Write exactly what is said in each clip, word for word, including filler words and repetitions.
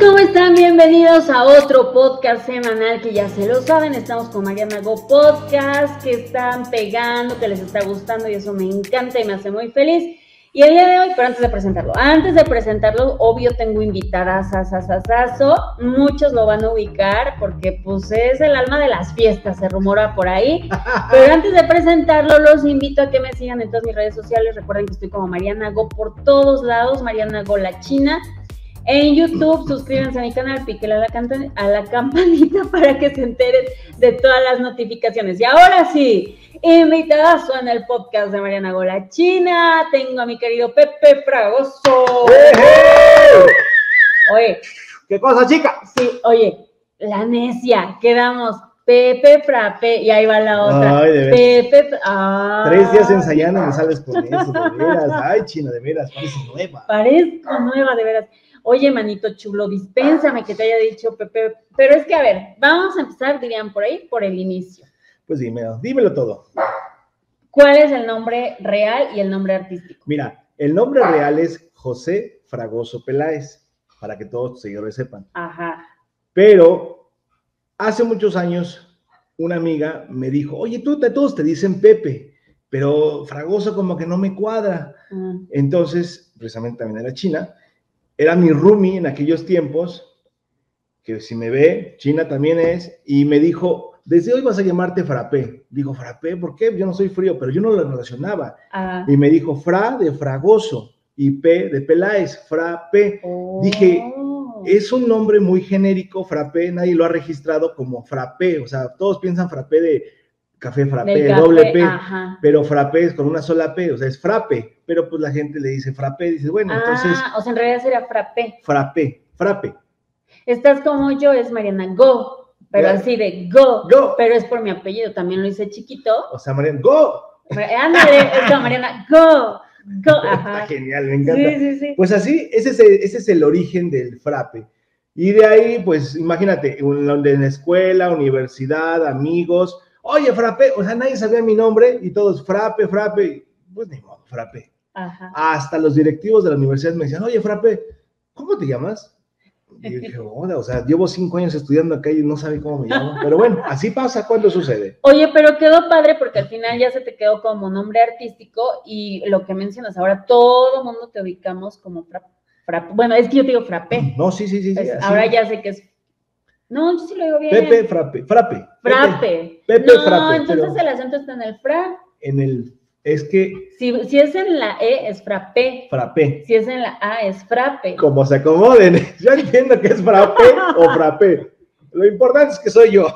¿Cómo están? Bienvenidos a otro podcast semanal que ya se lo saben, estamos con Mariana Gó Podcast, que están pegando, que les está gustando y eso me encanta y me hace muy feliz. Y el día de hoy, pero antes de presentarlo, antes de presentarlo, obvio tengo invitadas a Sasasaso, muchos lo van a ubicar porque pues es el alma de las fiestas, se rumora por ahí, pero antes de presentarlo los invito a que me sigan en todas mis redes sociales, recuerden que estoy como Mariana Gó por todos lados, Mariana Gó la China. En YouTube, suscríbanse a mi canal, píquenle a la, canta, a la campanita para que se enteren de todas las notificaciones. Y ahora sí, invitadas en el podcast de Mariana Gó la China, tengo a mi querido Pepe Fragoso. Oye. ¿Qué cosa, chica? Sí, oye, la necia, quedamos Pepe Frappé, y ahí va la otra. Ay, de Pepe, ah, Tres días ensayando, me sales por eso, de veras. Ay, China, de veras, parece nueva. Parezco nueva, de veras. Oye, manito chulo, dispénsame que te haya dicho Pepe, pero es que, a ver, vamos a empezar, dirían por ahí, por el inicio. Pues dímelo, dímelo todo. ¿Cuál es el nombre real y el nombre artístico? Mira, el nombre real es José Fragoso Peláez, para que todos tus seguidores sepan. Ajá. Pero hace muchos años una amiga me dijo, oye, tú, todos te dicen Pepe, pero Fragoso como que no me cuadra. Ah. Entonces, precisamente también era China, era mi roomie en aquellos tiempos, que si me ve, China también es, y me dijo, desde hoy vas a llamarte Frappé. Digo, Frappé, ¿por qué? Yo no soy frío, pero yo no lo relacionaba. Ah. Y me dijo, Fra de Fragoso y P de Peláez, Frappé. Oh. Dije, es un nombre muy genérico, Frappé, nadie lo ha registrado como Frappé, o sea, todos piensan Frappé de café Frappé, café, doble P, ajá. Pero Frappé es con una sola P, o sea, es Frappé, pero pues la gente le dice Frappé, dice, bueno, ah, entonces... Ah, o sea, en realidad sería Frappé. Frappé, Frappé. Estás como yo, es Mariana Gó, pero ¿verdad? Así de Gó, Go. Pero es por mi apellido, también lo hice chiquito. O sea, Mariana Gó. Ándale, es como Mariana Gó, Gó, ajá. Está genial, me encanta. Sí, sí, sí. Pues así, ese es el, ese es el origen del Frappé. Y de ahí, pues, imagínate, en la escuela, universidad, amigos... Oye, Frappé, o sea, nadie sabía mi nombre y todos, Frappé, Frappé, pues ni modo, Frappé. Ajá. Hasta los directivos de la universidad me decían, oye, Frappé, ¿cómo te llamas? Y yo dije, hola, o sea, llevo cinco años estudiando acá y no sabe cómo me llamo, pero bueno, así pasa cuando sucede. Oye, pero quedó padre porque al final ya se te quedó como nombre artístico y lo que mencionas ahora, todo mundo te ubicamos como Frappé. Fra, bueno, es que yo te digo Frappé. No, sí, sí, sí. Pues sí ahora ya sé que es No, yo sí lo digo bien. Pepe Frappé. Frappé. Frappé. Pepe, Pepe no, Frappé. Entonces pero... el acento está en el fra. En el, es que... Si, si es en la E, es Frappé. Frappé. Si es en la A, es Frappé. Como se acomoden. Yo entiendo que es Frappé o Frappé. Lo importante es que soy yo.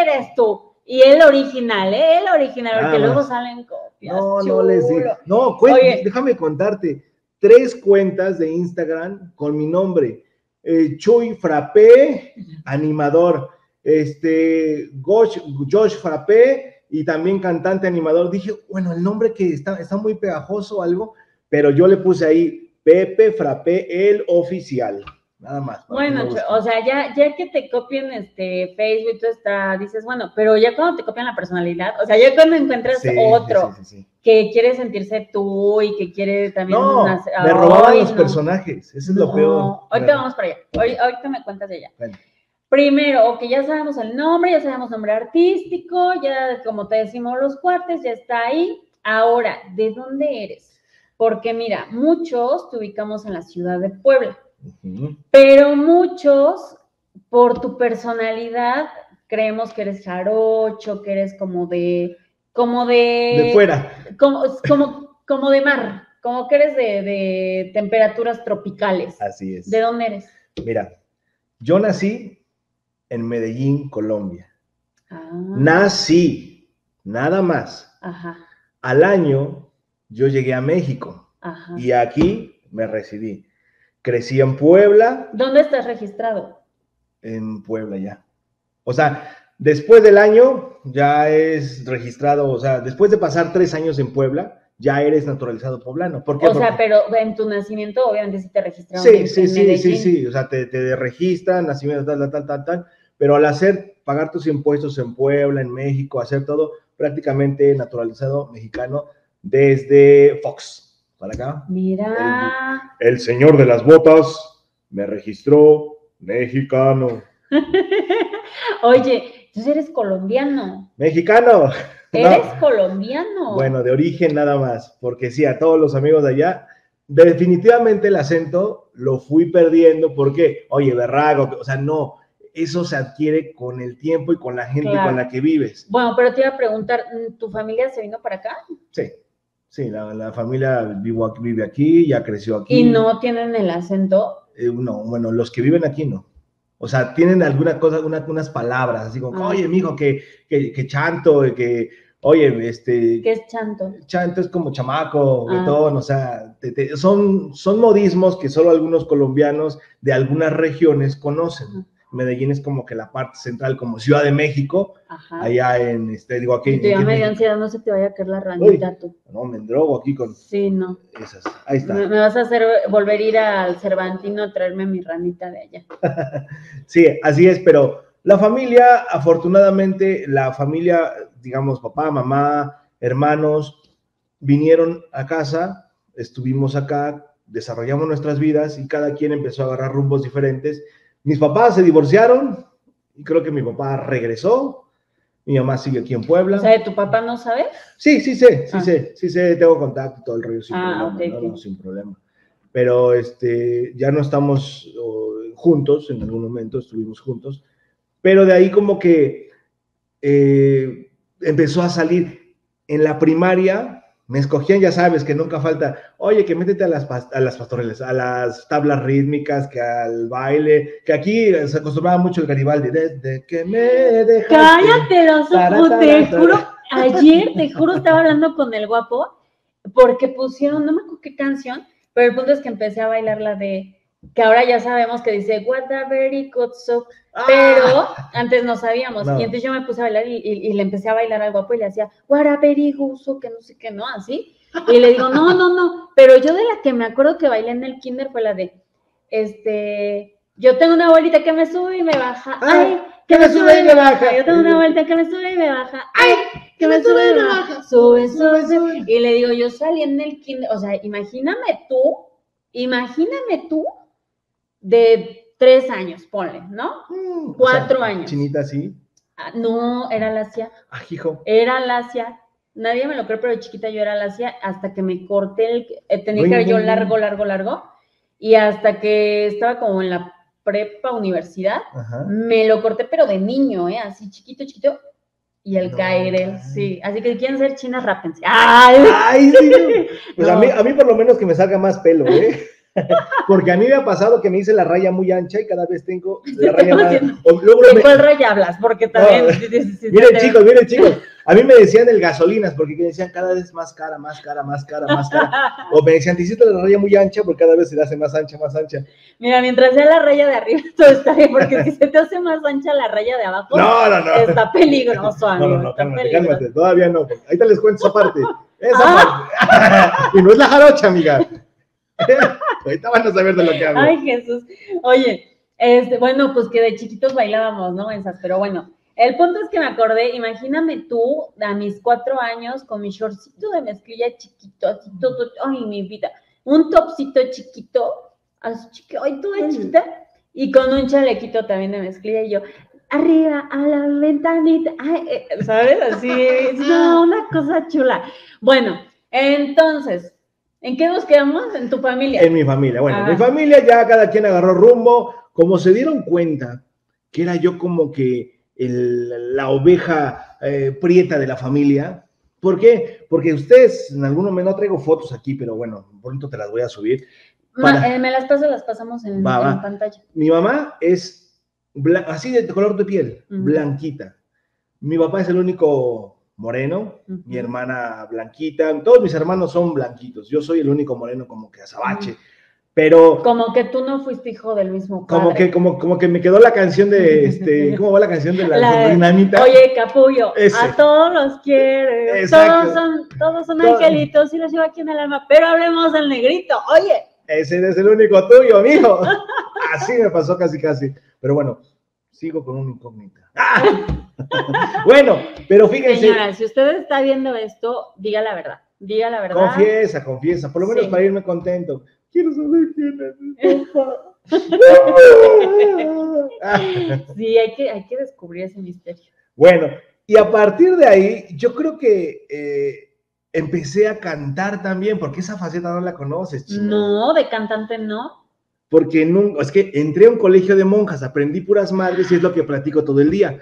Eres tú. Y el original, ¿eh? El original, ah, porque luego salen copias. No, chulo. No les digo. No, cuéntame, déjame contarte. Tres cuentas de Instagram con mi nombre. Eh, Chuy Frappé, animador, este, Josh, Josh Frappé y también cantante animador. Dije, bueno, el nombre que está, está muy pegajoso o algo, pero yo le puse ahí Pepe Frappé, el oficial, nada más. Bueno, o sea, ya, ya que te copien este, Facebook, tú está, dices, bueno, pero ya cuando te copian la personalidad, o sea, ya cuando encuentras sí, otro sí, sí, sí, sí. que quiere sentirse tú y que quiere también... No, una... oh, me robaban los no. personajes, eso es no. lo peor. Ahorita no. vamos para allá, Hoy, ahorita me cuentas de ella. Bueno. Primero, ok, ya sabemos el nombre, ya sabemos nombre artístico, ya como te decimos los cuates, ya está ahí. Ahora, ¿de dónde eres? Porque mira, muchos te ubicamos en la ciudad de Puebla, uh-huh. pero muchos, por tu personalidad, creemos que eres jarocho, que eres como de... Como de... De fuera. Como, como, como de mar, como que eres de, de temperaturas tropicales. Así es. ¿De dónde eres? Mira, yo nací en Medellín, Colombia. Ah. Nací, nada más. Ajá. Al año yo llegué a México. Ajá. Y aquí me residí. Crecí en Puebla. ¿Dónde estás registrado? En Puebla ya. O sea... Después del año ya es registrado, o sea, después de pasar tres años en Puebla, ya eres naturalizado poblano. ¿Por qué? O sea, pero en tu nacimiento obviamente sí te registraron. Sí, sí, sí, sí, sí, o sea, te, te registran, nacimiento, tal, tal, tal, tal, tal, pero al hacer, pagar tus impuestos en Puebla, en México, hacer todo, prácticamente naturalizado mexicano desde Fox, para acá. Mira. El, el señor de las botas me registró Mexicano. Oye, entonces eres colombiano. Mexicano. Eres no. colombiano. Bueno, de origen nada más, porque sí, a todos los amigos de allá, definitivamente el acento lo fui perdiendo, porque, oye, berrago, o sea, no, eso se adquiere con el tiempo y con la gente claro. con la que vives. Bueno, pero te iba a preguntar, ¿tu familia se vino para acá? Sí, sí, la, la familia vivo aquí, vive aquí, ya creció aquí. ¿Y no tienen el acento? Eh, no, bueno, los que viven aquí no. O sea, tienen alguna cosa, una, unas palabras, así como, ah, oye, mijo, que, que, que chanto, que, oye, este... ¿Qué es chanto? Chanto es como chamaco, guetón, ah. o sea, te, te, son, son modismos que solo algunos colombianos de algunas regiones conocen. Uh -huh. Medellín es como que la parte central, como Ciudad de México, ajá. allá en, este, digo, aquí... Yo ya me dio ansiedad, no se te vaya a caer la ranita. Uy, tú. No, me drogo aquí con... Sí, no. Esas, ahí está. Me, me vas a hacer volver a ir al Cervantino a traerme mi ranita de allá. Sí, así es, pero la familia, afortunadamente, la familia, digamos, papá, mamá, hermanos, vinieron a casa, estuvimos acá, desarrollamos nuestras vidas y cada quien empezó a agarrar rumbos diferentes. Mis papás se divorciaron y creo que mi papá regresó. Mi mamá sigue aquí en Puebla. O sea, ¿de tu papá no sabes? Sí, sí sé, sí ah. sé, sí sé, tengo contacto y todo el rollo sin ah, problema, okay, no, okay. No, sin problema. Pero este, ya no estamos oh, juntos, en algún momento estuvimos juntos, pero de ahí como que eh, empezó a salir. En la primaria me escogían, ya sabes, que nunca falta, oye, que métete a las, a las pastorelas, a las tablas rítmicas, que al baile, que aquí se acostumbraba mucho el Garibaldi, desde que me dejaste. Cállate, los ojos, te juro, ayer, te juro, estaba hablando con el guapo, porque pusieron, no me acuerdo qué canción, pero el punto es que empecé a bailar la de, que ahora ya sabemos que dice, what a very good soap, ah, pero antes no sabíamos, no. Y entonces yo me puse a bailar y, y, y le empecé a bailar al guapo y le hacía, what a very good soap, que no sé qué, no, así, y le digo, no, no, no, pero yo de la que me acuerdo que bailé en el kinder fue la de, este, yo tengo una bolita que me sube y me baja, ay, que me sube y me baja, yo tengo una bolita que me sube y me baja, ay, que me sube y me baja, sube, sube, sube, y le digo, yo salí en el kinder, o sea, imagíname tú, imagíname tú, de tres años, ponle, ¿no? Mm, Cuatro o sea, años. ¿Chinita sí? Ah, no, era lacia. Ah, hijo. Era lacia. Nadie me lo cree, pero de chiquita yo era lacia hasta que me corté el... Eh, tenía uy, que uy, yo uy. largo, largo, largo. Y hasta que estaba como en la prepa, universidad, ajá. me lo corté, pero de niño, ¿eh? Así chiquito, chiquito. Y el no, caire, sí. Así que si quieren ser chinas, rápense. ¡Ay! ¡Ay, sí! Pues no. a, mí, a mí por lo menos que me salga más pelo, ¿eh? Porque a mí me ha pasado que me hice la raya muy ancha y cada vez tengo la raya más... ¿De me... cuál raya hablas? Porque también... No. Si, si, si, miren, te... chicos, miren, chicos. A mí me decían el gasolinas porque me decían cada vez más cara, más cara, más cara, más cara. O me decían, te hiciste la raya muy ancha porque cada vez se la hace más ancha, más ancha. Mira, mientras sea la raya de arriba todo está bien, porque si se te hace más ancha la raya de abajo... No, no, no. Está peligroso, amigo. No, no, no, cálmate, cálmate. Todavía no. Ahí te les cuento esa parte. Esa ah. parte. Y no es la jarocha, amiga. Ahorita van a saber de lo que hablo. Ay, Jesús. Oye, este, bueno, pues que de chiquitos bailábamos, ¿no? Esas, pero bueno, el punto es que me acordé, imagíname tú, a mis cuatro años, con mi shortcito de mezclilla chiquito, así todo, ay, mi vida, un topcito chiquito, así chiquito, ay, toda chiquita, y con un chalequito también de mezclilla, y yo, arriba, a la ventanita, ay, ¿sabes? Así, no, una cosa chula. Bueno, entonces... ¿En qué nos quedamos? ¿En tu familia? En mi familia. Bueno, ah. mi familia ya cada quien agarró rumbo. Como se dieron cuenta que era yo como que el, la oveja eh, prieta de la familia. ¿Por qué? Porque ustedes, en algún momento, no traigo fotos aquí, pero bueno, pronto te las voy a subir. Para... Ma, eh, me las paso, las pasamos en, en la pantalla. Mi mamá es así de color de piel, uh-huh. blanquita. Mi papá es el único... moreno, uh-huh. mi hermana blanquita, todos mis hermanos son blanquitos, yo soy el único moreno como que azabache, uh-huh. pero... Como que tú no fuiste hijo del mismo padre. Como que, como, como que me quedó la canción de, este, ¿cómo va la canción de la, la Dinamita? Oye, capullo, ese. A todos los quiero, todos son, todos son todos. Angelitos y los llevo aquí en el alma, pero hablemos del negrito, oye. Ese es el único tuyo, mijo. Así me pasó casi casi, pero bueno. Sigo con una incógnita. ¡Ah! Bueno, pero fíjense. Señora, si usted está viendo esto, diga la verdad. Diga la verdad. Confiesa, confiesa. Por lo menos sí. para irme contento. Quiero saber quién es mi papá. Sí, hay que, hay que descubrir ese misterio. Bueno, y a partir de ahí, yo creo que eh, empecé a cantar también, porque esa faceta no la conoces, Chino. No, de cantante no. Porque nunca, es que entré a un colegio de monjas, aprendí puras madres y es lo que platico todo el día.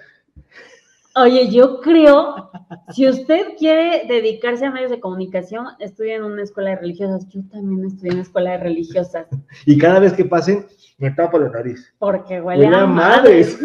Oye, yo creo, si usted quiere dedicarse a medios de comunicación, estudie en una escuela de religiosas. Yo también estudié en una escuela de religiosas. Y cada vez que pasen, me tapo la nariz. Porque huele a madres.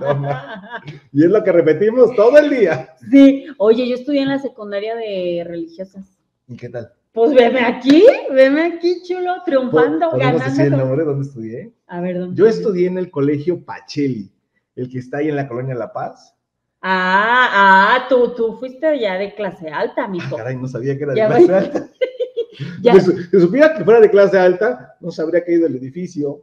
Toma. Y es lo que repetimos todo el día. Sí, oye, yo estudié en la secundaria de religiosas. ¿Y qué tal? Pues veme aquí, veme aquí, chulo, triunfando, ganando. ¿Podemos decir el nombre? ¿Dónde estudié? A ver, ¿dónde? Yo estudié en el colegio Pacheli, el que está ahí en la colonia La Paz. Ah, ah, tú, tú fuiste ya de clase alta, mijo. Ah, caray, no sabía que era de ya clase voy. alta. Ya. Si, si supiera que fuera de clase alta, no se habría caído el edificio.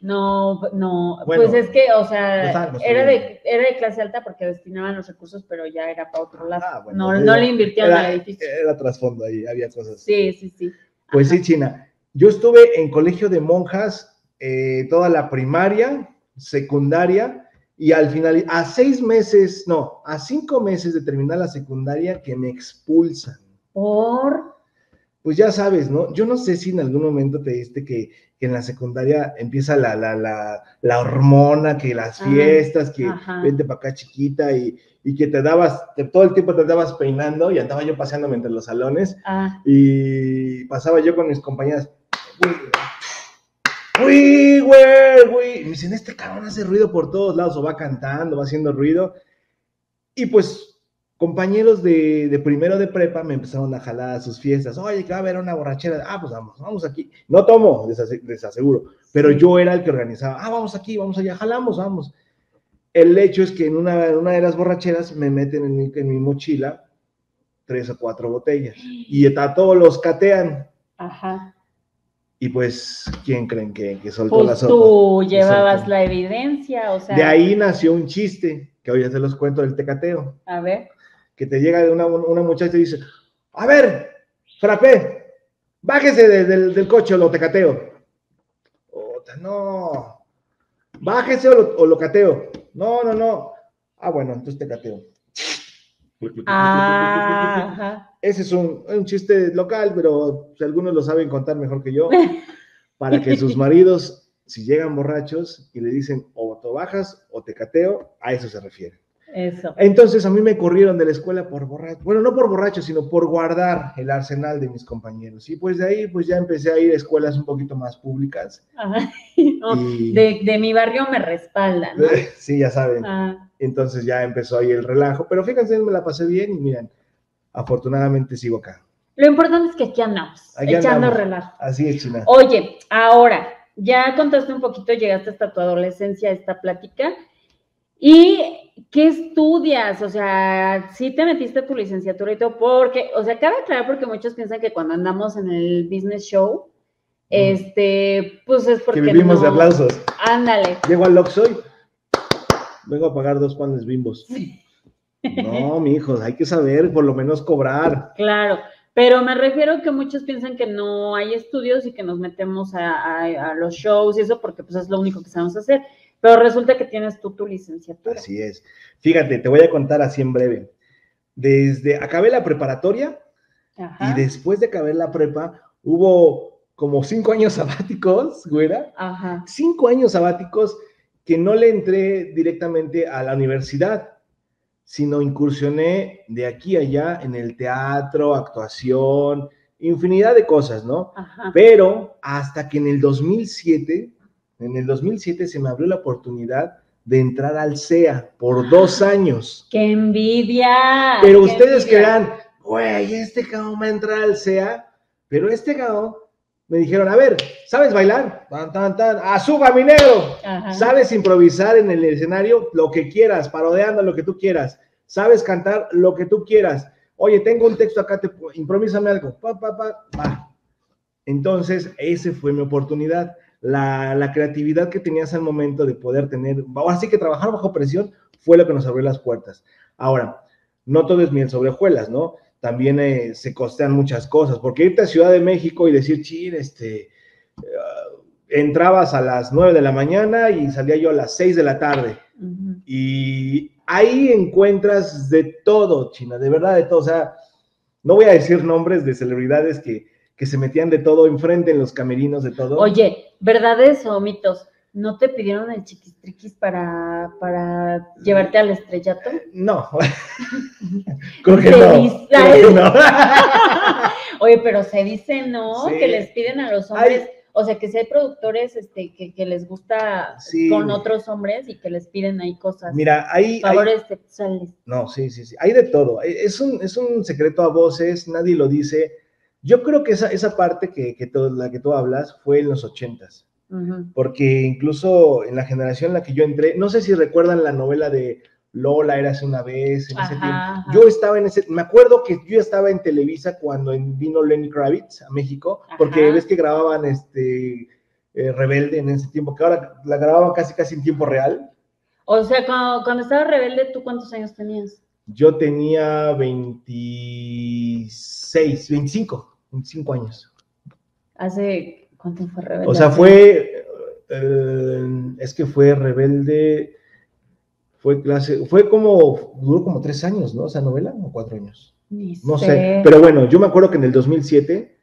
No, no, bueno, pues es que, o sea, no sabes, era, de, era de clase alta porque destinaban los recursos, pero ya era para otro lado. Ah, bueno, no, era, no le invirtieron al edificio. Era trasfondo ahí, había cosas. Sí, sí, sí. Pues ajá. Sí, China. Yo estuve en colegio de monjas eh, toda la primaria, secundaria, y al final, a seis meses, no, a cinco meses de terminar la secundaria, que me expulsan. ¿Por? Pues ya sabes, ¿no? Yo no sé si en algún momento te diste que, que en la secundaria empieza la, la, la, la hormona, que las fiestas, que ajá, vente para acá chiquita, y, y que te dabas, te, todo el tiempo te dabas peinando, y andaba yo paseándome entre los salones, ah, y pasaba yo con mis compañeras, uy, güey, güey, y me dicen, este cabrón hace ruido por todos lados, o va cantando, va haciendo ruido, y pues... Compañeros de, de primero de prepa me empezaron a jalar a sus fiestas. Oye, que va a haber una borrachera. Ah, pues vamos, vamos aquí. No tomo, les aseguro. Pero yo era el que organizaba. Ah, vamos aquí, vamos allá, jalamos, vamos. El hecho es que en una, en una de las borracheras me meten en mi, en mi mochila tres o cuatro botellas. Y a todos los catean. Ajá. Y pues, ¿quién creen que, que soltó pues la sopa? Tú llevabas soltó la evidencia, o sea. De ahí nació un chiste, que hoy ya se los cuento, del tecateo. A ver. Que te llega una, una muchacha y dice, a ver, Frappé, bájese de, de, del coche o lo tecateo. Oh, no, bájese o lo, o lo cateo. No, no, no. Ah, bueno, entonces tecateo. Ah, ajá. Ese es un, un chiste local, pero si algunos lo saben contar mejor que yo, para que sus maridos, si llegan borrachos y le dicen o te bajas o tecateo, a eso se refiere. Eso. Entonces a mí me corrieron de la escuela por borracho, bueno, no por borracho, sino por guardar el arsenal de mis compañeros, y pues de ahí pues ya empecé a ir a escuelas un poquito más públicas. Ajá. No, y... de, de mi barrio me respaldan, ¿no? Sí, ya saben. Ajá. Entonces ya empezó ahí el relajo, pero fíjense, me la pasé bien y miren, afortunadamente sigo acá. Lo importante es que aquí andamos, aquí echando andamos. relajo. Así es, China. Oye, ahora, ya contaste un poquito, llegaste hasta tu adolescencia, esta plática. ¿Y qué estudias? O sea, ¿sí te metiste a tu licenciatura y todo? Porque, o sea, cabe aclarar porque muchos piensan que cuando andamos en el business show, mm. este, pues es porque Que vivimos no. de aplausos. Ándale. Llego al Oxxo y vengo a pagar dos panes bimbos. Sí. No, mijos, hay que saber, por lo menos cobrar. Claro, pero me refiero que muchos piensan que no hay estudios y que nos metemos a, a, a los shows y eso porque pues es lo único que sabemos hacer. Pero resulta que tienes tú tu licenciatura. Así es. Fíjate, te voy a contar así en breve. Desde, acabé la preparatoria. Ajá. Y después de acabar la prepa, hubo como cinco años sabáticos, güera. Ajá. Cinco años sabáticos que no le entré directamente a la universidad, sino incursioné de aquí a allá en el teatro, actuación, infinidad de cosas, ¿no? Ajá. Pero hasta que en el dos mil siete... En el dos mil siete se me abrió la oportunidad de entrar al C E A por dos años. ¡Qué envidia! Pero qué ustedes quedan, güey, este cabrón va a entrar al C E A, pero este cabrón me dijeron, a ver, ¿sabes bailar? Tan, tan, tan, ¡azuba, mi negro! Ajá. ¿Sabes improvisar en el escenario? Lo que quieras, parodeando lo que tú quieras. ¿Sabes cantar? Lo que tú quieras. Oye, tengo un texto acá, te improvísame algo. Pa, pa, pa, pa. Entonces, esa fue mi oportunidad. La, la creatividad que tenías al momento de poder tener, ahora sí que trabajar bajo presión fue lo que nos abrió las puertas. Ahora, no todo es miel sobre hojuelas, ¿no? También eh, se costean muchas cosas, porque irte a Ciudad de México y decir, chir, este, uh, entrabas a las nueve de la mañana y salía yo a las seis de la tarde. Uh-huh. Y ahí encuentras de todo, China, de verdad de todo. O sea, no voy a decir nombres de celebridades que, que se metían de todo enfrente en los camerinos, de todo. Oye, ¿verdades o mitos? ¿No te pidieron el chiquistriquis para, para llevarte al estrellato? No. Creo que no. Creo que no. Oye, pero se dice, ¿no? Sí. Que les piden a los hombres, ay, o sea, que si hay productores este, que, que les gusta, sí, con otros hombres y que les piden ahí cosas. Mira, hay... favores hay, sexuales. No, sí, sí, sí. Hay de todo. Es un, es un secreto a voces, nadie lo dice. Yo creo que esa, esa parte que, que todo, la que tú hablas fue en los ochentas. Uh-huh. Porque incluso en la generación en la que yo entré, no sé si recuerdan la novela de Lola, Érase una vez, en ajá, ese tiempo. Ajá. Yo estaba en ese, me acuerdo que yo estaba en Televisa cuando vino Lenny Kravitz a México, ajá, porque ves que grababan este eh, Rebelde en ese tiempo, que ahora la grababan casi casi en tiempo real. O sea, cuando, cuando estaba Rebelde, ¿tú cuántos años tenías? Yo tenía veintiséis, veinticinco, veinticinco años. Hace... ¿Cuánto fue Rebelde? O sea, fue, eh, es que fue Rebelde, fue clase, fue como, duró como tres años, ¿no? Esa novela, o cuatro años. Ni no sé. sé, pero bueno, yo me acuerdo que en el dos mil siete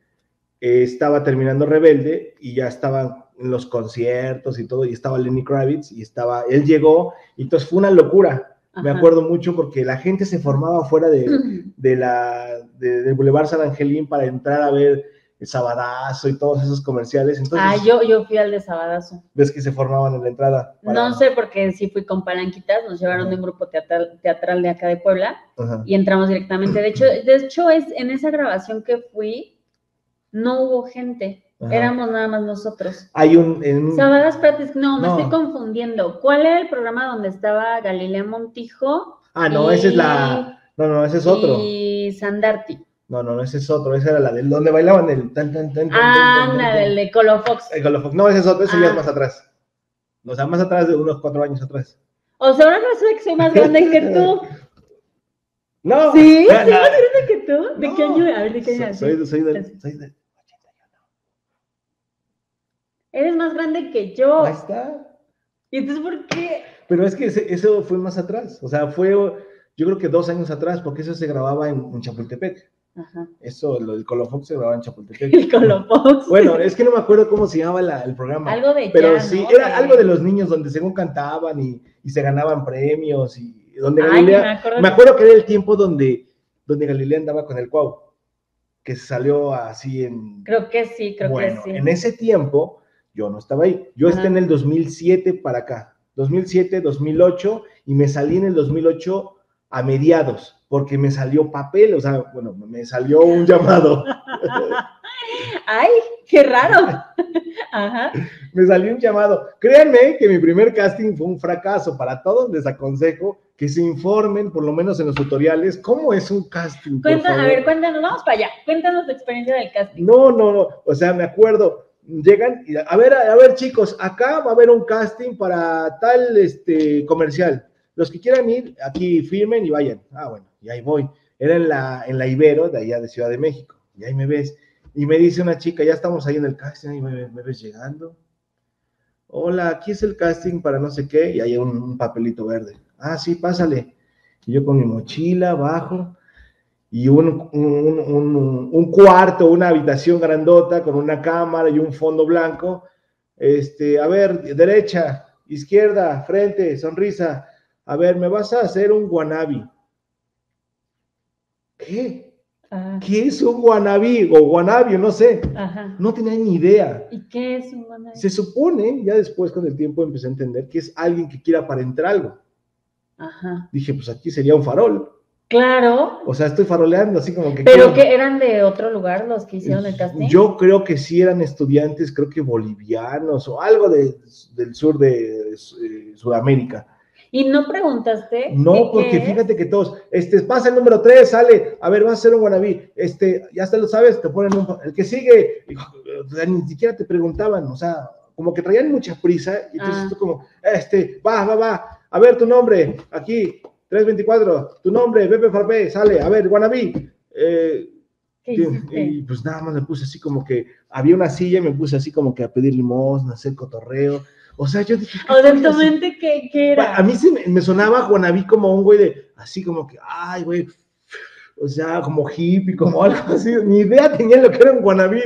eh, estaba terminando Rebelde y ya estaban los conciertos y todo, y estaba Lenny Kravitz y estaba, él llegó, y entonces fue una locura. Ajá. Me acuerdo mucho porque la gente se formaba fuera de, de la, de, del Boulevard San Angelín para entrar a ver Sabadazo y todos esos comerciales. Entonces, ah, yo, yo fui al de Sabadazo. ¿Ves que se formaban en la entrada? Para... No sé, porque sí fui con palanquitas, nos llevaron uh-huh. de un grupo teatral, teatral de acá de Puebla uh-huh. y entramos directamente. De hecho, de hecho es, en esa grabación que fui, no hubo gente, uh-huh. éramos nada más nosotros. Hay un... En... Sabadazo, no, me no. estoy confundiendo. ¿Cuál era el programa donde estaba Galilea Montijo? Ah, no, y... esa es la... No, no, ese es otro. Y Sandarti. No, no, no, ese es otro, esa era la del donde bailaban el tan, tan, tan, tan. Ah, la del de Colofox. El Colofox, no, ese es otro, ese ya es más atrás. O sea, más atrás de unos cuatro años atrás. O sea, ahora no sé que soy más grande que tú. No. ¿Sí? ¿Soy más grande que tú? ¿De qué año? A ver, ¿de qué año? Soy del... Soy del... Eres más grande que yo. Ahí está. ¿Y entonces por qué? Pero es que eso fue más atrás, o sea, fue yo creo que dos años atrás, porque eso se grababa en Chapultepec. Ajá. Eso, lo del Colofox se grababa en Chapultepec. El Colofox. Bueno, es que no me acuerdo cómo se llamaba la, el programa. Algo de pero ya, sí, ¿no? Era algo de los niños donde según cantaban y, y se ganaban premios y donde ay, Galilea, me acuerdo, me acuerdo que era el tiempo donde, donde Galilea andaba con el Cuau, que se salió así en... Creo que sí, creo bueno, que sí. En ese tiempo, yo no estaba ahí. Yo ajá. esté en el dos mil siete para acá. dos mil siete, dos mil ocho, y me salí en el dos mil ocho a mediados, porque me salió papel, o sea, bueno, me salió un llamado. ¡Ay, qué raro! Ajá. Me salió un llamado. Créanme que mi primer casting fue un fracaso. Para todos les aconsejo que se informen, por lo menos en los tutoriales, cómo es un casting. Cuéntanos, a ver, cuéntanos, vamos para allá. Cuéntanos tu experiencia del casting. No, no, no, o sea, me acuerdo, llegan, y, a ver, a ver, chicos, acá va a haber un casting para tal este, comercial. Los que quieran ir, aquí firmen y vayan. Ah, bueno, y ahí voy. Era en la, en la Ibero, de allá de Ciudad de México. Y ahí me ves. Y me dice una chica, ya estamos ahí en el casting, y me, me ves llegando. Hola, aquí es el casting para no sé qué. Y ahí hay un, un papelito verde. Ah, sí, pásale. Y yo con mi mochila, bajo. Y un, un, un, un cuarto, una habitación grandota con una cámara y un fondo blanco. Este, a ver, derecha, izquierda, frente, sonrisa. A ver, me vas a hacer un guanabí. ¿Qué? Ah. ¿Qué es un guanabí? O guanabio, no sé. Ajá. No tenía ni idea. ¿Y qué es un guanabí? Se supone, ya después con el tiempo empecé a entender que es alguien que quiere aparentar algo. Ajá. Dije, pues aquí sería un farol. Claro. O sea, estoy faroleando así como que... ¿Pero que eran de otro lugar los que hicieron el casting? Yo creo que sí eran estudiantes, creo que bolivianos o algo de, del sur de eh, Sudamérica. ¿Y no preguntaste? No, porque fíjate que todos, este, pasa el número tres, sale, a ver, vas a hacer un guanabí, este, ya te lo sabes, te ponen un, el que sigue, ni siquiera te preguntaban, o sea, como que traían mucha prisa, y entonces ah. tú como, este, va, va, va, a ver tu nombre, aquí, tres veinticuatro, tu nombre, Pepe Frappé, sale, a ver, guanabí, eh, ¿Qué hiciste? Y pues nada más me puse así como que, había una silla y me puse así como que a pedir limosna, hacer cotorreo. O sea, yo dije... ¿Qué Honestamente, ¿qué, ¿qué era? A mí sí me, me sonaba Guanabí como un güey de, así como que, ay, güey, o sea, como hippie, como algo así. Ni idea tenía lo que era un Guanabí.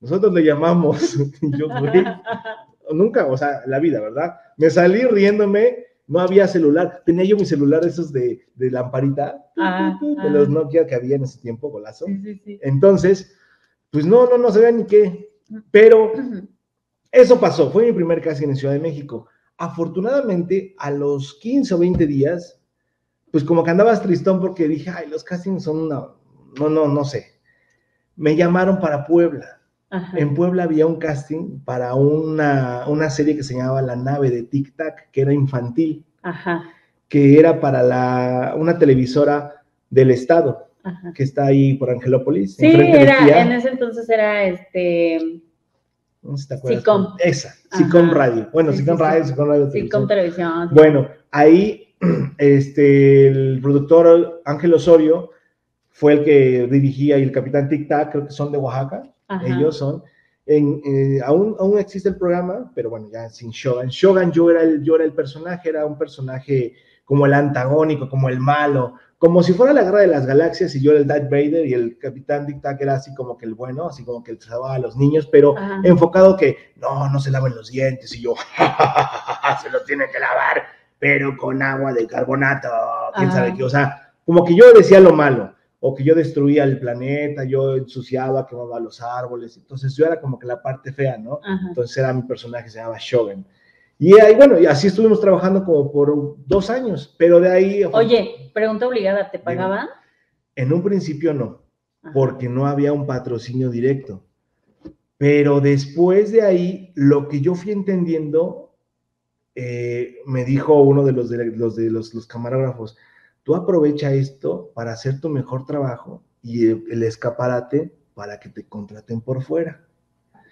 Nosotros le llamamos, y yo, güey, nunca, o sea, la vida, ¿verdad? Me salí riéndome, no había celular. Tenía yo mi celular esos de, de lamparita, ah, de ah. los Nokia que había en ese tiempo, golazo. Sí, sí, sí. Entonces, pues no, no, no se ve ni qué. Pero... Uh-huh. Eso pasó, fue mi primer casting en Ciudad de México. Afortunadamente, a los quince o veinte días, pues como que andabas tristón porque dije, ay, los castings son una... No, no, no sé. Me llamaron para Puebla. Ajá. En Puebla había un casting para una, una serie que se llamaba La Nave de Tic Tac, que era infantil, ajá, que era para la, una televisora del estado, ajá, que está ahí por Angelópolis. Sí, era, en ese entonces era este... No sé si te acuerdas. Sicom. Esa, Sicom Radio. Bueno, sí, Sicom sí, Radio, sí. Sicom Radio Televisión. Sicom Televisión. Sí. Bueno, ahí este, el productor Ángel Osorio fue el que dirigía y el Capitán Tic Tac, creo que son de Oaxaca. Ajá. Ellos son. En, eh, aún, aún existe el programa, pero bueno, ya sin Shogun. Shogun yo era, el, yo era el personaje, era un personaje como el antagónico, como el malo, como si fuera la Guerra de las Galaxias y yo era el Darth Vader y el Capitán Tic Tac era así como que el bueno, así como que el salvaba a los niños, pero ajá, enfocado que no, no se laven los dientes y yo, ja, ja, ja, ja, ja, se los tienen que lavar, pero con agua de carbonato, quién ajá sabe qué, o sea, como que yo decía lo malo, o que yo destruía el planeta, yo ensuciaba, quemaba los árboles, entonces yo era como que la parte fea, ¿no? Ajá. Entonces era mi personaje, se llamaba Shogun. Y ahí, bueno, y así estuvimos trabajando como por dos años, pero de ahí... Oye, pregunta obligada, ¿te pagaban? En un principio no, ajá, porque no había un patrocinio directo. Pero después de ahí, lo que yo fui entendiendo, eh, me dijo uno de los, de los, de los, los camarógrafos, tú aprovecha esto para hacer tu mejor trabajo y el, el escaparate para que te contraten por fuera.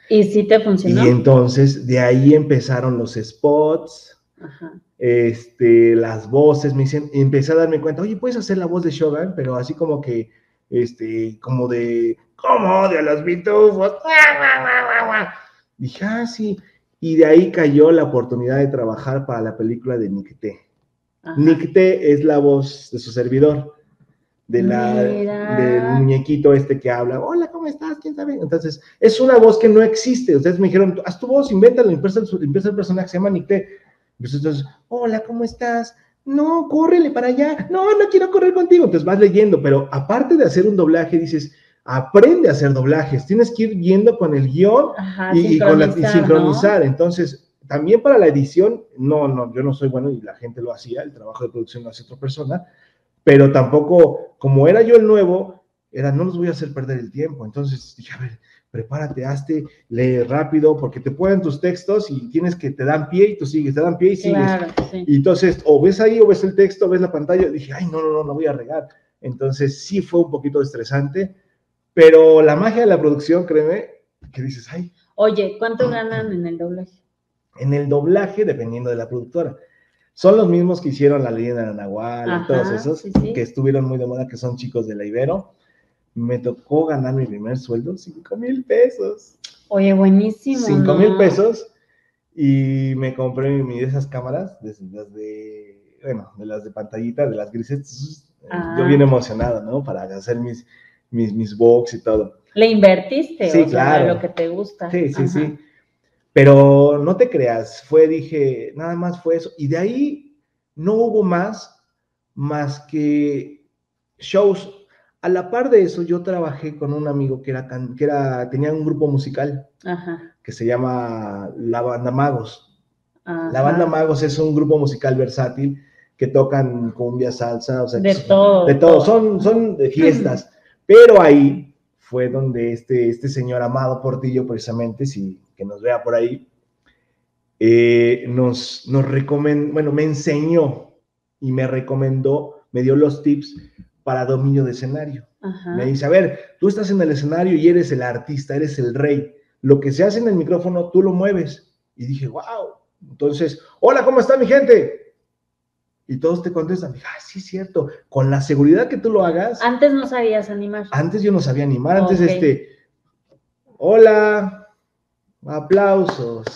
¿Y sí te funcionó? Y entonces, de ahí empezaron los spots, ajá, este, las voces, me dicen, empecé a darme cuenta, oye, puedes hacer la voz de Shogun, pero así como que, este, como de, ¿cómo odio a los pitufos? Dije, ah, sí, y de ahí cayó la oportunidad de trabajar para la película de Nicté. Nicté es la voz de su servidor, de la, del muñequito este que habla, hola, ¿cómo estás? ¿Quién sabe? Entonces, es una voz que no existe. Ustedes me dijeron, haz tu voz, invéntalo, empieza el, empieza el personaje, se llama Nicté. Entonces, hola, ¿cómo estás? No, córrele para allá. No, no quiero correr contigo. Entonces vas leyendo, pero aparte de hacer un doblaje, dices, aprende a hacer doblajes. Tienes que ir viendo con el guión, ajá, y, y, con la, y sincronizar, ¿no? Entonces, también para la edición, no, no, yo no soy bueno y la gente lo hacía, el trabajo de producción lo hace otra persona, pero tampoco, como era yo el nuevo, era, no los voy a hacer perder el tiempo. Entonces dije, a ver, prepárate, hazte, lee rápido, porque te ponen tus textos y tienes que, te dan pie y tú sigues, te dan pie y sigues. Claro, sí. Y entonces, o ves ahí, o ves el texto, o ves la pantalla, dije, ay, no, no, no, no voy a regar. Entonces sí fue un poquito estresante, pero la magia de la producción, créeme, que dices, ay. Oye, ¿cuánto ganan en el doblaje? En el doblaje, dependiendo de la productora. Son los mismos que hicieron La Leyenda de la Nahuala y todos esos, sí, sí, que estuvieron muy de moda, que son chicos de la Ibero. Me tocó ganar mi primer sueldo, cinco mil pesos. Oye, buenísimo. cinco mil pesos. Y me compré mi, de esas cámaras, de, las de, bueno, de las de pantallita, de las grises. Ajá. Yo bien emocionado, ¿no? Para hacer mis, mis, mis box y todo. ¿Le invertiste? Sí, o claro. Sea, lo que te gusta. Sí, sí, ajá, sí. Pero no te creas, fue, dije, nada más fue eso. Y de ahí no hubo más, más que shows. A la par de eso, yo trabajé con un amigo que, era, que era, tenía un grupo musical, ajá, que se llama La Banda Magos. Ajá. La Banda Magos es un grupo musical versátil que tocan cumbia, salsa, o sea, de son, todo. De todo, son, son de fiestas. Pero ahí fue donde este, este señor Amado Portillo, precisamente, sí, que nos vea por ahí, eh, nos, nos recomendó, bueno, me enseñó y me recomendó, me dio los tips para dominio de escenario. Ajá. Me dice, a ver, tú estás en el escenario y eres el artista, eres el rey. Lo que se hace en el micrófono, tú lo mueves. Y dije, wow. Entonces, hola, ¿cómo está mi gente? y todos te contestan, dije, ah, sí, es cierto, con la seguridad que tú lo hagas. Antes no sabías animar. Antes yo no sabía animar, antes okay. este, hola, aplausos.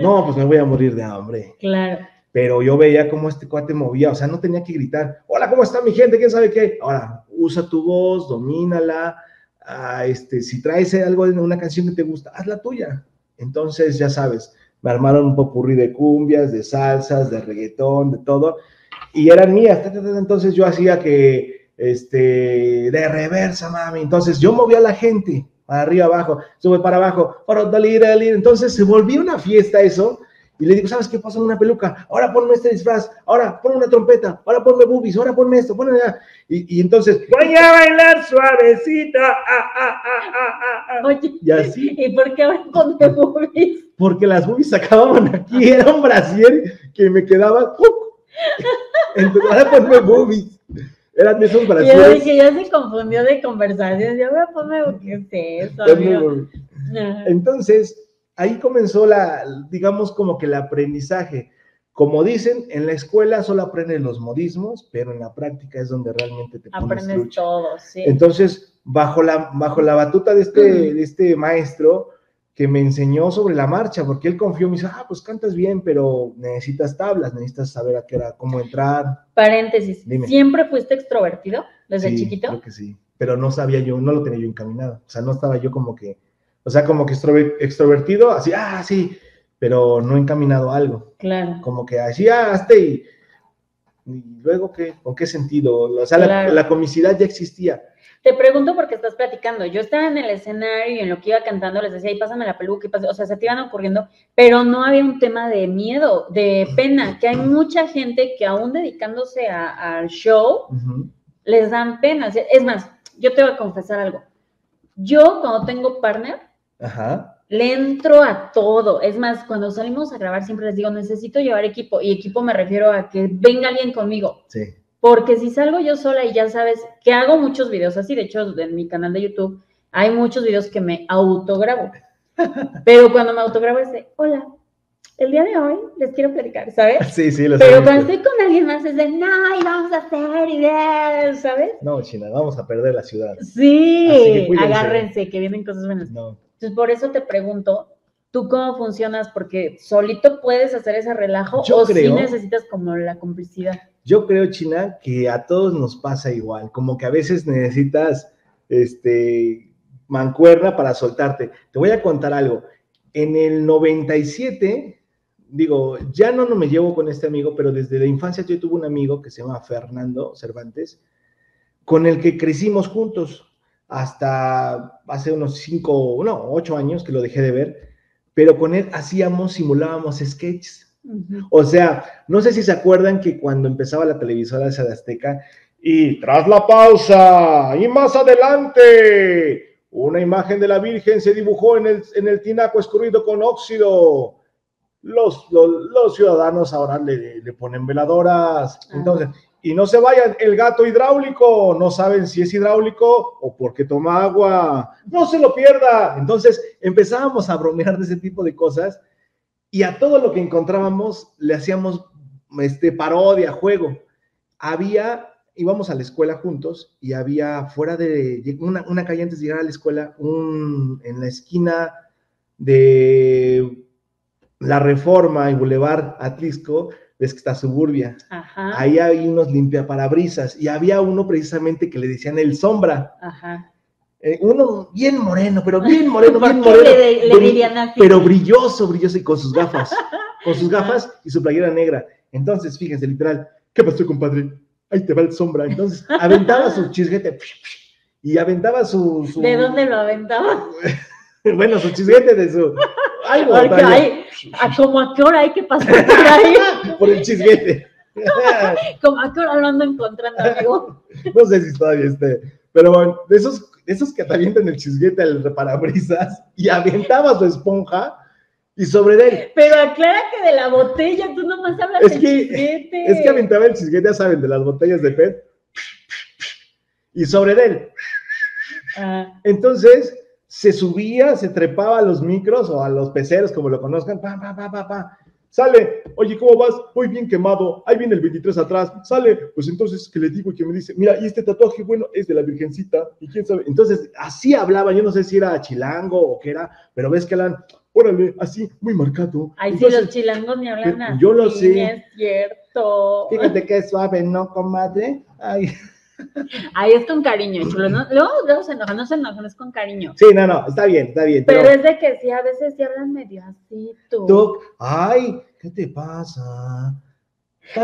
No, pues me voy a morir de hambre. Claro. Pero yo veía cómo este cuate movía, o sea, no tenía que gritar, hola, ¿cómo está mi gente? ¿Quién sabe qué? Ahora, usa tu voz, domínala, ah, este, si traes algo en una canción que te gusta, haz la tuya. Entonces, ya sabes, me armaron un popurrí de cumbias, de salsas, de reggaetón, de todo, y eran mías. Entonces yo hacía que, este, de reversa, mami. Entonces yo movía a la gente, para arriba, abajo, sube para abajo, entonces se volvió una fiesta eso, y le digo, ¿sabes qué pasa? Una peluca, ahora ponme este disfraz, ahora ponme una trompeta, ahora ponme boobies, ahora ponme esto, ponme nada. Y, y entonces, voy a bailar suavecita, ah, ah, ah, ah, ah. Oye, y así. ¿Y por qué ahora ponme boobies? Porque las boobies acababan aquí, era un brasier que me quedaba, entonces, ahora ponme boobies. Eran esos brasieres. Yo dije, ya se confundió de conversaciones, yo voy a poner, ¿qué es eso, amigo? Entonces, ahí comenzó la, digamos, como que el aprendizaje. Como dicen, en la escuela solo aprendes los modismos, pero en la práctica es donde realmente te aprendes pones lucha. Todo, sí. Entonces, bajo la, bajo la batuta de este, uh-huh. de este maestro que me enseñó sobre la marcha, porque él confió, me dice, ah, pues cantas bien, pero necesitas tablas, necesitas saber a qué hora, cómo entrar. Paréntesis, dime. ¿Siempre fuiste extrovertido desde sí, chiquito? Sí, creo que sí, pero no sabía yo, no lo tenía yo encaminado, o sea, no estaba yo como que... O sea, como que extrovertido, así, ah, sí, pero no encaminado a algo. Claro. Como que así, ah, hazte y, y luego, ¿qué? ¿Con qué sentido? O sea, claro. la, la comicidad ya existía. Te pregunto porque estás platicando. Yo estaba en el escenario y en lo que iba cantando les decía, y pásame la peluca, y pásame, o sea, se te iban ocurriendo, pero no había un tema de miedo, de pena, que hay mucha gente que aún dedicándose al show, uh-huh. les dan pena. Es más, yo te voy a confesar algo. Yo, cuando tengo partner, ajá. le entro a todo. Es más, cuando salimos a grabar siempre les digo, necesito llevar equipo. Y equipo me refiero a que venga alguien conmigo. Sí. Porque si salgo yo sola y ya sabes que hago muchos videos así. De hecho, en mi canal de YouTube hay muchos videos que me autograbo. Pero cuando me autograbo es de, hola, el día de hoy les quiero platicar, ¿sabes? Sí, sí, lo sé. Pero cuando estoy con alguien más es de, no, y vamos a hacer ideas, ¿sabes? No, China, vamos a perder la ciudad. Sí, que agárrense, que vienen cosas buenas. No. Entonces, por eso te pregunto, ¿tú cómo funcionas? Porque solito puedes hacer ese relajo yo o creo, sí necesitas como la complicidad. Yo creo, China, que a todos nos pasa igual, como que a veces necesitas este, mancuerna para soltarte. Te voy a contar algo. En el noventa y siete... Digo, ya no, no me llevo con este amigo, pero desde la infancia yo tuve un amigo que se llama Fernando Cervantes, con el que crecimos juntos hasta hace unos cinco, no, ocho años que lo dejé de ver, pero con él hacíamos, simulábamos sketches. Uh-huh. O sea, no sé si se acuerdan que cuando empezaba la televisora de Azteca, y tras la pausa, y más adelante, una imagen de la Virgen se dibujó en el, en el tinaco escurrido con óxido. Los, los, los ciudadanos ahora le, le ponen veladoras, ah. entonces, y no se vayan, el gato hidráulico, no saben si es hidráulico o porque toma agua, no se lo pierda. Entonces empezábamos a bromear de ese tipo de cosas y a todo lo que encontrábamos le hacíamos este, parodia, juego. Había, íbamos a la escuela juntos y había fuera de, una, una calle antes de llegar a la escuela, un, en la esquina de... La Reforma y Boulevard Atlisco, ves que está Suburbia. Ajá. Ahí hay unos limpiaparabrisas y había uno precisamente que le decían el Sombra. Ajá. Eh, uno bien moreno, pero bien moreno, bien moreno. Le, le dirían así. Pero brilloso, brilloso y con sus gafas. Con sus gafas y su playera negra. Entonces, fíjense, literal, ¿qué pasó, compadre? Ahí te va el Sombra. Entonces, aventaba su chisguete y aventaba su... su... ¿De dónde lo aventaba? Bueno, su chisguete de su... Ay, hay, ¿a como a qué hora hay que pasar por ahí? Por el chisguete. ¿Como a qué hora lo ando encontrando, amigo? No sé si todavía esté. Pero bueno, de esos, esos que te avientan el chisguete al reparabrisas y aventaba su esponja y sobre de él. Pero aclara que de la botella, tú nomás hablas del chisguete. Es que aventaba el chisguete, ya saben, de las botellas de P E T. Y sobre de él. Ah. Entonces... se subía, se trepaba a los micros o a los peceros, como lo conozcan, pa, pa, pa, pa, pa. sale, oye, ¿cómo vas? Voy bien quemado, ahí viene el veintitrés atrás, sale, pues entonces, ¿qué le digo? Y que me dice, mira, y este tatuaje, bueno, es de la Virgencita, y quién sabe, entonces, así hablaba, yo no sé si era chilango o qué era, pero ves que hablan, órale, así, muy marcado. Ay, entonces, sí, los chilangos ni hablan así. Yo lo sé. Es cierto. Fíjate que es suave, ¿no, comadre? Ay, ahí es con cariño, chulo. No, luego, luego se enojan, no se enojan, es con cariño. Sí, no, no, está bien, está bien. Pero, pero es de que sí, a veces sí hablan medio así, tú. ¿Tú? Ay, ¿qué te pasa?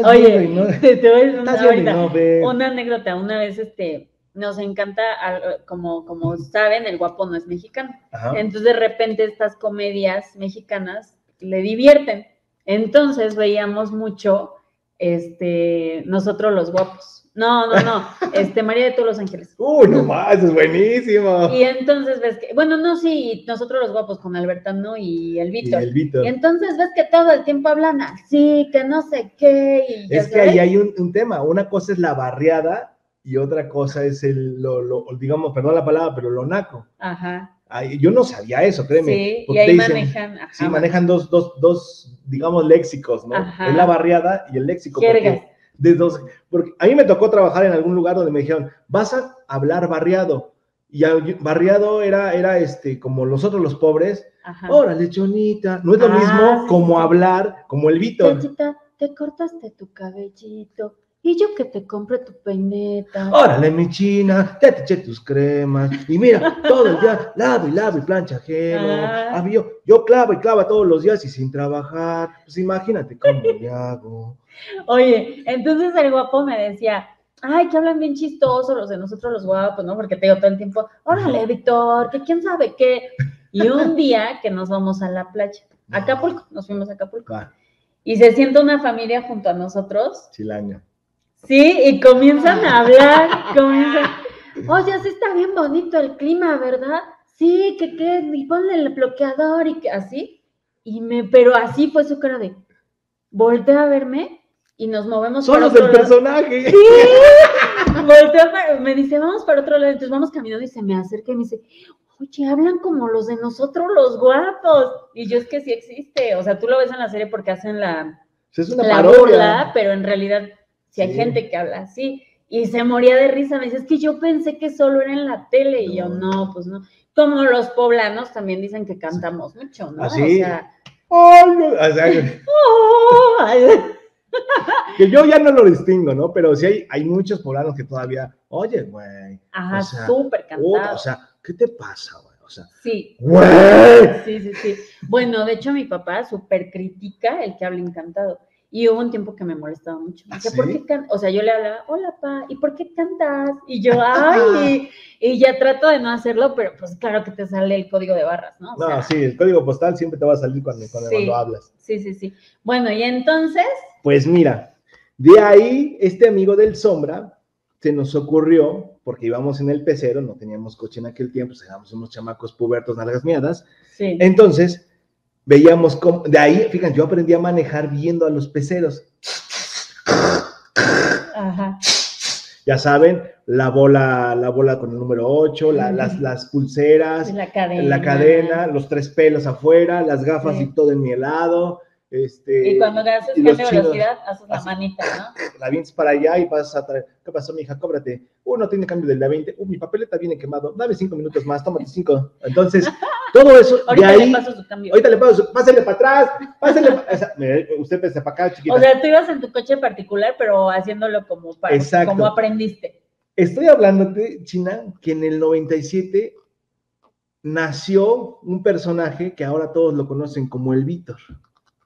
Oye, no, te, te voy a decir una, no, una anécdota. Una vez, este, nos encanta, como, como saben, el guapo no es mexicano. Ajá. Entonces, de repente, estas comedias mexicanas le divierten. Entonces, veíamos mucho, este, nosotros los guapos. No, no, no, este, María de todos los Ángeles. ¡Uy, no más! ¡Es buenísimo! Y entonces ves que, bueno, no, sí, nosotros los guapos con Albertano y el Víctor. Y el Víctor. Y entonces ves que todo el tiempo hablan así, que no sé qué. Y es que ahí hay un, un tema, una cosa es la barriada y otra cosa es el, lo, lo, digamos, perdón la palabra, pero lo naco. Ajá. Ay, yo no sabía eso, créeme. Sí, porque y ahí dicen, manejan. Ajá, sí, manejan dos, dos, dos, digamos, léxicos, ¿no? Ajá. Es la barriada y el léxico. De dos, porque a mí me tocó trabajar en algún lugar donde me dijeron, vas a hablar barriado, y barriado era, era este, como los otros los pobres. Ajá. Órale, chonita, no es lo ah, mismo sí, como sí. hablar, como el Vito. Chonita, te cortaste tu cabellito, y yo que te compré tu peineta. Órale, mi china, ya te eché tus cremas, y mira, todo el día, lavo y lavo y plancha ajeno. Ah. Yo, yo clavo y clavo todos los días y sin trabajar, pues imagínate cómo le hago. Oye, entonces el guapo me decía, ay, que hablan bien chistosos los de nosotros los guapos, ¿no? Porque te digo todo el tiempo, órale, Víctor, que quién sabe qué. Y un día que nos vamos a la playa, Acapulco, nos fuimos a Acapulco. Ah. Y se sienta una familia junto a nosotros. Chilaña. Sí, y comienzan a hablar, comienzan, oye, sí está bien bonito el clima, ¿verdad? Sí, que qué, y ponle el bloqueador y que, así. Y me, pero así fue su cara de, voltea a verme. Y nos movemos. Solos del personaje. Sí. Volteo, me dice, vamos para otro lado. Entonces vamos caminando y se me acerca y me dice, oye, hablan como los de nosotros los guapos. Y yo, es que sí existe. O sea, tú lo ves en la serie porque hacen la, es una la burla, pero en realidad si sí hay sí. gente que habla así. Y se moría de risa. Me dice, es que yo pensé que solo era en la tele. No. Y yo, no, pues no. Como los poblanos también dicen que cantamos sí. mucho, ¿no? Así. O sea, oh, no. O sea que... oh, que yo ya no lo distingo, ¿no? Pero sí hay, hay muchos poblanos que todavía, oye, güey. Ajá, o sea, súper cantado. Oh, o sea, ¿qué te pasa, güey? O sea, sí. ¡Güey! Sí, sí, sí. Bueno, de hecho, mi papá súper critica el que habla encantado. Y hubo un tiempo que me molestaba mucho. ¿Ah, sí? ¿Por qué can-? O sea, yo le hablaba, hola, pa, ¿y por qué cantas? Y yo, ay, y, y ya trato de no hacerlo, pero pues claro que te sale el código de barras, ¿no? O no, sea, sí, el código postal siempre te va a salir cuando, cuando, sí, cuando hablas. Sí, sí, sí. Bueno, y entonces... Pues mira, de ahí este amigo del Sombra se nos ocurrió, porque íbamos en el pecero, no teníamos coche en aquel tiempo, éramos unos chamacos pubertos, nalgas miadas. Sí. Entonces... veíamos cómo, de ahí, fíjense, yo aprendí a manejar viendo a los peceros. Ajá. Ya saben, la bola, la bola con el número ocho, la, las, las pulseras, la cadena. la cadena, los tres pelos afuera, las gafas sí. y todo en mi helado. Este, y cuando haces y chinos, velocidad, haces la así, manita, ¿no? La vienes para allá y vas a traer, ¿qué pasó, mija? Cóbrate. Uh, no tiene cambio del de veinte. Uh, mi papeleta viene quemado. Dame cinco minutos más, tómate cinco. Entonces, todo eso, ahorita de ahí... Ahorita le paso su cambio. Ahorita le paso su... Pásale para atrás, pásale para... O sea, usted pese para acá, chiquita. O sea, tú ibas en tu coche particular, pero haciéndolo como, para, exacto, como aprendiste. Estoy hablándote, China, que en el noventa y siete nació un personaje que ahora todos lo conocen como el Víctor.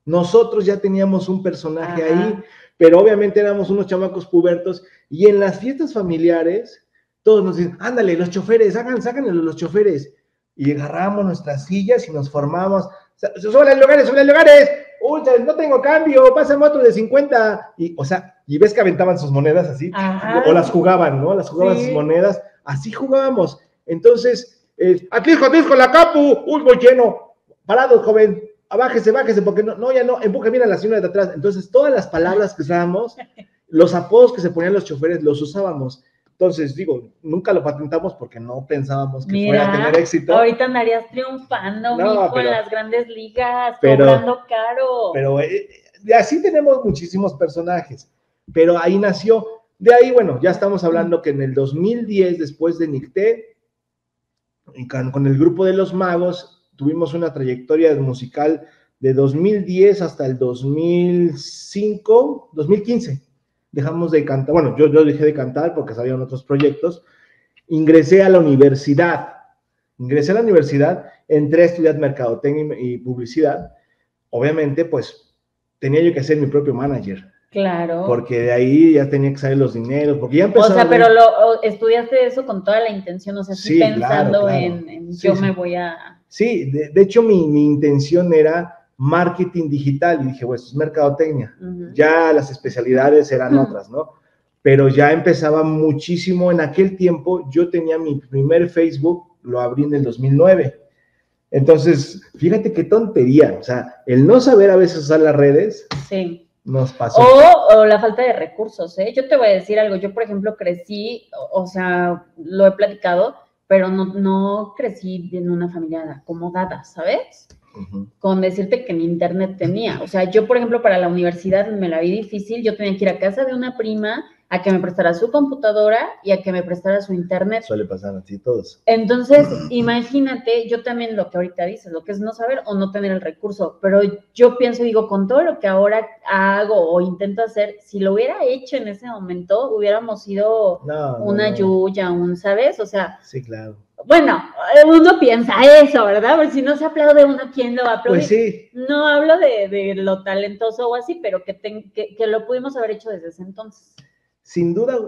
Nosotros ya teníamos un personaje Ajá. ahí, pero obviamente éramos unos chamacos pubertos, y en las fiestas familiares, todos nos dicen, ándale, los choferes, hagan, sáquenle los choferes, y agarramos nuestras sillas y nos formamos, ¡súbale lugares, súbale lugares! ¡Uy, no tengo cambio, pásame otro de cincuenta! Y, o sea, y ves que aventaban sus monedas así, Ajá. o las jugaban, ¿no? Las jugaban sí. sus monedas, así jugábamos. Entonces, eh, ¡atlisco, atlisco, la capu! ¡Uy, voy lleno! ¡Parados, joven! Bájese, bájese, porque no, no, ya no, empuje bien a la señora de atrás. Entonces, todas las palabras que usábamos, los apodos que se ponían los choferes, los usábamos. Entonces, digo, nunca lo patentamos porque no pensábamos que Mira, fuera a tener éxito. Ahorita andarías triunfando, no, mijo, pero, en las grandes ligas, pero, cobrando caro. Pero eh, así tenemos muchísimos personajes, pero ahí nació. De ahí, bueno, ya estamos hablando que en el dos mil diez, después de Nicté, con, con el grupo de Los Magos, tuvimos una trayectoria musical de dos mil diez hasta el dos mil cinco, dos mil quince. Dejamos de cantar, bueno, yo, yo dejé de cantar porque salían otros proyectos, ingresé a la universidad, ingresé a la universidad, entré a estudiar mercadotecnia y publicidad, obviamente, pues, tenía yo que ser mi propio manager. Claro. Porque de ahí ya tenía que salir los dineros, porque ya empezó. O sea, a... pero lo, estudiaste eso con toda la intención, o sea, sí, sí pensando claro, claro. en, en sí, yo sí. me voy a... Sí, de, de hecho, mi, mi intención era... marketing digital, y dije, pues, es mercadotecnia, uh-huh. ya las especialidades eran uh-huh. otras, ¿no? Pero ya empezaba muchísimo, en aquel tiempo yo tenía mi primer Facebook, lo abrí en el dos mil nueve, entonces, fíjate qué tontería, o sea, el no saber a veces usar las redes, sí. nos pasó. O, o la falta de recursos, ¿eh? Yo te voy a decir algo, yo por ejemplo crecí, o, o sea, lo he platicado, pero no, no crecí en una familia acomodada, ¿sabes? Uh-huh. Con decirte que mi internet tenía, o sea, yo por ejemplo para la universidad me la vi difícil, yo tenía que ir a casa de una prima a que me prestara su computadora y a que me prestara su internet. Suele pasar a ti todos. Entonces, imagínate, yo también lo que ahorita dices, lo que es no saber o no tener el recurso, pero yo pienso, digo, con todo lo que ahora hago o intento hacer, si lo hubiera hecho en ese momento, hubiéramos sido no, una no. yuya, un, ¿sabes? O sea... Sí, claro. Bueno, uno piensa eso, ¿verdad? Porque si no se aplaude uno, ¿quién lo va a aplaudir? Pues sí. No hablo de, de lo talentoso o así, pero que, te, que, que lo pudimos haber hecho desde ese entonces. Sin duda,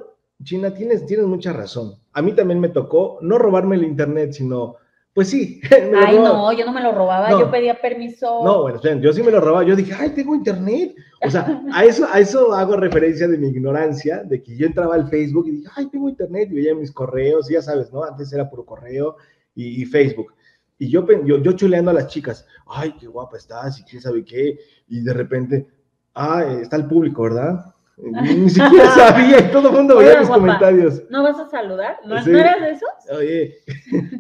China, tienes, tienes mucha razón. A mí también me tocó no robarme el internet, sino, pues sí. Ay, robaba. no, yo no me lo robaba, no. yo pedía permiso. No, bueno, yo sí me lo robaba, yo dije, ay, tengo internet. O sea, a eso, a eso hago referencia de mi ignorancia, de que yo entraba al Facebook y dije, ay, tengo internet, y veía mis correos, y ya sabes, ¿no? Antes era puro correo y, y Facebook. Y yo, yo, yo chuleando a las chicas, ay, qué guapa estás, y quién sabe qué, y de repente, ah, está el público, ¿verdad? Ni siquiera sabía y todo el mundo veía mis guapa, comentarios. ¿No vas a saludar? ¿No, sí. ¿No eras de esos? Oye,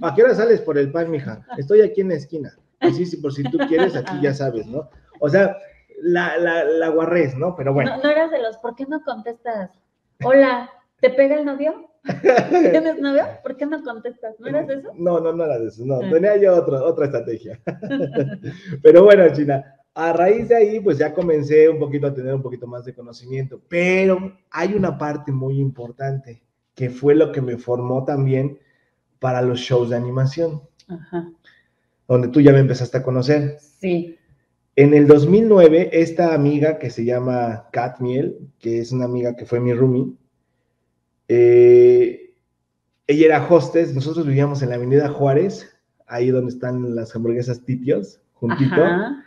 ¿a qué hora sales por el pan, mija? Estoy aquí en la esquina. Sí, sí, por si tú quieres, aquí ya sabes, ¿no? O sea, la, la, la guarrés, ¿no? Pero bueno. No, no eras de los, ¿por qué no contestas? Hola, ¿te pega el novio? ¿Tienes novio? ¿Por qué no contestas? ¿No eras de eso? No, no, no era de eso, no. Tenía yo otra, otra estrategia. Pero bueno, China. A raíz de ahí, pues ya comencé un poquito a tener un poquito más de conocimiento, pero hay una parte muy importante que fue lo que me formó también para los shows de animación, ajá. donde tú ya me empezaste a conocer. Sí. En el dos mil nueve, esta amiga que se llama Kat Miel, que es una amiga que fue mi roomie, eh, ella era hostess, nosotros vivíamos en la avenida Juárez, ahí donde están las hamburguesas Titios, juntito. Ajá.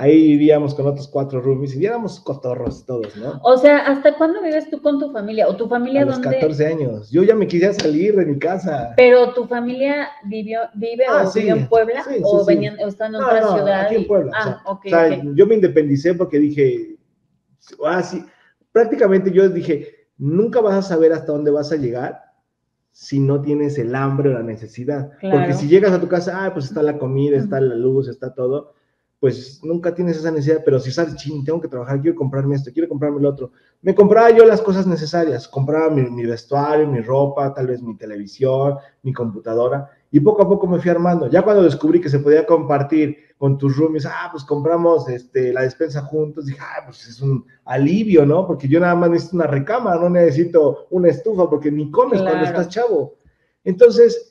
Ahí vivíamos con otros cuatro roomies y éramos cotorros todos, ¿no? O sea, ¿hasta cuándo vives tú con tu familia? ¿O tu familia dónde? A los catorce años. Yo ya me quisiera salir de mi casa. ¿Pero tu familia vivió, vive ah, o sí, vivió en Puebla? Sí, sí, ¿O sí. venían, o está en no, otra no, ciudad? Aquí y... en Puebla. Ah, o sea, ok, o sea, okay. Yo me independicé porque dije, ah, sí. Prácticamente yo dije, nunca vas a saber hasta dónde vas a llegar si no tienes el hambre o la necesidad. Claro. Porque si llegas a tu casa, ah, pues está la comida, uh-huh. está la luz, está todo... pues nunca tienes esa necesidad, pero si sabes, ching, tengo que trabajar, quiero comprarme esto, quiero comprarme lo otro. Me compraba yo las cosas necesarias, compraba mi, mi vestuario, mi ropa, tal vez mi televisión, mi computadora, y poco a poco me fui armando. Ya cuando descubrí que se podía compartir con tus roomies, ah, pues compramos este, la despensa juntos, dije, ah, pues es un alivio, ¿no? Porque yo nada más necesito una recámara, no necesito una estufa, porque ni comes claro. cuando estás chavo. Entonces...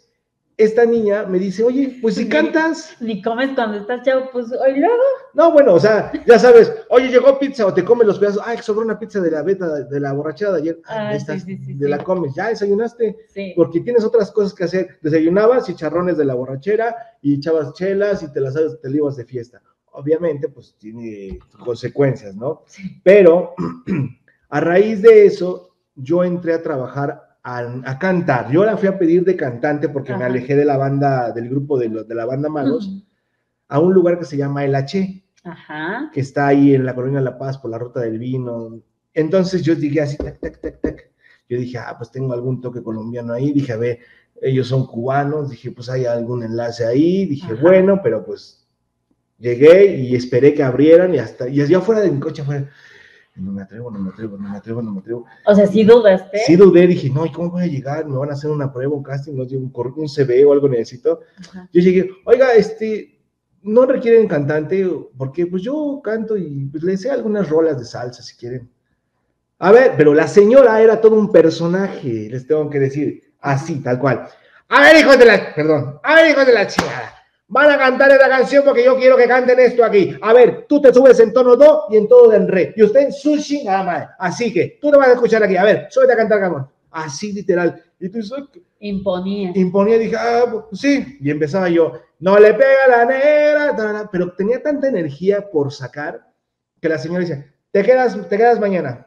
esta niña me dice, oye, pues si cantas... Ni, ni comes cuando estás chavo, pues, ¿y luego? No, bueno, o sea, ya sabes, oye, llegó pizza, o te comes los pedazos, ay, sobró una pizza de la beta, de la borrachada de ayer, ay, ah, estás, sí, sí, sí, de sí. la comes, ya desayunaste, sí. porque tienes otras cosas que hacer, desayunabas y charrones de la borrachera, y echabas chelas, y te las te ibas de fiesta. Obviamente, pues, tiene consecuencias, ¿no? Sí. Pero, a raíz de eso, yo entré a trabajar... A, a cantar, yo la fui a pedir de cantante porque ajá. me alejé de la banda, del grupo de, lo, de la banda Magos, uh-huh. a un lugar que se llama El H, ajá. que está ahí en la Colonia de La Paz por la Ruta del Vino. Entonces yo dije así, tac, tac, tac, tac, Yo dije, ah, pues tengo algún toque colombiano ahí, dije, a ver, ellos son cubanos, dije, pues hay algún enlace ahí, dije, ajá, bueno, pero pues llegué y esperé que abrieran y hasta, y allá afuera de mi coche afuera, no me atrevo, no me atrevo, no me atrevo, no me atrevo. O sea, sí dudaste. Sí dudé, dije, no, ¿y cómo voy a llegar? ¿Me van a hacer una prueba, un casting, no sé, un, un C V o algo necesito? Ajá. Yo llegué, oiga, este... no requieren cantante, porque pues yo canto y pues, les sé algunas rolas de salsa, si quieren. A ver, pero la señora era todo un personaje, les tengo que decir, así, tal cual. A ver, hijos de la... Perdón. A ver, hijos de la chingada. Van a cantar esta canción porque yo quiero que canten esto aquí. A ver, tú te subes en tono do y en todo en re. Y usted en su chingada madre. Así que tú te vas a escuchar aquí. A ver, súbete a cantar, cabrón. Así, literal. Y tú... Imponía. Imponía, dije, ah, pues, sí. Y empezaba yo... No le pega la negra, pero tenía tanta energía por sacar que la señora decía, te quedas, te quedas mañana.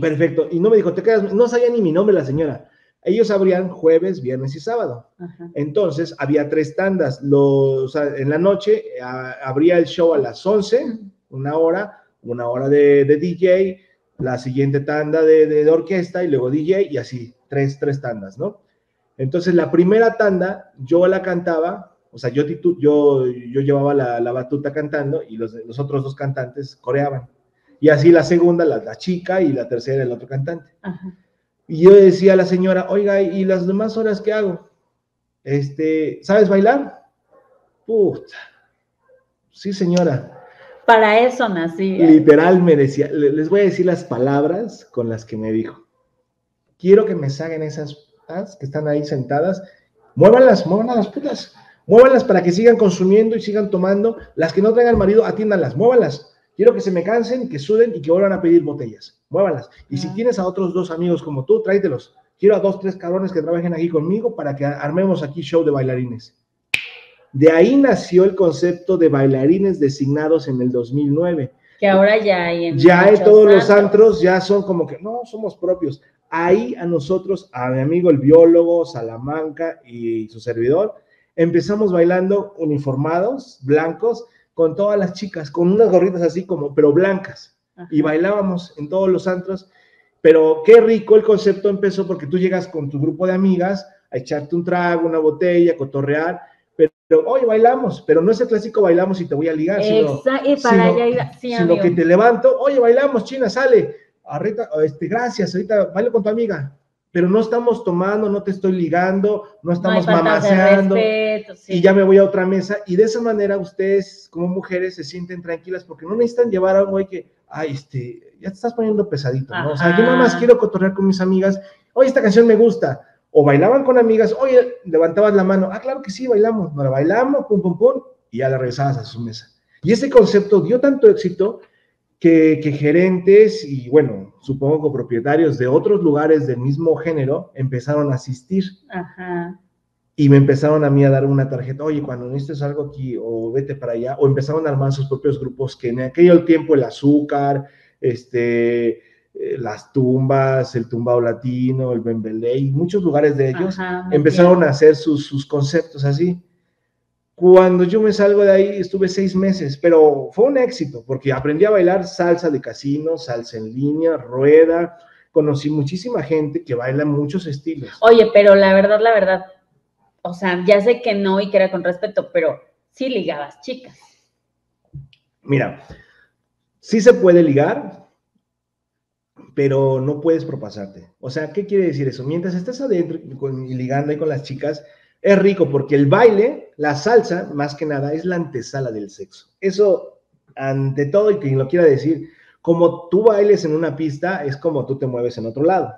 Perfecto. Y no me dijo, te quedas, no sabía ni mi nombre la señora. Ellos abrían jueves, viernes y sábado. Ajá. Entonces había tres tandas. Los, o sea, en la noche a, abría el show a las once, una hora, una hora de, de D J, la siguiente tanda de, de, de orquesta y luego D J y así, tres, tres tandas, ¿no? Entonces la primera tanda yo la cantaba. O sea, yo, yo, yo llevaba la, la batuta cantando y los, los otros dos cantantes coreaban. Y así la segunda, la, la chica, y la tercera, el otro cantante. Ajá. Y yo decía a la señora, oiga, ¿y las demás horas qué hago? Este, ¿sabes bailar? Puta. Sí, señora. Para eso nací. Literal me decía, les voy a decir las palabras con las que me dijo. Quiero que me saquen esas putas que están ahí sentadas. Muévanlas, muevan a las putas. Muévanlas para que sigan consumiendo y sigan tomando. Las que no traigan marido, atiéndanlas, muévanlas. Quiero que se me cansen, que suden y que vuelvan a pedir botellas. Muévanlas. Y ah. si tienes a otros dos amigos como tú, tráetelos. Quiero a dos, tres cabrones que trabajen aquí conmigo para que armemos aquí show de bailarines. De ahí nació el concepto de bailarines designados en el dos mil nueve. Que ahora ya hay en ya hay todos antros. Los antros ya son como que, no, somos propios. Ahí a nosotros, a mi amigo el biólogo, Salamanca y su servidor, empezamos bailando uniformados, blancos, con todas las chicas, con unas gorritas así como, pero blancas. Ajá. Y bailábamos en todos los antros, pero qué rico el concepto empezó porque tú llegas con tu grupo de amigas a echarte un trago, una botella, cotorrear, pero, pero hoy bailamos, pero no es el clásico bailamos y te voy a ligar, sino, y para sino, allá, sí, sino amigo. Que te levanto, oye, bailamos, china, sale, ahorita, este, gracias, ahorita bailo con tu amiga. Pero no estamos tomando, no te estoy ligando, no estamos no mamaseando, respeto, sí. Y ya me voy a otra mesa, y de esa manera ustedes como mujeres se sienten tranquilas, porque no necesitan llevar a un güey que, ay, este, ya te estás poniendo pesadito, ¿no? Ajá. O sea, yo nada más quiero cotorrear con mis amigas, oye, esta canción me gusta, o bailaban con amigas, oye, levantabas la mano, ah, claro que sí, bailamos, no la bailamos, pum, pum, pum, y ya la regresabas a su mesa. Y ese concepto dio tanto éxito, Que, que gerentes y, bueno, supongo que propietarios de otros lugares del mismo género empezaron a asistir. Ajá. Y me empezaron a mí a dar una tarjeta, oye, cuando necesites algo aquí o vete para allá, o empezaron a armar sus propios grupos que en aquel tiempo el azúcar, este, eh, las tumbas, el tumbao latino, el bembelé, y muchos lugares de ellos. Ajá, empezaron bien. A hacer sus, sus conceptos así. Cuando yo me salgo de ahí, estuve seis meses, pero fue un éxito, porque aprendí a bailar salsa de casino, salsa en línea, rueda, conocí muchísima gente que baila muchos estilos. Oye, pero la verdad, la verdad, o sea, ya sé que no y que era con respeto, pero sí ligabas chicas. Mira, sí se puede ligar, pero no puedes propasarte. O sea, ¿qué quiere decir eso? Mientras estás adentro y ligando ahí con las chicas, es rico porque el baile, la salsa, más que nada, es la antesala del sexo. Eso, ante todo, y quien lo quiera decir, como tú bailes en una pista, es como tú te mueves en otro lado.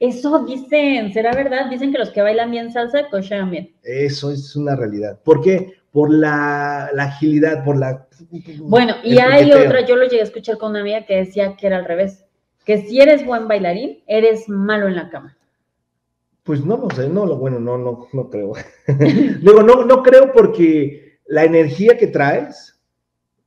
Eso dicen, ¿será verdad? Dicen que los que bailan bien salsa, cochean bien. Eso es una realidad. ¿Por qué? Por la, la agilidad, por la... Bueno, y hay otra, yo lo llegué a escuchar con una amiga que decía que era al revés, que si eres buen bailarín, eres malo en la cama. Pues no lo sé, no, lo bueno, no, no, no creo. Luego, no, no creo porque la energía que traes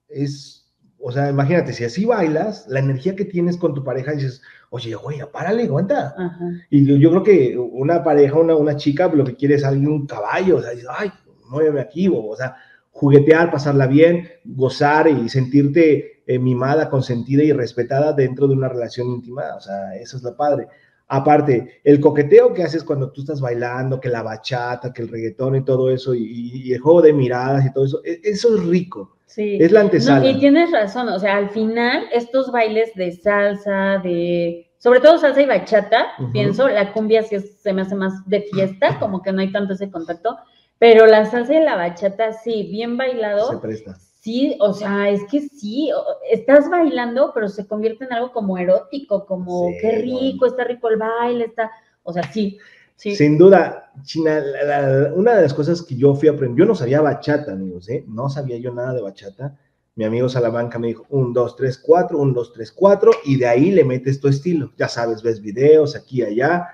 es, o sea, imagínate, si así bailas, la energía que tienes con tu pareja, dices, oye, güey, párale, aguanta. Ajá. Y yo, yo creo que una pareja, una, una chica, lo que quiere es alguien, un caballo, o sea, dices, ay, muéveme aquí, bobo. O sea, juguetear, pasarla bien, gozar y sentirte eh, mimada, consentida y respetada dentro de una relación íntima, o sea, eso es lo padre. Aparte, el coqueteo que haces cuando tú estás bailando, que la bachata, que el reggaetón y todo eso, y, y el juego de miradas y todo eso, eso es rico, sí. Es la antesala. No, y tienes razón, o sea, al final estos bailes de salsa, de sobre todo salsa y bachata, uh-huh. pienso, la cumbia sí es, se me hace más de fiesta, como que no hay tanto ese contacto, pero la salsa y la bachata sí, bien bailado. Se presta. Sí, o sea, es que sí, estás bailando, pero se convierte en algo como erótico, como sí, qué rico, bueno. Está rico el baile, está, o sea, sí, sí. Sin duda, China, la, la, una de las cosas que yo fui aprendiendo, yo no sabía bachata, amigos, ¿eh? No sabía yo nada de bachata. Mi amigo Salamanca me dijo, un, dos, tres, cuatro, un, dos, tres, cuatro, y de ahí le metes tu estilo. Ya sabes, ves videos aquí, allá,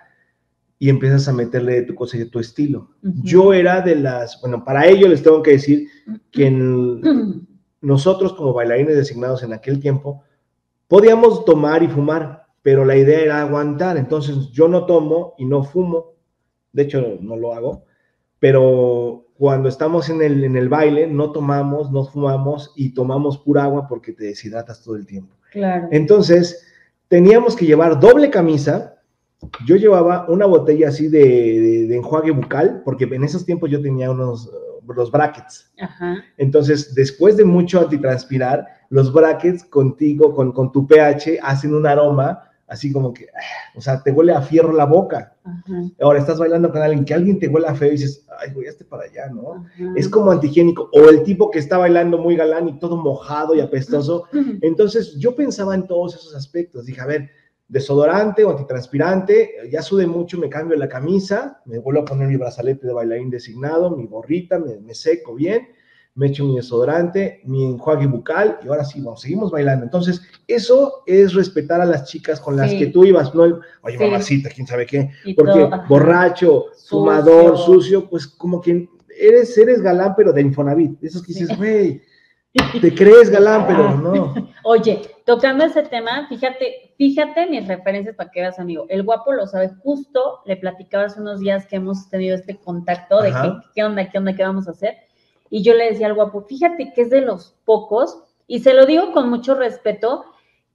y empiezas a meterle tu cosa y tu estilo. Uh-huh. Yo era de las... Bueno, para ello les tengo que decir que en, uh-huh. nosotros como bailarines designados en aquel tiempo podíamos tomar y fumar, pero la idea era aguantar. Entonces yo no tomo y no fumo. De hecho, no lo hago. Pero cuando estamos en el, en el baile, no tomamos, no fumamos y tomamos pura agua porque te deshidratas todo el tiempo. Claro. Entonces teníamos que llevar doble camisa. Yo llevaba una botella así de, de, de enjuague bucal, porque en esos tiempos yo tenía unos los brackets. Ajá. Entonces, después de mucho antitranspirar, los brackets contigo, con, con tu pH, hacen un aroma así como que, o sea, te huele a fierro la boca. Ajá. Ahora estás bailando con alguien que alguien te huele a feo y dices, ay, voy a este para allá, ¿no? Ajá. Es como antihigiénico. O el tipo que está bailando muy galán y todo mojado y apestoso. Ajá. Entonces, yo pensaba en todos esos aspectos. Dije, a ver, desodorante o antitranspirante, ya sudé mucho, me cambio la camisa, me vuelvo a poner mi brazalete de bailarín designado, mi gorrita, me, me seco bien, me echo mi desodorante, mi enjuague bucal, y ahora sí, vamos, seguimos bailando. Entonces, eso es respetar a las chicas con las sí. que tú ibas, no el, oye, sí. mamacita, quién sabe qué, y porque todo. Borracho, sucio. Fumador, sucio, pues como que eres, eres galán, pero de Infonavit, esos que dices, güey, te crees galán, pero no. Oye, tocando ese tema, fíjate, fíjate mis referencias para que veas, amigo. El guapo lo sabe, justo le platicaba hace unos días que hemos tenido este contacto de que, qué onda, qué onda, qué vamos a hacer. Y yo le decía al guapo, fíjate que es de los pocos, y se lo digo con mucho respeto,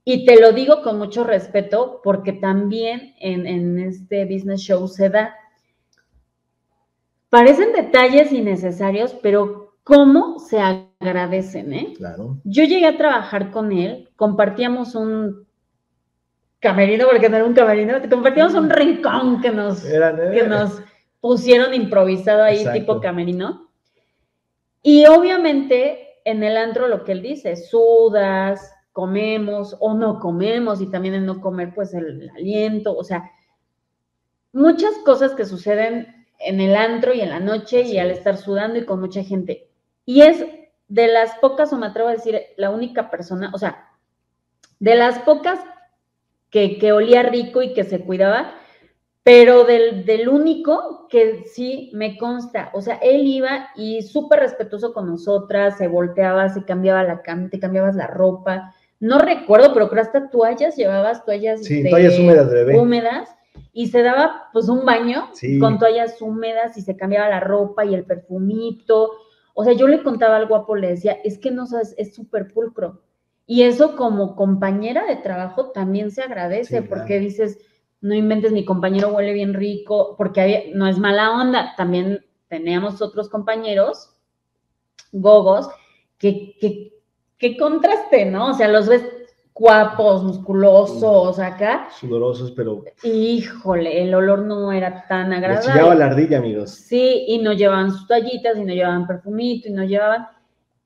y te lo digo con mucho respeto, porque también en, en este business show se da. Parecen detalles innecesarios, pero cómo se agradecen, ¿eh? Claro. Yo llegué a trabajar con él, compartíamos un camerino, porque no era un camerino, compartíamos un rincón que nos, que nos pusieron improvisado ahí, exacto. Tipo camerino. Y obviamente en el antro lo que él dice, sudas, comemos o no comemos, y también en no comer pues el, el aliento, o sea, muchas cosas que suceden en el antro y en la noche sí. Y al estar sudando y con mucha gente. Y es de las pocas, o me atrevo a decir, la única persona, o sea, de las pocas que, que olía rico y que se cuidaba, pero del, del único que sí me consta. O sea, él iba y súper respetuoso con nosotras, se volteaba, se cambiaba la cama, te cambiabas la ropa. No recuerdo, pero creo hasta toallas, llevabas toallas. Sí, de, toallas húmedas de bebé. Húmedas. Y se daba, pues, un baño sí. Con toallas húmedas y se cambiaba la ropa y el perfumito. O sea, yo le contaba al guapo, le decía, es que no sabes, es súper pulcro. Y eso como compañera de trabajo también se agradece, sí, porque claro. Dices, no inventes, mi compañero huele bien rico, porque había, no es mala onda. También teníamos otros compañeros, gogos, que, que, que contraste, ¿no? O sea, los ves guapos, musculosos, acá. Sudorosos, pero... Híjole, el olor no era tan agradable. Les llegaba la ardilla, amigos. Sí, y no llevaban sus toallitas, y no llevaban perfumito, y no llevaban...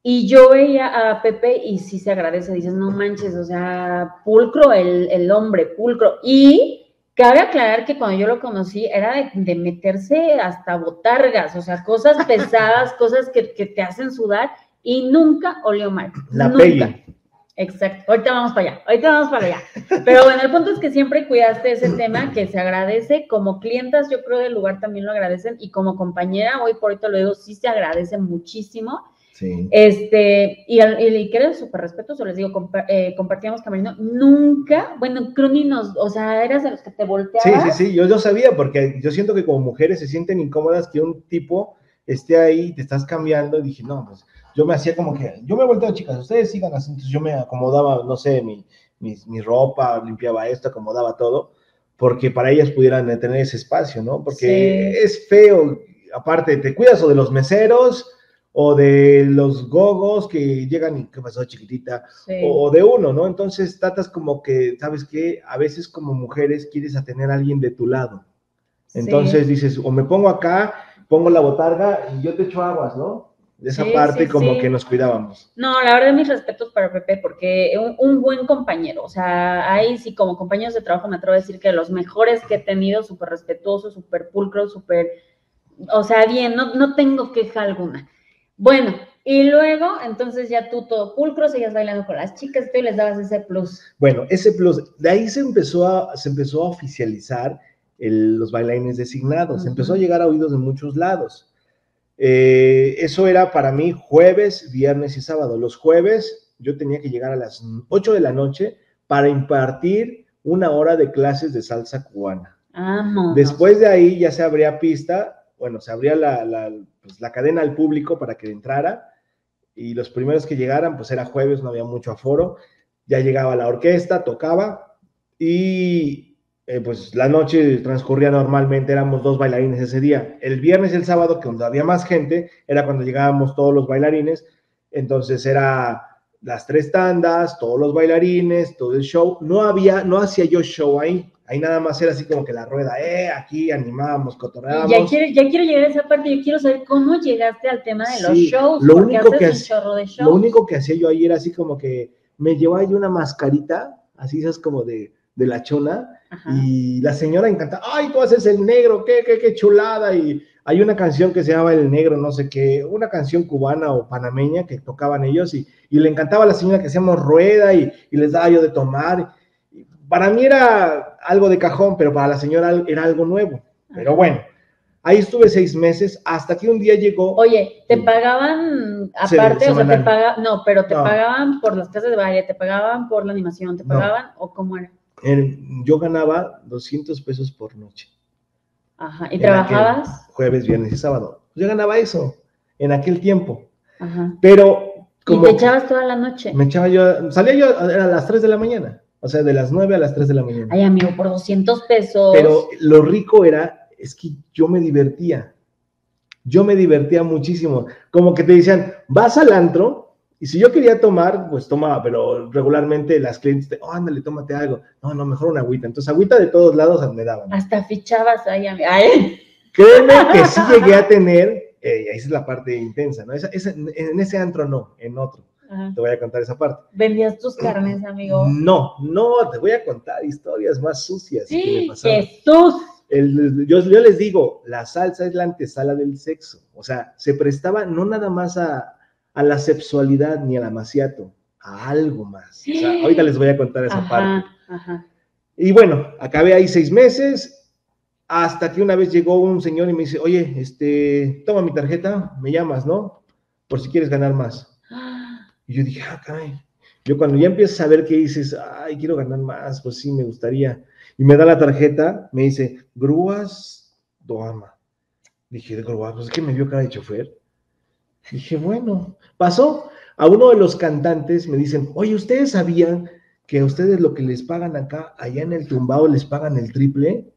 Y yo veía a Pepe y sí se agradece, dices, no manches, o sea, pulcro el, el hombre, pulcro. Y cabe aclarar que cuando yo lo conocí era de, de meterse hasta botargas, o sea, cosas pesadas, cosas que, que te hacen sudar, y nunca olió mal. La nunca. Pelle. Exacto, ahorita vamos para allá, ahorita vamos para allá, pero bueno, el punto es que siempre cuidaste ese tema que se agradece, como clientas yo creo del lugar también lo agradecen, y como compañera, hoy por hoy te lo digo, sí se agradece muchísimo, sí. este, y, y, y creo súper respetuoso, les digo, compa, eh, compartíamos camerino, nunca, bueno, creo ni nos, o sea, eras de los que te volteabas. Sí, sí, sí, yo, yo sabía, porque yo siento que como mujeres se sienten incómodas que un tipo esté ahí, te estás cambiando, y dije, no, pues, yo me hacía como que, yo me he volteado, chicas, ustedes sigan así, entonces yo me acomodaba, no sé, mi, mi, mi ropa, limpiaba esto, acomodaba todo, porque para ellas pudieran tener ese espacio, ¿no? Porque sí. Es feo, aparte, te cuidas o de los meseros, o de los gogos que llegan y, ¿qué pasó, chiquitita? Sí. O de uno, ¿no? Entonces tratas como que, ¿sabes qué? A veces como mujeres quieres a tener a alguien de tu lado. Entonces sí. Dices, o me pongo acá, pongo la botarga y yo te echo aguas, ¿no? De esa sí, parte sí, como sí. que nos cuidábamos. No, la verdad, mis respetos para Pepe, porque un, un buen compañero, o sea, ahí sí, como compañeros de trabajo me atrevo a decir que los mejores que he tenido, súper respetuosos, súper pulcros, súper, o sea, bien, no, no tengo queja alguna. Bueno, y luego, entonces ya tú todo pulcro, seguías bailando con las chicas, tú les dabas ese plus. Bueno, ese plus, de ahí se empezó a, se empezó a oficializar el, los bailarines designados, uh-huh. Empezó a llegar a oídos de muchos lados. Eh, eso era para mí jueves, viernes y sábado. Los jueves yo tenía que llegar a las ocho de la noche para impartir una hora de clases de salsa cubana. Ah, después de ahí ya se abría pista. Bueno, se abría la, la, pues, la cadena al público para que entrara, y los primeros que llegaran, pues era jueves, no había mucho aforo, ya llegaba la orquesta, tocaba, y eh, pues la noche transcurría normalmente, éramos dos bailarines ese día. El viernes y el sábado, que donde había más gente, era cuando llegábamos todos los bailarines, entonces era las tres tandas, todos los bailarines, todo el show, no había, no hacía yo show ahí. Ahí nada más era así como que la rueda, eh, aquí animábamos, cotorreábamos. Ya quiero, ya quiero llegar a esa parte, yo quiero saber cómo llegaste al tema de los sí, shows, lo porque único haces que un hacía, chorro de shows. Lo único que hacía yo ahí era así como que me llevaba ahí una mascarita, así esas como de, de la chona, ajá. Y la señora encantaba, ay, tú haces el negro, qué, qué, qué chulada, y hay una canción que se llamaba El Negro, no sé qué, una canción cubana o panameña que tocaban ellos, y, y le encantaba a la señora que hacíamos rueda, y, y les daba yo de tomar. Para mí era algo de cajón, pero para la señora era algo nuevo. Pero bueno, ahí estuve seis meses hasta que un día llegó... Oye, ¿te pagaban aparte? Se, o sea, te paga, no, pero ¿te no. pagaban por las clases de baile? ¿Te pagaban por la animación? ¿Te pagaban no. o cómo era? Yo ganaba doscientos pesos por noche. Ajá, ¿y en trabajabas? Jueves, viernes y sábado. Yo ganaba eso en aquel tiempo. Ajá. Pero... Como ¿y te echabas toda la noche? Me echaba yo... Salía yo a las tres de la mañana. O sea, de las nueve a las tres de la mañana. Ay, amigo, por doscientos pesos. Pero lo rico era, es que yo me divertía. Yo me divertía muchísimo. Como que te decían, vas al antro, y si yo quería tomar, pues tomaba, pero regularmente las clientes, te, oh, ándale, tómate algo. No, no, mejor una agüita. Entonces, agüita de todos lados me daban. Hasta fichabas ahí, amigo. Créeme que sí llegué a tener, eh, esa es la parte intensa, ¿no? Esa, esa, en ese antro no, en otro. Ajá. Te voy a contar esa parte. ¿Vendías tus carnes, amigo? No, no, te voy a contar historias más sucias. Sí, que me pasaron. Jesús. El, yo, yo les digo, la salsa es la antesala del sexo. O sea, se prestaba no nada más a, a la sexualidad ni al amaciato, a algo más. O sea, ahorita les voy a contar esa ajá, parte. Ajá. Y bueno, acabé ahí seis meses, hasta que una vez llegó un señor y me dice, oye, este, toma mi tarjeta, me llamas, ¿no? Por si quieres ganar más. Y yo dije, ah, caray. Yo cuando ya empiezas a ver que dices, ay, quiero ganar más, pues sí, me gustaría. Y me da la tarjeta, me dice, grúas Doama. Dije, grúas, pues que me vio cara de chofer. Dije, bueno, pasó. A uno de los cantantes me dicen, oye, ¿ustedes sabían que a ustedes lo que les pagan acá, allá en el tumbao, les pagan el triple?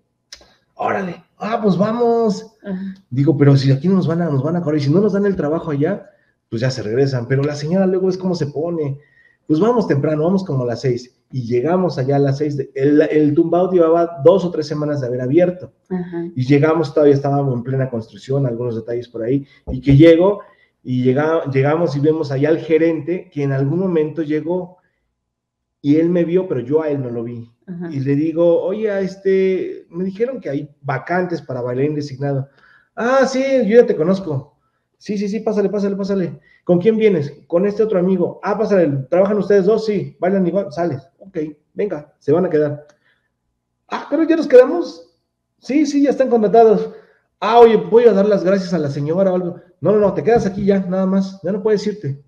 Órale, ah, pues vamos. Ajá. Digo, pero si aquí nos van a, nos van a correr, si no nos dan el trabajo allá, pues ya se regresan, pero la señora luego es como se pone, pues vamos temprano, vamos como a las seis, y llegamos allá a las seis, de, el, el tumbao llevaba dos o tres semanas de haber abierto, ajá. Y llegamos, todavía estábamos en plena construcción, algunos detalles por ahí, y que llego, y llega, llegamos y vemos allá al gerente, que en algún momento llegó, y él me vio, pero yo a él no lo vi, ajá. Y le digo, oye, este, me dijeron que hay vacantes para bailarín designado, ah, sí, yo ya te conozco. Sí, sí, sí, pásale, pásale, pásale. ¿Con quién vienes? Con este otro amigo. Ah, pásale, ¿trabajan ustedes dos? Sí, bailan igual, sales. Ok, venga, se van a quedar. Ah, ¿pero ya nos quedamos? Sí, sí, ya están contratados. Ah, oye, voy a dar las gracias a la señora o algo. No, no, no, te quedas aquí ya, nada más, ya no puedes irte.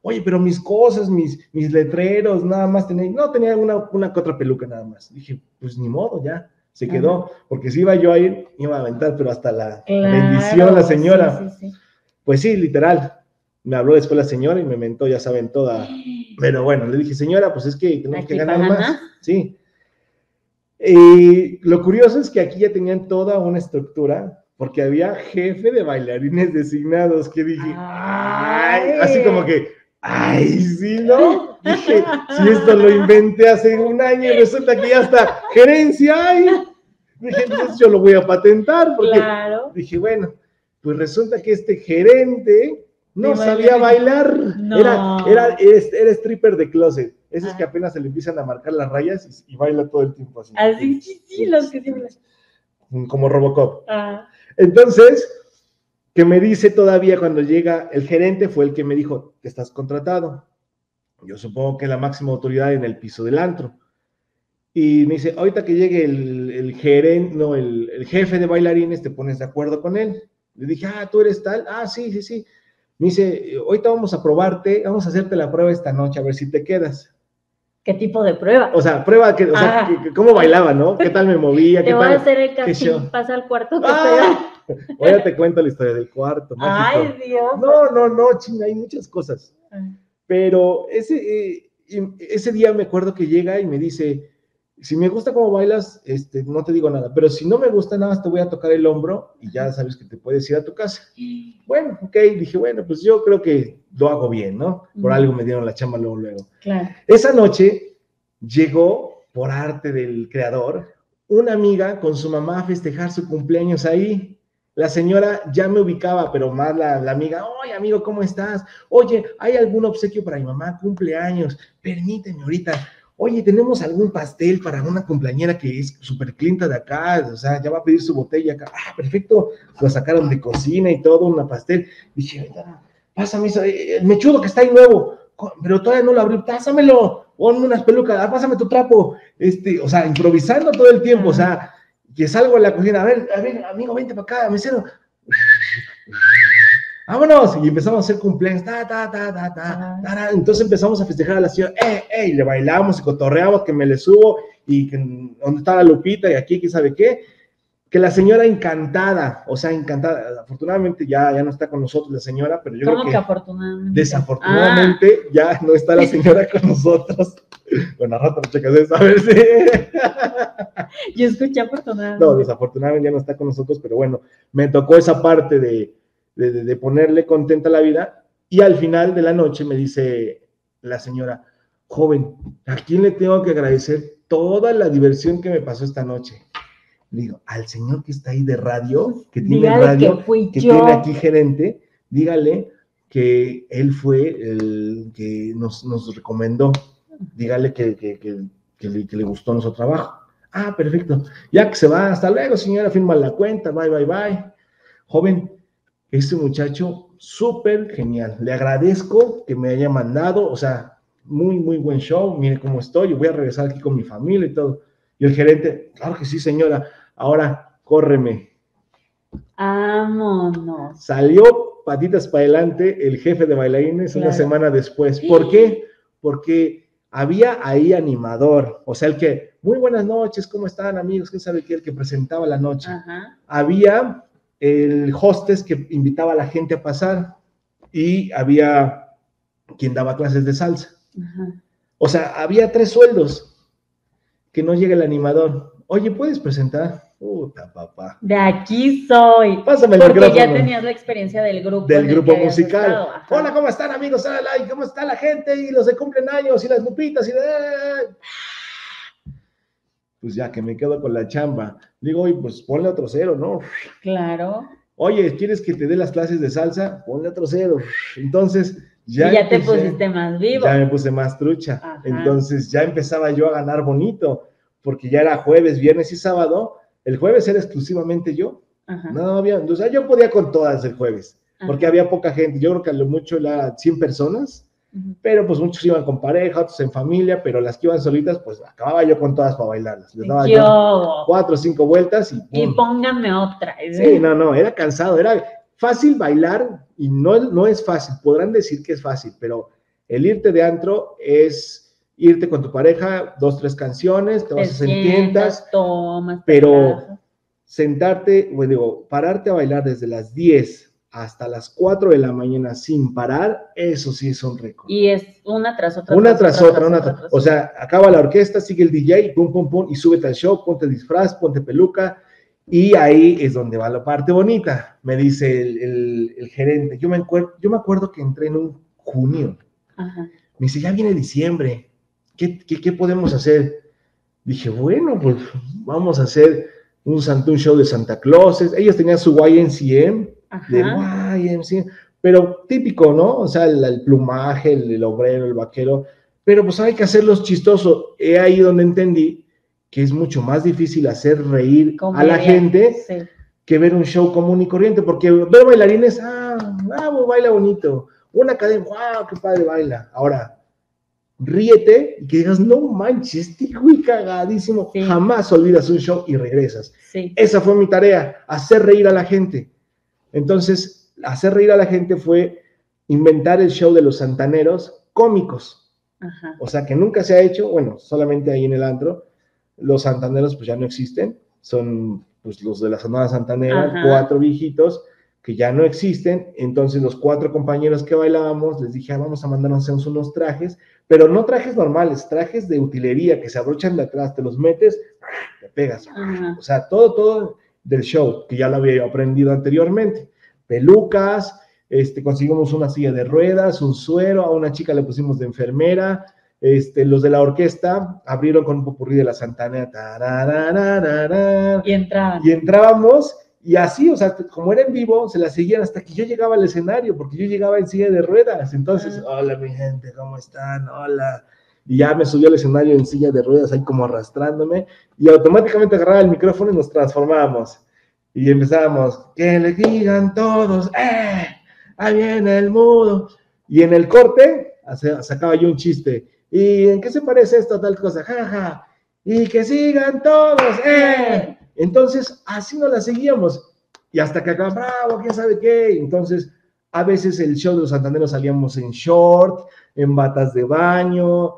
Oye, pero mis cosas, mis, mis letreros, nada más tenía, no, tenía una, una otra peluca nada más. Dije, pues ni modo, ya. Se quedó, ajá. Porque si iba yo a ir, iba a aventar, pero hasta la claro, bendición la señora. Sí, sí, sí. Pues sí, literal, me habló después la señora y me mentó, ya saben, toda, pero bueno, le dije, señora, pues es que tenemos que ganar más, sí, Y lo curioso es que aquí ya tenían toda una estructura, porque había jefe de bailarines designados, que dije, ay, ay, así como que, ay, sí, ¿no? Dije, si esto lo inventé hace un año y resulta que ya está, gerencia, ay. Dije, entonces yo lo voy a patentar, porque claro. Dije, bueno, pues resulta que este gerente no de sabía bailar, bailar. No. Era, era, era stripper de closet. Ese es que apenas se le empiezan a marcar las rayas y, y baila todo el tiempo así. Así, sí, sí, los que siempre. Como Robocop. Ah. Entonces, que me dice todavía cuando llega, el gerente fue el que me dijo, que estás contratado. Yo supongo que es la máxima autoridad en el piso del antro. Y me dice, ahorita que llegue el, el gerente, no, el, el jefe de bailarines, te pones de acuerdo con él. Le dije, ah, tú eres tal, ah, sí, sí, sí. Me dice, ahorita vamos a probarte, vamos a hacerte la prueba esta noche, a ver si te quedas. ¿Qué tipo de prueba? O sea, prueba, que, o sea, que, que, cómo bailaba, ¿no? ¿Qué tal me movía? ¿Qué te voy tal? A hacer el casting, pasa al cuarto que ¡ah! Te voy a te cuento la historia del cuarto mágico. ¡Ay, Dios! No, no, no, chinga, hay muchas cosas. Pero ese, eh, ese día me acuerdo que llega y me dice, si me gusta cómo bailas, este, no te digo nada, pero si no me gusta nada, te voy a tocar el hombro y ya sabes que te puedes ir a tu casa. Bueno, ok, dije, bueno, pues yo creo que lo hago bien, ¿no? Por algo me dieron la chamba luego, luego. Claro. Esa noche llegó, por arte del creador, una amiga con su mamá a festejar su cumpleaños ahí. La señora ya me ubicaba, pero más la, la amiga, oye, amigo, ¿cómo estás? Oye, ¿hay algún obsequio para mi mamá? Cumpleaños, permíteme ahorita. Oye, ¿tenemos algún pastel para una cumpleañera que es súper clienta de acá? O sea, ya va a pedir su botella acá. Ah, perfecto. Lo sacaron de cocina y todo, una pastel. Dije, pásame eso, el mechudo que está ahí nuevo. Pero todavía no lo abrí. Pásamelo. Ponme unas pelucas. Ah, pásame tu trapo. Este, o sea, improvisando todo el tiempo. O sea, que salgo a la cocina. A ver, a ver, amigo, vente para acá, mesero. ¡Vámonos! Y empezamos a hacer cumpleaños, ta, ta, ta, ta, ta, ta. Entonces empezamos a festejar a la señora, eh, eh, y le bailamos y cotorreamos, que me le subo, y que, ¿dónde está la Lupita? Y aquí, ¿quién sabe qué? Que la señora encantada, o sea, encantada, afortunadamente ya, ya no está con nosotros la señora, pero yo creo que, que afortunadamente? Desafortunadamente ah. ya no está la señora con nosotros. Bueno, a rato me checas eso, a ver si... Yo escuché afortunadamente. No, desafortunadamente ya no está con nosotros, pero bueno, me tocó esa parte de... De, de, de ponerle contenta la vida, y al final de la noche me dice la señora, joven, ¿a quién le tengo que agradecer toda la diversión que me pasó esta noche? Le digo, al señor que está ahí de radio, que tiene dígale radio, que, fui que yo. Tiene aquí gerente, dígale que él fue el que nos, nos recomendó, dígale que, que, que, que, le, que le gustó nuestro trabajo. Ah, perfecto, ya que se va, hasta luego señora, firma la cuenta, bye, bye, bye. Joven, este muchacho, súper genial. Le agradezco que me haya mandado, o sea, muy, muy buen show. Mire cómo estoy, yo voy a regresar aquí con mi familia y todo. Y el gerente, claro que sí, señora. Ahora, córreme. Vámonos. Salió patitas para adelante el jefe de bailarines claro. Una semana después. ¿Por qué? Porque había ahí animador. O sea, el que, muy buenas noches, ¿cómo están, amigos? ¿Quién sabe qué? El que presentaba la noche. Ajá. Había... el hostess que invitaba a la gente a pasar, y había quien daba clases de salsa. Ajá. O sea, había tres sueldos. Que no llega el animador. Oye, ¿puedes presentar? Puta, papá. De aquí soy. Pásame el micrófono. Porque ya tenías la experiencia del grupo. Del grupo musical. Hola, ¿cómo están, amigos? ¿Cómo está la gente? Y los de cumplen años, y las lupitas, y... pues ya que me quedo con la chamba. Digo, oye, pues ponle otro cero, ¿no? Claro. Oye, ¿quieres que te dé las clases de salsa? Ponle otro cero. Entonces, ya... Y ya empecé, te pusiste más vivo. Ya me puse más trucha. Ajá. Entonces, ya empezaba yo a ganar bonito, porque ya era jueves, viernes y sábado. El jueves era exclusivamente yo. Ajá. No había... O sea, yo podía con todas el jueves, ajá, porque había poca gente. Yo creo que a lo mucho eran cien personas. Pero pues muchos iban con pareja, otros en familia, pero las que iban solitas, pues acababa yo con todas para bailarlas. Les daba yo cuatro o cinco vueltas y ¡pum! Y pónganme otra. ¿Sí? Sí, no, no, era cansado, era fácil bailar y no, no es fácil, podrán decir que es fácil, pero el irte de antro es irte con tu pareja, dos, tres canciones, te vas a sentientas, tomas, pero sentarte, bueno, digo, pararte a bailar desde las diez hasta las cuatro de la mañana sin parar, eso sí es un récord. Y es una tras otra. Una tras, tras otra, otra, una tras, otra. O sea, acaba la orquesta, sigue el D J, pum, pum, pum, y súbete al show, ponte el disfraz, ponte peluca, y ahí es donde va la parte bonita, me dice el, el, el gerente. Yo me, acuerdo, yo me acuerdo que entré en un junio. Ajá. Me dice, ya viene diciembre, ¿qué, qué, qué podemos hacer? Dije, bueno, pues vamos a hacer un, un show de Santa Claus. Ellos tenían su Y M C A. Ajá. De Y M C A, pero típico, ¿no? O sea, el, el plumaje, el, el obrero, el vaquero, pero pues hay que hacerlos chistosos. He ahí donde entendí que es mucho más difícil hacer reír Como a la bien, gente sí. que ver un show común y corriente, porque ver bailarines, ah, ah pues baila bonito, una cadena, wow, qué padre baila. Ahora, ríete y que digas, no manches, estoy muy cagadísimo, sí. jamás olvidas un show y regresas. Sí. Esa fue mi tarea, hacer reír a la gente. Entonces, hacer reír a la gente fue inventar el show de los santaneros cómicos. Ajá. O sea, que nunca se ha hecho, bueno, solamente ahí en el antro. Los santaneros pues ya no existen, son pues, los de la Sonora Santanera, Ajá. cuatro viejitos que ya no existen. Entonces, los cuatro compañeros que bailábamos, les dije, ah, vamos a mandarnos unos trajes, pero no trajes normales, trajes de utilería que se abrochan de atrás, te los metes, te pegas. Ajá. O sea, todo, todo... del show, que ya lo había aprendido anteriormente. Pelucas, este, conseguimos una silla de ruedas, un suero, a una chica le pusimos de enfermera, este, los de la orquesta abrieron con un popurrí de la Santanera, y entraban. Y entrábamos, y así, o sea, como era en vivo, se la seguían hasta que yo llegaba al escenario, porque yo llegaba en silla de ruedas, entonces, ah. hola mi gente, ¿cómo están? Hola. Y ya me subió al escenario en silla de ruedas, ahí como arrastrándome, y automáticamente agarraba el micrófono y nos transformábamos. Y empezábamos, que le digan todos, ¡eh! ¡Ahí viene el mudo! Y en el corte, sacaba yo un chiste, ¿y en qué se parece esto a tal cosa? ¡Ja, ja! ¡Y que sigan todos! ¡Eh! Entonces, así nos la seguíamos. Y hasta que acá, ¡bravo! ¿Quién sabe qué? Entonces, a veces el show de los santanderos salíamos en short, en batas de baño...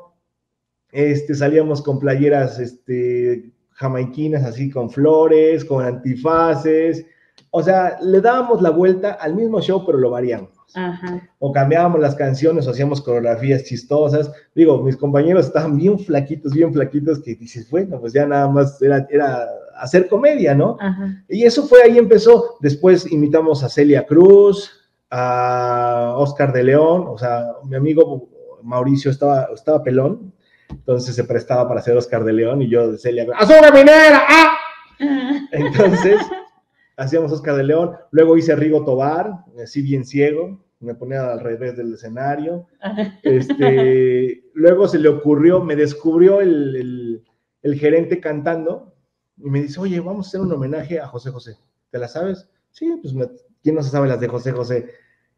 Este, salíamos con playeras este, jamaiquinas, así con flores, con antifaces. O sea, le dábamos la vuelta al mismo show, pero lo variábamos. Ajá. O cambiábamos las canciones, o hacíamos coreografías chistosas. Digo, mis compañeros estaban bien flaquitos, bien flaquitos, que dices, bueno, pues ya nada más era, era hacer comedia, ¿no? Ajá. Y eso fue, ahí empezó. Después invitamos a Celia Cruz, a Oscar de León, o sea, mi amigo Mauricio estaba, estaba pelón. Entonces se prestaba para hacer Oscar de León y yo de Celia, ¡Azura Minera! ¡Ah! Entonces hacíamos Oscar de León, luego hice Rigo Tobar, así bien ciego, me ponía al revés del escenario. Este, luego se le ocurrió, me descubrió el, el, el gerente cantando y me dice, oye, vamos a hacer un homenaje a José José, ¿te la sabes? Sí, pues ¿quién no se sabe las de José José?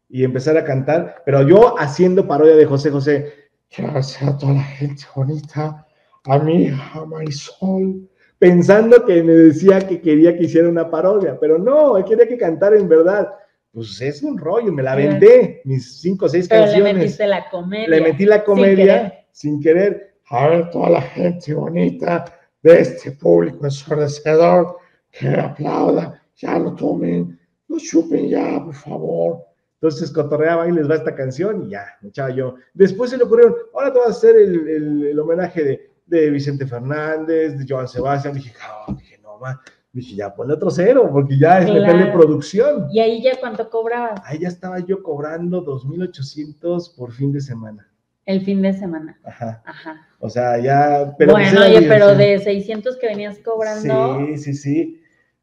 Y empezar a cantar, pero yo haciendo parodia de José José. Gracias a toda la gente bonita, a mi hija Marisol, pensando que me decía que quería que hiciera una parodia, pero no, él quería que cantara en verdad. Pues es un rollo, me la aventé, mis cinco o seis pero canciones. Le metiste la comedia. Le metí la comedia sin querer. Sin querer. A ver, toda la gente bonita de este público ensordecedor, que aplauda, ya lo tomen, lo chupen ya, por favor. Entonces cotorreaba y les va esta canción y ya, me echaba yo. Después se le ocurrieron, ahora te vas a hacer el, el, el homenaje de, de Vicente Fernández, de Joan Sebastián. Dije, oh, dije, no, ma. Dije, ya ponle otro cero, porque ya es meterle producción. ¿Y ahí ya cuánto cobrabas? Ahí ya estaba yo cobrando dos mil ochocientos por fin de semana. El fin de semana. Ajá. Ajá. O sea, ya... Pero bueno, oye, pero de seiscientos que venías cobrando... Sí, sí, sí.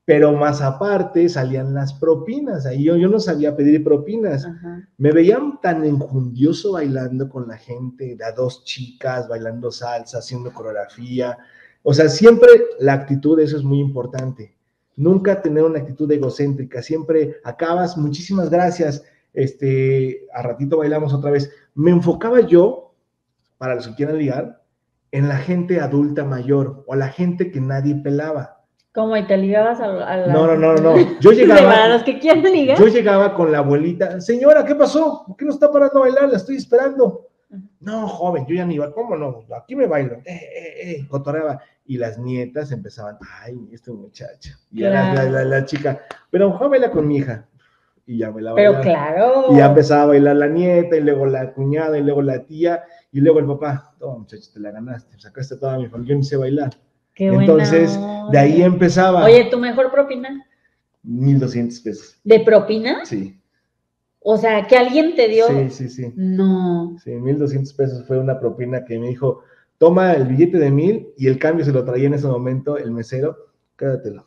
Pero más aparte salían las propinas, ahí yo, yo no sabía pedir propinas. Ajá. Me veían tan enjundioso bailando con la gente, a dos chicas bailando salsa, haciendo coreografía, o sea, siempre la actitud, eso es muy importante, nunca tener una actitud egocéntrica, siempre acabas, muchísimas gracias, este, a ratito bailamos otra vez. Me enfocaba yo, para los que quieran ligar, en la gente adulta mayor, o la gente que nadie pelaba. ¿Cómo? ¿Y te ligabas a, a la...? No, no, no, no. Yo llegaba... Para los que quieran ligar. Yo llegaba con la abuelita. Señora, ¿qué pasó? ¿Por qué no está parando a bailar? La estoy esperando. Uh-huh. No, joven, yo ya ni iba. ¿Cómo no? Aquí me bailo. Eh, eh, eh. Cotorreaba. Y las nietas empezaban. Ay, este muchacho. Y claro. la, la, la, la chica. Pero, joven, baila con mi hija. y ya me la bailaba. Pero claro. Y ya empezaba a bailar la nieta, y luego la cuñada, y luego la tía, y luego el papá. Toma, muchachos, te la ganaste, sacaste toda mi familia, yo no sé bailar. Qué Entonces, buena. De ahí empezaba. Oye, ¿tu mejor propina? mil doscientos pesos. ¿De propina? Sí. O sea, que alguien te dio. Sí, sí, sí. No. Sí, mil doscientos pesos fue una propina que me dijo, toma el billete de mil y el cambio se lo traía en ese momento el mesero, quédatelo.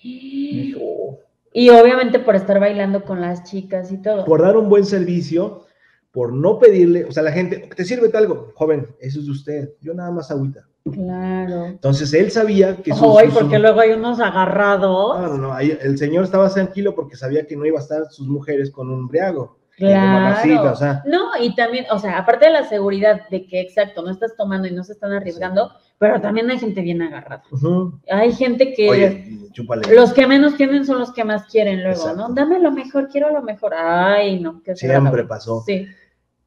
Y, dijo, oh. Y obviamente por estar bailando con las chicas y todo. Por dar un buen servicio, por no pedirle, o sea, la gente, ¿te sirve algo? Joven, eso es de usted, yo nada más agüita. Claro. Entonces él sabía que... Oye, porque su... luego hay unos agarrados. No, no, no, ahí, el señor estaba tranquilo porque sabía que no iba a estar sus mujeres con un briago. Claro. Casita, o sea. No, y también, o sea, aparte de la seguridad de que, exacto, no estás tomando y no se están arriesgando, sí. Pero también hay gente bien agarrada. Uh-huh. Hay gente que... Oye, chúpale. Los que menos tienen son los que más quieren luego, exacto. ¿No? Dame lo mejor, quiero lo mejor. Ay, no. Qué Siempre pasó. Sí.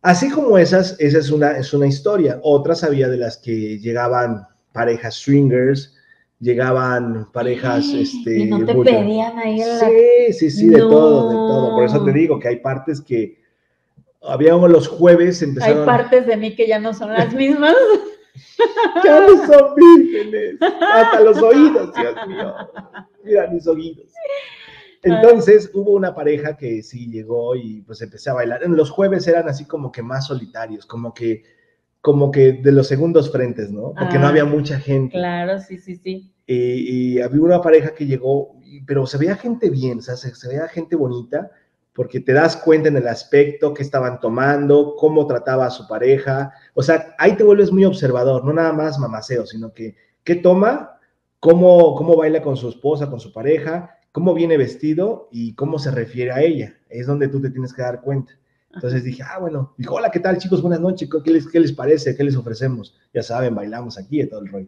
Así como esas, esa es una, es una historia. Otras había de las que llegaban parejas swingers, llegaban parejas... Ay, este, y no te bullying. Pedían ahí en la... Sí, sí, sí, de no. todo, de todo. Por eso te digo que hay partes que... Habíamos los jueves empezaron... Hay partes de mí que ya no son las mismas. Ya no son vírgenes. Hasta los oídos, Dios mío. Mira mis oídos. Entonces hubo una pareja que sí llegó y pues empecé a bailar. En los jueves eran así como que más solitarios, como que, como que de los segundos frentes, ¿no? Porque ah, no había mucha gente. Claro, sí, sí, sí. Y, y había una pareja que llegó, pero se veía gente bien, o sea, se, se veía gente bonita, porque te das cuenta en el aspecto que estaban tomando, cómo trataba a su pareja. O sea, ahí te vuelves muy observador, no nada más mamaceo, sino que qué toma, cómo, cómo baila con su esposa, con su pareja, cómo viene vestido y cómo se refiere a ella, es donde tú te tienes que dar cuenta. Entonces dije, ah, bueno, dijo, hola, ¿qué tal, chicos? Buenas noches, ¿qué les, qué les parece? ¿Qué les ofrecemos? Ya saben, bailamos aquí y todo el rollo.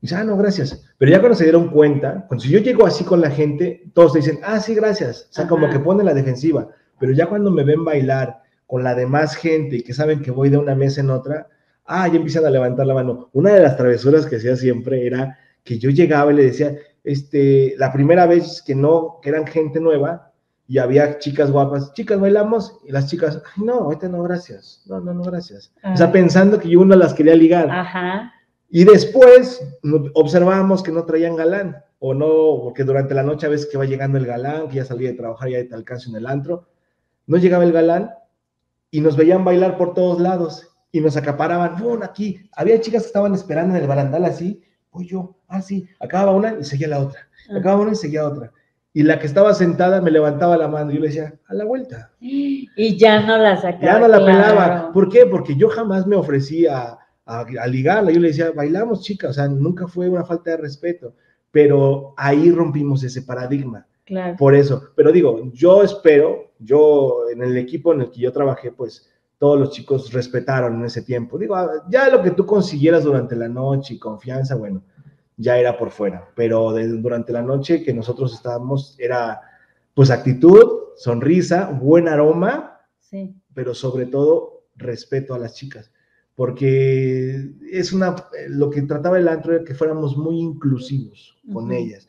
Y dice, ah, no, gracias. Pero ya cuando se dieron cuenta, cuando si yo llego así con la gente, todos te dicen, ah, sí, gracias. O sea, ajá, como que ponen la defensiva. Pero ya cuando me ven bailar con la demás gente y que saben que voy de una mesa en otra, ah, ya empiezan a levantar la mano. Una de las travesuras que hacía siempre era que yo llegaba y le decía... Este, la primera vez que no, que eran gente nueva y había chicas guapas, chicas, bailamos, y las chicas, ay, no, ahorita no, gracias, no, no, no, gracias. Ay. O sea, pensando que yo uno las quería ligar. Ajá. Y después observábamos que no traían galán, o no, porque durante la noche a veces que va llegando el galán, que ya salía de trabajar, ya te alcanzo en el antro, no llegaba el galán y nos veían bailar por todos lados y nos acaparaban, bueno, aquí, había chicas que estaban esperando en el barandal así, oye, yo, ah, sí, acababa una y seguía la otra, ah. acababa una y seguía otra, y la que estaba sentada me levantaba la mano y yo le decía, a la vuelta. Y ya no la sacaba. Ya no la claro. pelaba. ¿Por qué? Porque yo jamás me ofrecí a, a, a ligarla, yo le decía, bailamos, chica, o sea, nunca fue una falta de respeto, pero ahí rompimos ese paradigma. Claro. Por eso, pero digo, yo espero, yo en el equipo en el que yo trabajé, pues, todos los chicos respetaron en ese tiempo. Digo, ya lo que tú consiguieras durante la noche y confianza, bueno, ya era por fuera. Pero de, durante la noche que nosotros estábamos, era pues actitud, sonrisa, buen aroma, sí. Pero sobre todo respeto a las chicas. Porque es una, lo que trataba el antro era que fuéramos muy inclusivos uh-huh. con ellas.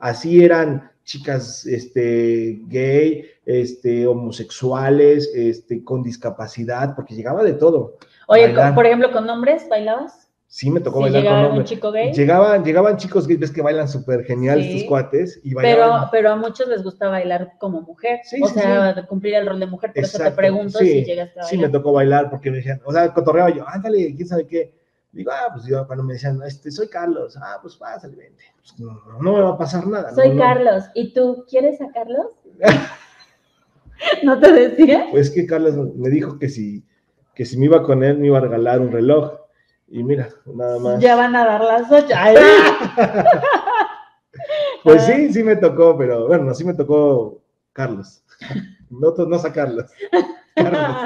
Así eran chicas este, gay, este, homosexuales, este, con discapacidad, porque llegaba de todo. Oye, con, por ejemplo, ¿con hombres bailabas? Sí, me tocó sí, bailar con hombres. ¿Un chico gay? Llegaban, llegaban chicos gays, ves que bailan súper genial sí. estos cuates. Y bailaban. Pero, pero a muchos les gusta bailar como mujer, sí, o sí, sea, sí. cumplir el rol de mujer, por exacto. eso te pregunto sí. si llegaste a bailar. Sí, me tocó bailar, porque me decían, o sea, cotorreaba yo, ándale, quién sabe qué. Digo, ah, pues yo cuando me decían, este, soy Carlos, ah, pues pásale, vente, pues no, no me va a pasar nada. Soy no, no. Carlos, ¿y tú quieres a Carlos? ¿No te decía? Pues que Carlos me dijo que si, que si me iba con él me iba a regalar un reloj, y mira, nada más. Ya van a dar las ocho. Pues sí, sí me tocó, pero bueno, sí me tocó Carlos, no, no sacarlos. Carlos.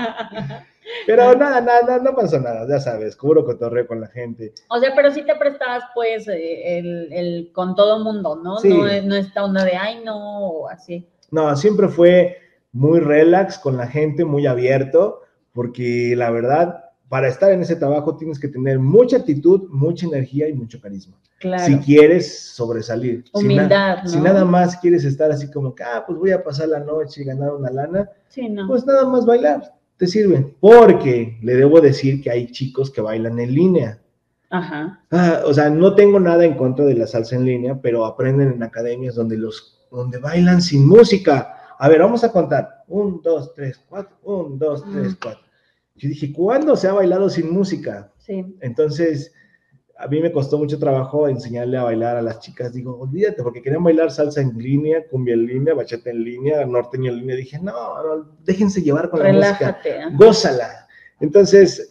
Pero nada, nada, no pasó nada, ya sabes, puro cotorreo con la gente. O sea, pero sí te prestabas, pues, el, el con todo mundo, ¿no? Sí. No, no esta onda de, ay, no, o así. No, siempre fue muy relax con la gente, muy abierto, porque la verdad, para estar en ese trabajo tienes que tener mucha actitud, mucha energía y mucho carisma. Claro. Si quieres sobresalir. Humildad, si, na ¿no? si nada más quieres estar así como que, ah, pues voy a pasar la noche y ganar una lana, sí, no. pues nada más bailar, te sirve. Porque le debo decir que hay chicos que bailan en línea. Ajá. Ah, o sea, no tengo nada en contra de la salsa en línea, pero aprenden en academias donde, los, donde bailan sin música. A ver, vamos a contar. Un, dos, tres, cuatro. Un, dos, mm. tres, cuatro. Yo dije, ¿cuándo se ha bailado sin música? Sí. Entonces, a mí me costó mucho trabajo enseñarle a bailar a las chicas. Digo, olvídate, porque querían bailar salsa en línea, cumbia en línea, bachata en línea, norteño en línea. Dije, no, no, déjense llevar con Relájate, la música. Ajá. Gózala. Entonces,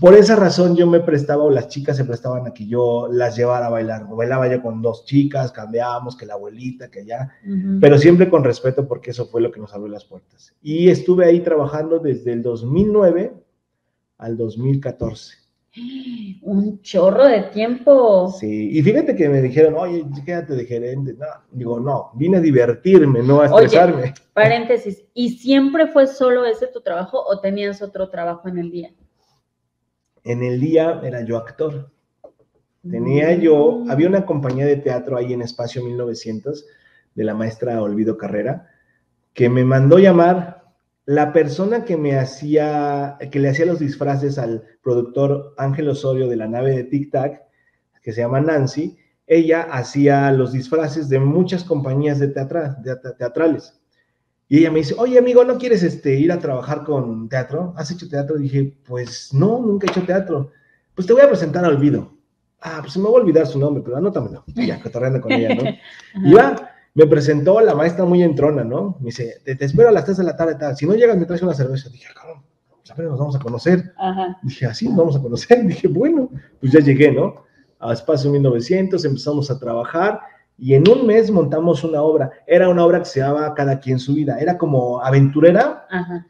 por esa razón yo me prestaba, o las chicas se prestaban a que yo las llevara a bailar. Bailaba yo con dos chicas, cambiábamos, que la abuelita, que allá. Uh-huh. Pero siempre con respeto, porque eso fue lo que nos abrió las puertas. Y estuve ahí trabajando desde el dos mil nueve al dos mil catorce. Un chorro de tiempo. Sí, y fíjate que me dijeron, oye, quédate de gerente. No, digo, no, vine a divertirme, no a estresarme. Oye, paréntesis, ¿y siempre fue solo ese tu trabajo o tenías otro trabajo en el día? En el día era yo actor. Tenía mm. yo, había una compañía de teatro ahí en Espacio mil novecientos, de la maestra Olvido Carrera, que me mandó llamar la persona que me hacía, que le hacía los disfraces al productor Ángel Osorio de La Nave de Tic Tac, que se llama Nancy. Ella hacía los disfraces de muchas compañías de, teatra, de teatrales. Y ella me dice, oye, amigo, ¿no quieres este, ir a trabajar con teatro? ¿Has hecho teatro? Y dije, pues no, nunca he hecho teatro. Pues te voy a presentar a Olvido. Ah, pues se me va a olvidar su nombre, pero anótamelo. Y ya, cotorreando con ella, ¿no? Y va, me presentó la maestra muy entrona, ¿no? Me dice, te, te espero a las tres de la tarde, tal. Si no llegas, me traes una cerveza. Dije, cabrón, pues apenas nos vamos a conocer. Ajá. Dije, así nos vamos a conocer. Dije, bueno, pues ya llegué, ¿no? A Espacio mil novecientos, empezamos a trabajar. Y en un mes montamos una obra. Era una obra que se llamaba Cada Quien Su Vida. Era como aventurera, Ajá.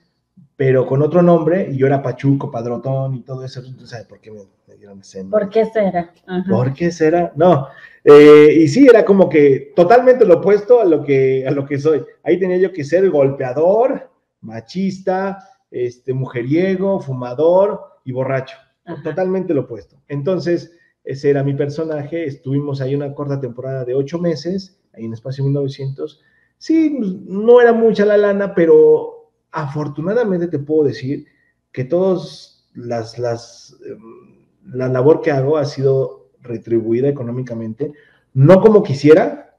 pero con otro nombre. Y yo era Pachuco, Padrotón y todo eso. ¿Tú sabes por qué me, me dieron ese nombre? ¿Por qué será? Ajá. ¿Por qué será? No. Eh, y sí, era como que totalmente lo opuesto a lo que, a lo que soy. Ahí tenía yo que ser golpeador, machista, este, mujeriego, fumador y borracho. Ajá. Totalmente lo opuesto. Entonces... ese era mi personaje. Estuvimos ahí una corta temporada de ocho meses, ahí en Espacio mil novecientos. Sí, no era mucha la lana, pero afortunadamente te puedo decir que todas las, las, la labor que hago ha sido retribuida económicamente. No como quisiera,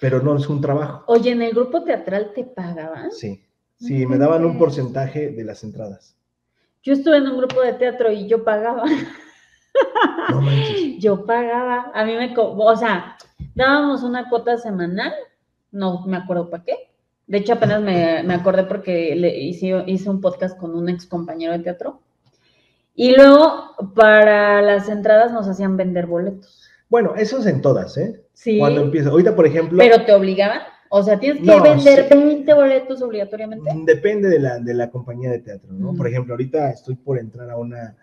pero no es un trabajo. Oye, ¿en el grupo teatral te pagaban? Sí, sí, me daban un porcentaje de las entradas. Yo estuve en un grupo de teatro y yo pagaba. No manches. Yo pagaba, a mí me, o sea, dábamos una cuota semanal, no me acuerdo para qué, de hecho apenas me, me acordé porque le hice, hice un podcast con un ex compañero de teatro, y luego para las entradas nos hacían vender boletos. Bueno, eso es en todas, ¿eh? Sí. Cuando empieza, ahorita por ejemplo... ¿Pero te obligaban? O sea, ¿tienes que no, vender sí. veinte boletos obligatoriamente? Depende de la, de la compañía de teatro, ¿no? Mm. Por ejemplo, ahorita estoy por entrar a una...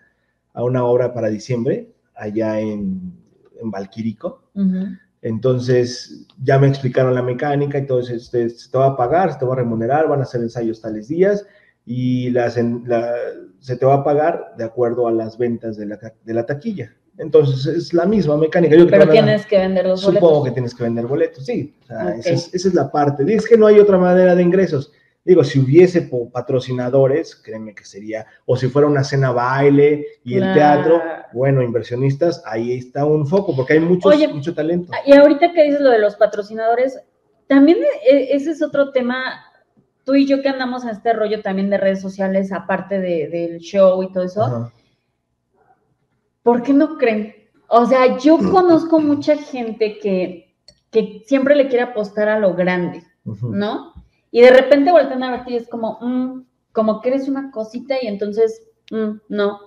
a una obra para diciembre, allá en, en Valquírico. Uh-huh. Entonces, ya me explicaron la mecánica, entonces te, te va a pagar, se te va a remunerar, van a hacer ensayos tales días, y las, la, se te va a pagar de acuerdo a las ventas de la, de la taquilla. Entonces, es la misma mecánica. Yo Pero que tienes a, que vender los supongo boletos. Supongo que tienes que vender boletos, sí. O sea, okay. esa, es, esa es la parte. Y es que no hay otra manera de ingresos. Digo, si hubiese patrocinadores, créeme que sería, o si fuera una cena baile y el ah. teatro, bueno, inversionistas, ahí está un foco, porque hay muchos, Oye, mucho talento. Y ahorita que dices lo de los patrocinadores, también ese es otro tema, tú y yo que andamos en este rollo también de redes sociales, aparte de, del show y todo eso, Ajá. ¿por qué no creen? O sea, yo conozco mucha gente que, que siempre le quiere apostar a lo grande, uh-huh. ¿no? Y de repente voltean a verte y es como, mm, como que eres una cosita y entonces, mm, no.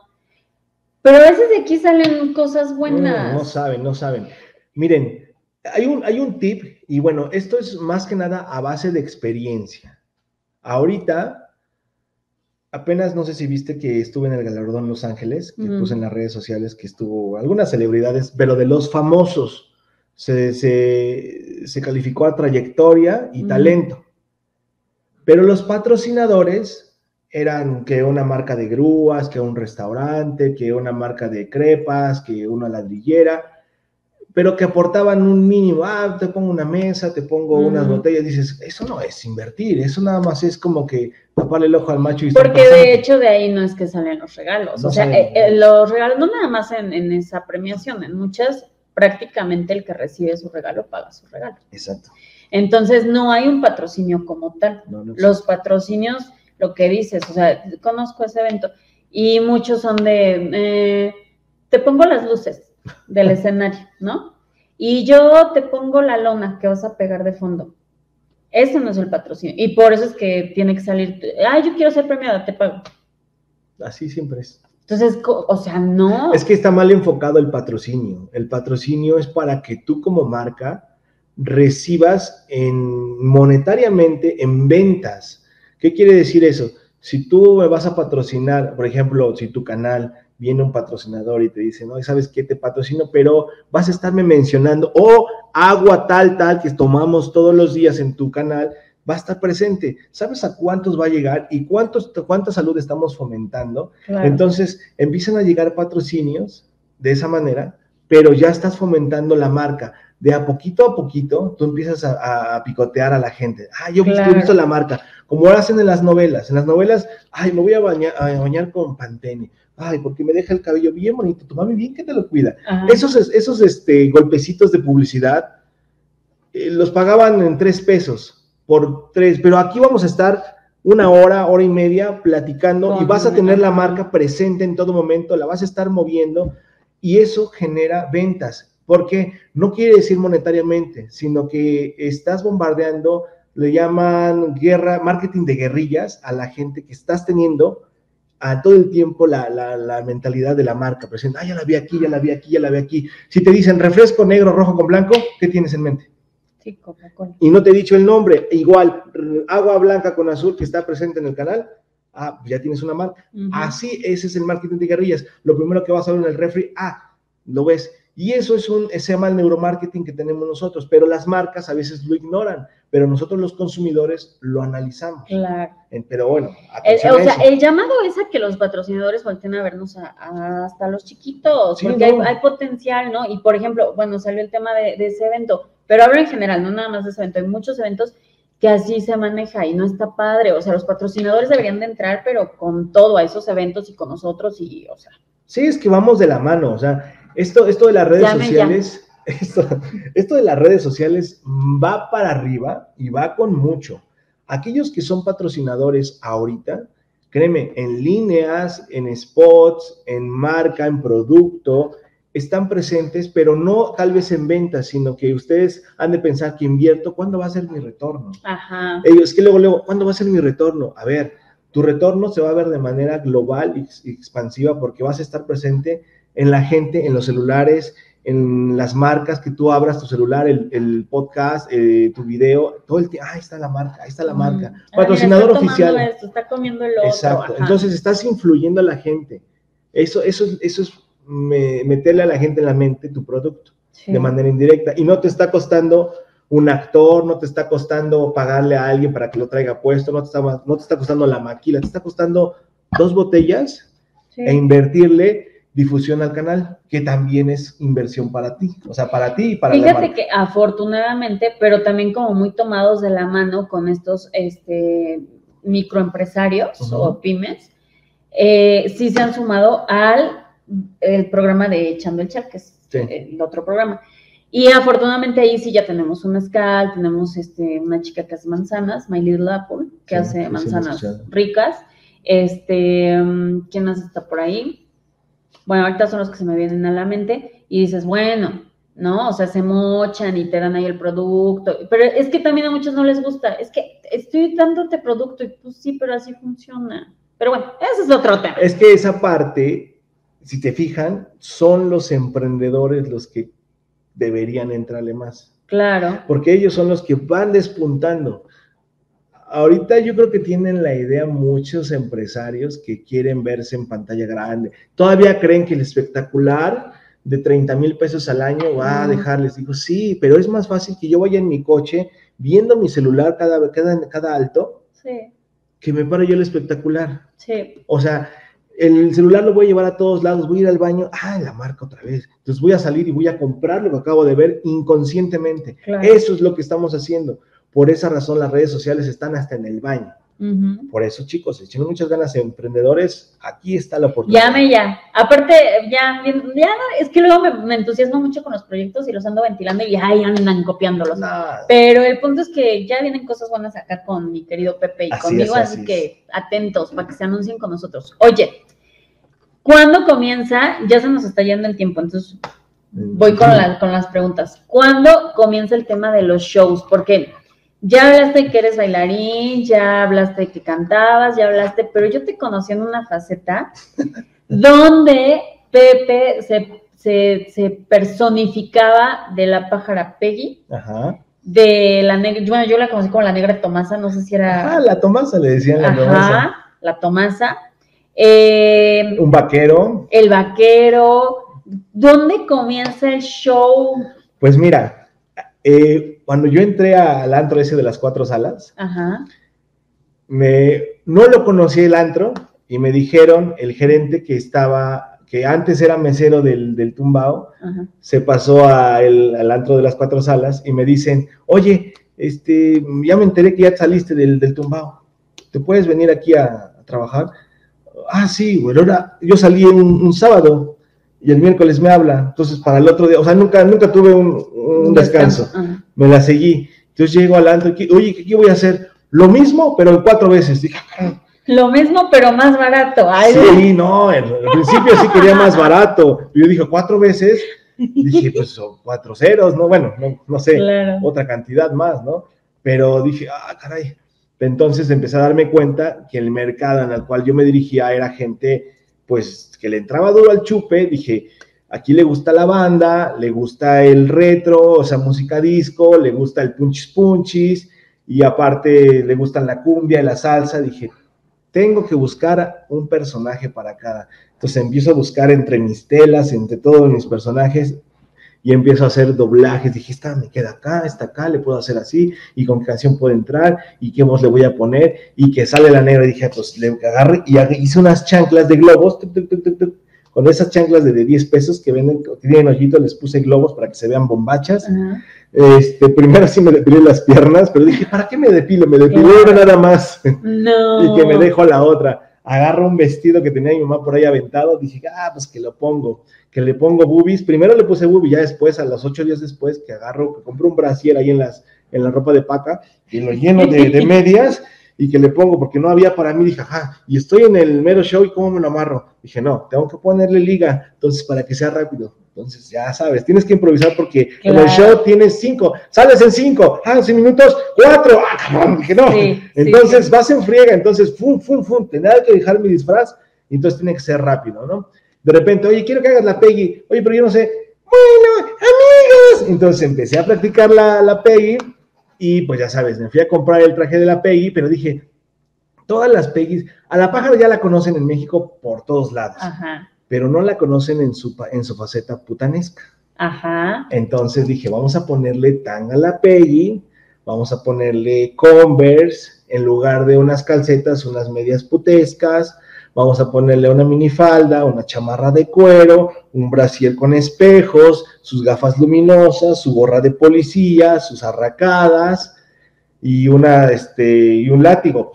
Pero a veces de aquí salen cosas buenas. No, no saben, no saben. Miren, hay un, hay un tip, y bueno, esto es más que nada a base de experiencia. Ahorita, apenas no sé si viste que estuve en el galardón Los Ángeles, que mm. puse en las redes sociales que estuvo algunas celebridades, pero de los famosos. Se, se, se calificó a trayectoria y mm. talento. Pero los patrocinadores eran que una marca de grúas, que un restaurante, que una marca de crepas, que una ladrillera, pero que aportaban un mínimo. Ah, te pongo una mesa, te pongo uh-huh. unas botellas. Dices, eso no es invertir, eso nada más es como que taparle el ojo al macho. Y porque de hecho de ahí no es que salen los regalos. No, o sea, eh, eh, los regalos, no nada más en, en esa premiación, en muchas prácticamente el que recibe su regalo paga su regalo. Exacto. Entonces no hay un patrocinio como tal. No, no los patrocinios... lo que dices, o sea, conozco ese evento y muchos son de, eh, te pongo las luces del escenario, ¿no? Y yo te pongo la lona que vas a pegar de fondo. Ese no es el patrocinio y por eso es que tiene que salir, ah, yo quiero ser premiada, te pago. Así siempre es. Entonces, o sea, no. Es que está mal enfocado el patrocinio. El patrocinio es para que tú como marca recibas en monetariamente en ventas. ¿Qué quiere decir eso? Si tú me vas a patrocinar, por ejemplo, si tu canal viene un patrocinador y te dice, no, ¿sabes qué? Te patrocino, pero vas a estarme mencionando, o agua tal, tal, que tomamos todos los días en tu canal, va a estar presente. ¿Sabes a cuántos va a llegar y cuántos, cuánta salud estamos fomentando? Claro. Entonces, empiezan a llegar patrocinios de esa manera, pero ya estás fomentando la marca. De a poquito a poquito, tú empiezas a, a picotear a la gente. Ah, yo claro. he visto la marca. Como hacen en las novelas. En las novelas, ay, me voy a bañar, a bañar con Pantene. Ay, porque me deja el cabello bien bonito. Tu mami bien que te lo cuida. Ajá. Esos, esos este, golpecitos de publicidad eh, los pagaban en tres pesos por tres. Pero aquí vamos a estar una hora, hora y media platicando con y vas a tener la marca presente en todo momento. La vas a estar moviendo y eso genera ventas. Porque no quiere decir monetariamente, sino que estás bombardeando... le llaman guerra, marketing de guerrillas a la gente que estás teniendo a todo el tiempo la, la, la mentalidad de la marca. Pero dicen, ah, ya la vi aquí, ya la vi aquí, ya la vi aquí. Si te dicen refresco negro, rojo con blanco, ¿qué tienes en mente? Sí, Coca-Cola. Y no te he dicho el nombre. Igual, agua blanca con azul que está presente en el canal, ah, ya tienes una marca. Uh-huh. Así, ese es el marketing de guerrillas. Lo primero que vas a ver en el refri, ah, lo ves. Y eso es un, se llama el neuromarketing que tenemos nosotros, pero las marcas a veces lo ignoran, pero nosotros los consumidores lo analizamos. Claro. Pero bueno, atención el, o a sea, eso. El llamado es a que los patrocinadores volteen a vernos a, a hasta los chiquitos, sí, porque no. hay, hay potencial, ¿no? Y por ejemplo, bueno, salió el tema de, de ese evento, pero hablo en general, no nada más de ese evento, hay muchos eventos que así se maneja y no está padre, o sea, los patrocinadores deberían de entrar, pero con todo a esos eventos y con nosotros y, o sea. Sí, es que vamos de la mano, o sea. Esto, esto de las redes Llame, sociales, esto, esto de las redes sociales va para arriba y va con mucho. Aquellos que son patrocinadores ahorita, créeme, en líneas, en spots, en marca, en producto, están presentes, pero no tal vez en ventas, sino que ustedes han de pensar que invierto, ¿cuándo va a ser mi retorno? Ajá. Ellos, que luego, luego, ¿cuándo va a ser mi retorno? A ver, tu retorno se va a ver de manera global y expansiva porque vas a estar presente en la gente, en los celulares, en las marcas, que tú abras tu celular, el, el podcast, eh, tu video, todo el tiempo, ah, ahí está la marca, ahí está la mm. marca. Patrocinador mira, está oficial. Esto, está comiendo el otro. Exacto, ajá. Entonces estás influyendo a la gente. Eso, eso, eso es me, meterle a la gente en la mente tu producto, sí. de manera indirecta. Y no te está costando un actor, no te está costando pagarle a alguien para que lo traiga puesto, no te está, no te está costando la maquila, te está costando dos botellas sí. e invertirle... difusión al canal, que también es inversión para ti, o sea, para ti y para Fíjate la marca. Que afortunadamente, pero también como muy tomados de la mano con estos este, microempresarios uh-huh. o pymes, eh, sí se han sumado al el programa de Echando el Chat, que es sí. el otro programa. Y afortunadamente ahí sí ya tenemos un mezcal, tenemos este, una chica que hace manzanas, My Little Apple, que sí, hace que manzanas sí ricas. este ¿Quién más está por ahí? Bueno, ahorita son los que se me vienen a la mente y dices, bueno, ¿no? O sea, se mochan y te dan ahí el producto. Pero es que también a muchos no les gusta. Es que estoy dándote producto y pues sí, pero así funciona. Pero bueno, ese es otro tema. Es que esa parte, si te fijan, son los emprendedores los que deberían entrarle más. Claro. Porque ellos son los que van despuntando. Ahorita yo creo que tienen la idea muchos empresarios que quieren verse en pantalla grande. Todavía creen que el espectacular de treinta mil pesos al año va a dejarles. Digo, sí, pero es más fácil que yo vaya en mi coche viendo mi celular cada, cada, cada alto sí. que me paro yo el espectacular. Sí. O sea, el celular lo voy a llevar a todos lados, voy a ir al baño, ah, la marca otra vez. Entonces voy a salir y voy a comprar lo que acabo de ver inconscientemente. Claro. Eso es lo que estamos haciendo. Por esa razón las redes sociales están hasta en el baño. Uh-huh. Por eso, chicos, echen muchas ganas, emprendedores, aquí está la oportunidad. Llame ya. Aparte, ya, ya es que luego me, me entusiasmo mucho con los proyectos y los ando ventilando y ay, andan copiándolos. Nah. Pero el punto es que ya vienen cosas buenas acá con mi querido Pepe y así conmigo, es, así, así es. Que atentos para que se anuncien con nosotros. Oye, ¿cuándo comienza? Ya se nos está yendo el tiempo, entonces voy con, la, con las preguntas. ¿Cuándo comienza el tema de los shows? Porque ya hablaste que eres bailarín, ya hablaste que cantabas, ya hablaste, pero yo te conocí en una faceta donde Pepe se, se, se personificaba de la pájara Peggy. Ajá. De la negra, bueno, yo la conocí como la negra Tomasa, no sé si era... Ah, la Tomasa le decían, la Tomasa. Ajá, la Tomasa. Eh, Un vaquero. El vaquero. ¿Dónde comienza el show? Pues mira, eh... cuando yo entré al antro ese de las cuatro salas, ajá, me, no lo conocí el antro, y me dijeron, el gerente que estaba, que antes era mesero del, del Tumbao, ajá, se pasó a el, al antro de las cuatro salas, y me dicen, oye, este, ya me enteré que ya saliste del, del Tumbao, ¿te puedes venir aquí a, a trabajar? Ah, sí, bueno, ahora, yo salí un, un sábado, y el miércoles me habla, entonces para el otro día, o sea, nunca, nunca tuve un, un descanso, descanso. Ajá. Me la seguí. Entonces llego al antro, oye, ¿qué voy a hacer? Lo mismo, pero cuatro veces. Dije, lo mismo, pero más barato. Ay, sí, no, al principio sí quería más barato. Yo dije, cuatro veces. Dije, pues son cuatro ceros, ¿no? Bueno, no, no sé, claro, otra cantidad más, ¿no? Pero dije, ah, caray. Entonces empecé a darme cuenta que el mercado en el cual yo me dirigía era gente, pues, que le entraba duro al chupe. Dije, aquí le gusta la banda, le gusta el retro, o sea, música disco, le gusta el punchis punchis, y aparte le gustan la cumbia y la salsa. Dije, tengo que buscar un personaje para cada. Entonces empiezo a buscar entre mis telas, entre todos mis personajes, y empiezo a hacer doblajes. Dije, esta me queda acá, esta acá, le puedo hacer así, y con qué canción puedo entrar, y qué voz le voy a poner, y que sale la negra. Dije, pues le agarré, y hice unas chanclas de globos, tup, tup, tup, tup, tup, con esas chanclas de diez pesos que venden, que tienen hoyitos, les puse globos para que se vean bombachas. Uh-huh. Este, primero sí me depilé las piernas, pero dije, ¿para qué me depilo? Me depilé una nada más. No. Y que me dejo a la otra. Agarro un vestido que tenía mi mamá por ahí aventado, dije, ah, pues que lo pongo, que le pongo boobies. Primero le puse boobies, ya después, a los ocho días después, que agarro, que compro un brasier ahí en, las, en la ropa de paca, y lo lleno de, de medias, y que le pongo, porque no había para mí. Dije, ajá, y estoy en el mero show, ¿y cómo me lo amarro? Dije, no, tengo que ponerle liga, entonces, para que sea rápido. Entonces, ya sabes, tienes que improvisar, porque claro, en el show tienes cinco, sales en cinco, ah, seis minutos, cuatro, ah, cabrón, dije, no. Sí, entonces, sí, vas en friega, entonces, fum, fum, fum, tenía que dejar mi disfraz, y entonces tiene que ser rápido, ¿no? De repente, oye, quiero que hagas la Peggy, oye, pero yo no sé, bueno, amigos. Entonces, empecé a practicar la, la Peggy, y pues ya sabes, me fui a comprar el traje de la Peggy, pero dije, todas las Peggys, a la pájara ya la conocen en México por todos lados, ajá, pero no la conocen en su, en su faceta putanesca. Ajá. Entonces dije, vamos a ponerle tanga a la Peggy, vamos a ponerle Converse, en lugar de unas calcetas, unas medias putescas, vamos a ponerle una minifalda, una chamarra de cuero, un brasier con espejos, sus gafas luminosas, su gorra de policía, sus arracadas, y una, este, y un látigo.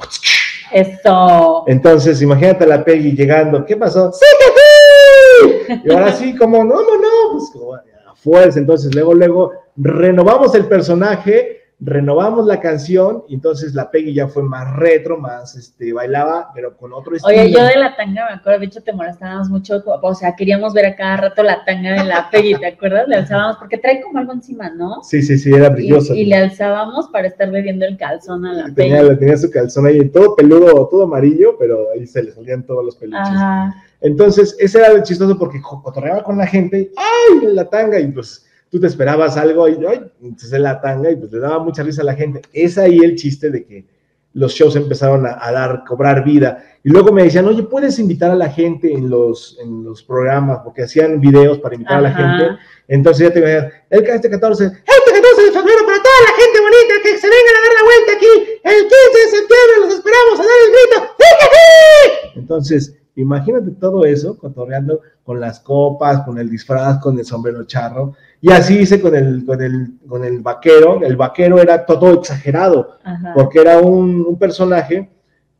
Eso. Entonces, imagínate a la Peggy llegando, ¿qué pasó? ¡Sí, que sí! Y ahora sí, como, no, no, no, pues como a fuerza. Entonces, luego, luego, renovamos el personaje, renovamos la canción, y entonces la Peggy ya fue más retro, más, este, bailaba, pero con otro estilo. Oye, yo de la tanga, me acuerdo, de hecho te molestábamos mucho, o sea, queríamos ver a cada rato la tanga de la Peggy, ¿te acuerdas? Le alzábamos, porque trae como algo encima, ¿no? Sí, sí, sí, era brillosa. Y, y le alzábamos para estar bebiendo el calzón a la tenía, Peggy. Tenía su calzón ahí, todo peludo, todo amarillo, pero ahí se le salían todos los peluches. Ajá. Entonces, ese era chistoso, porque cotorreaba con la gente, ¡ay, la tanga! Y pues, tú te esperabas algo, y ay, entonces la tanga, y pues le daba mucha risa a la gente. Es ahí el chiste de que los shows empezaron a, a dar, cobrar vida, y luego me decían, oye, ¿puedes invitar a la gente en los, en los programas? Porque hacían videos para invitar, ajá, a la gente. Entonces ya te imaginas, el catorce, ¡este catorce! puso el sombrero para toda la gente bonita que se vengan a dar la vuelta aquí. El quince de septiembre los esperamos a dar el grito. ¡Sí! Entonces, imagínate todo eso, cotorreando con las copas, con el disfraz, con el sombrero charro. Y así hice con el, con el, con el vaquero. El vaquero era todo exagerado, ajá, porque era un, un personaje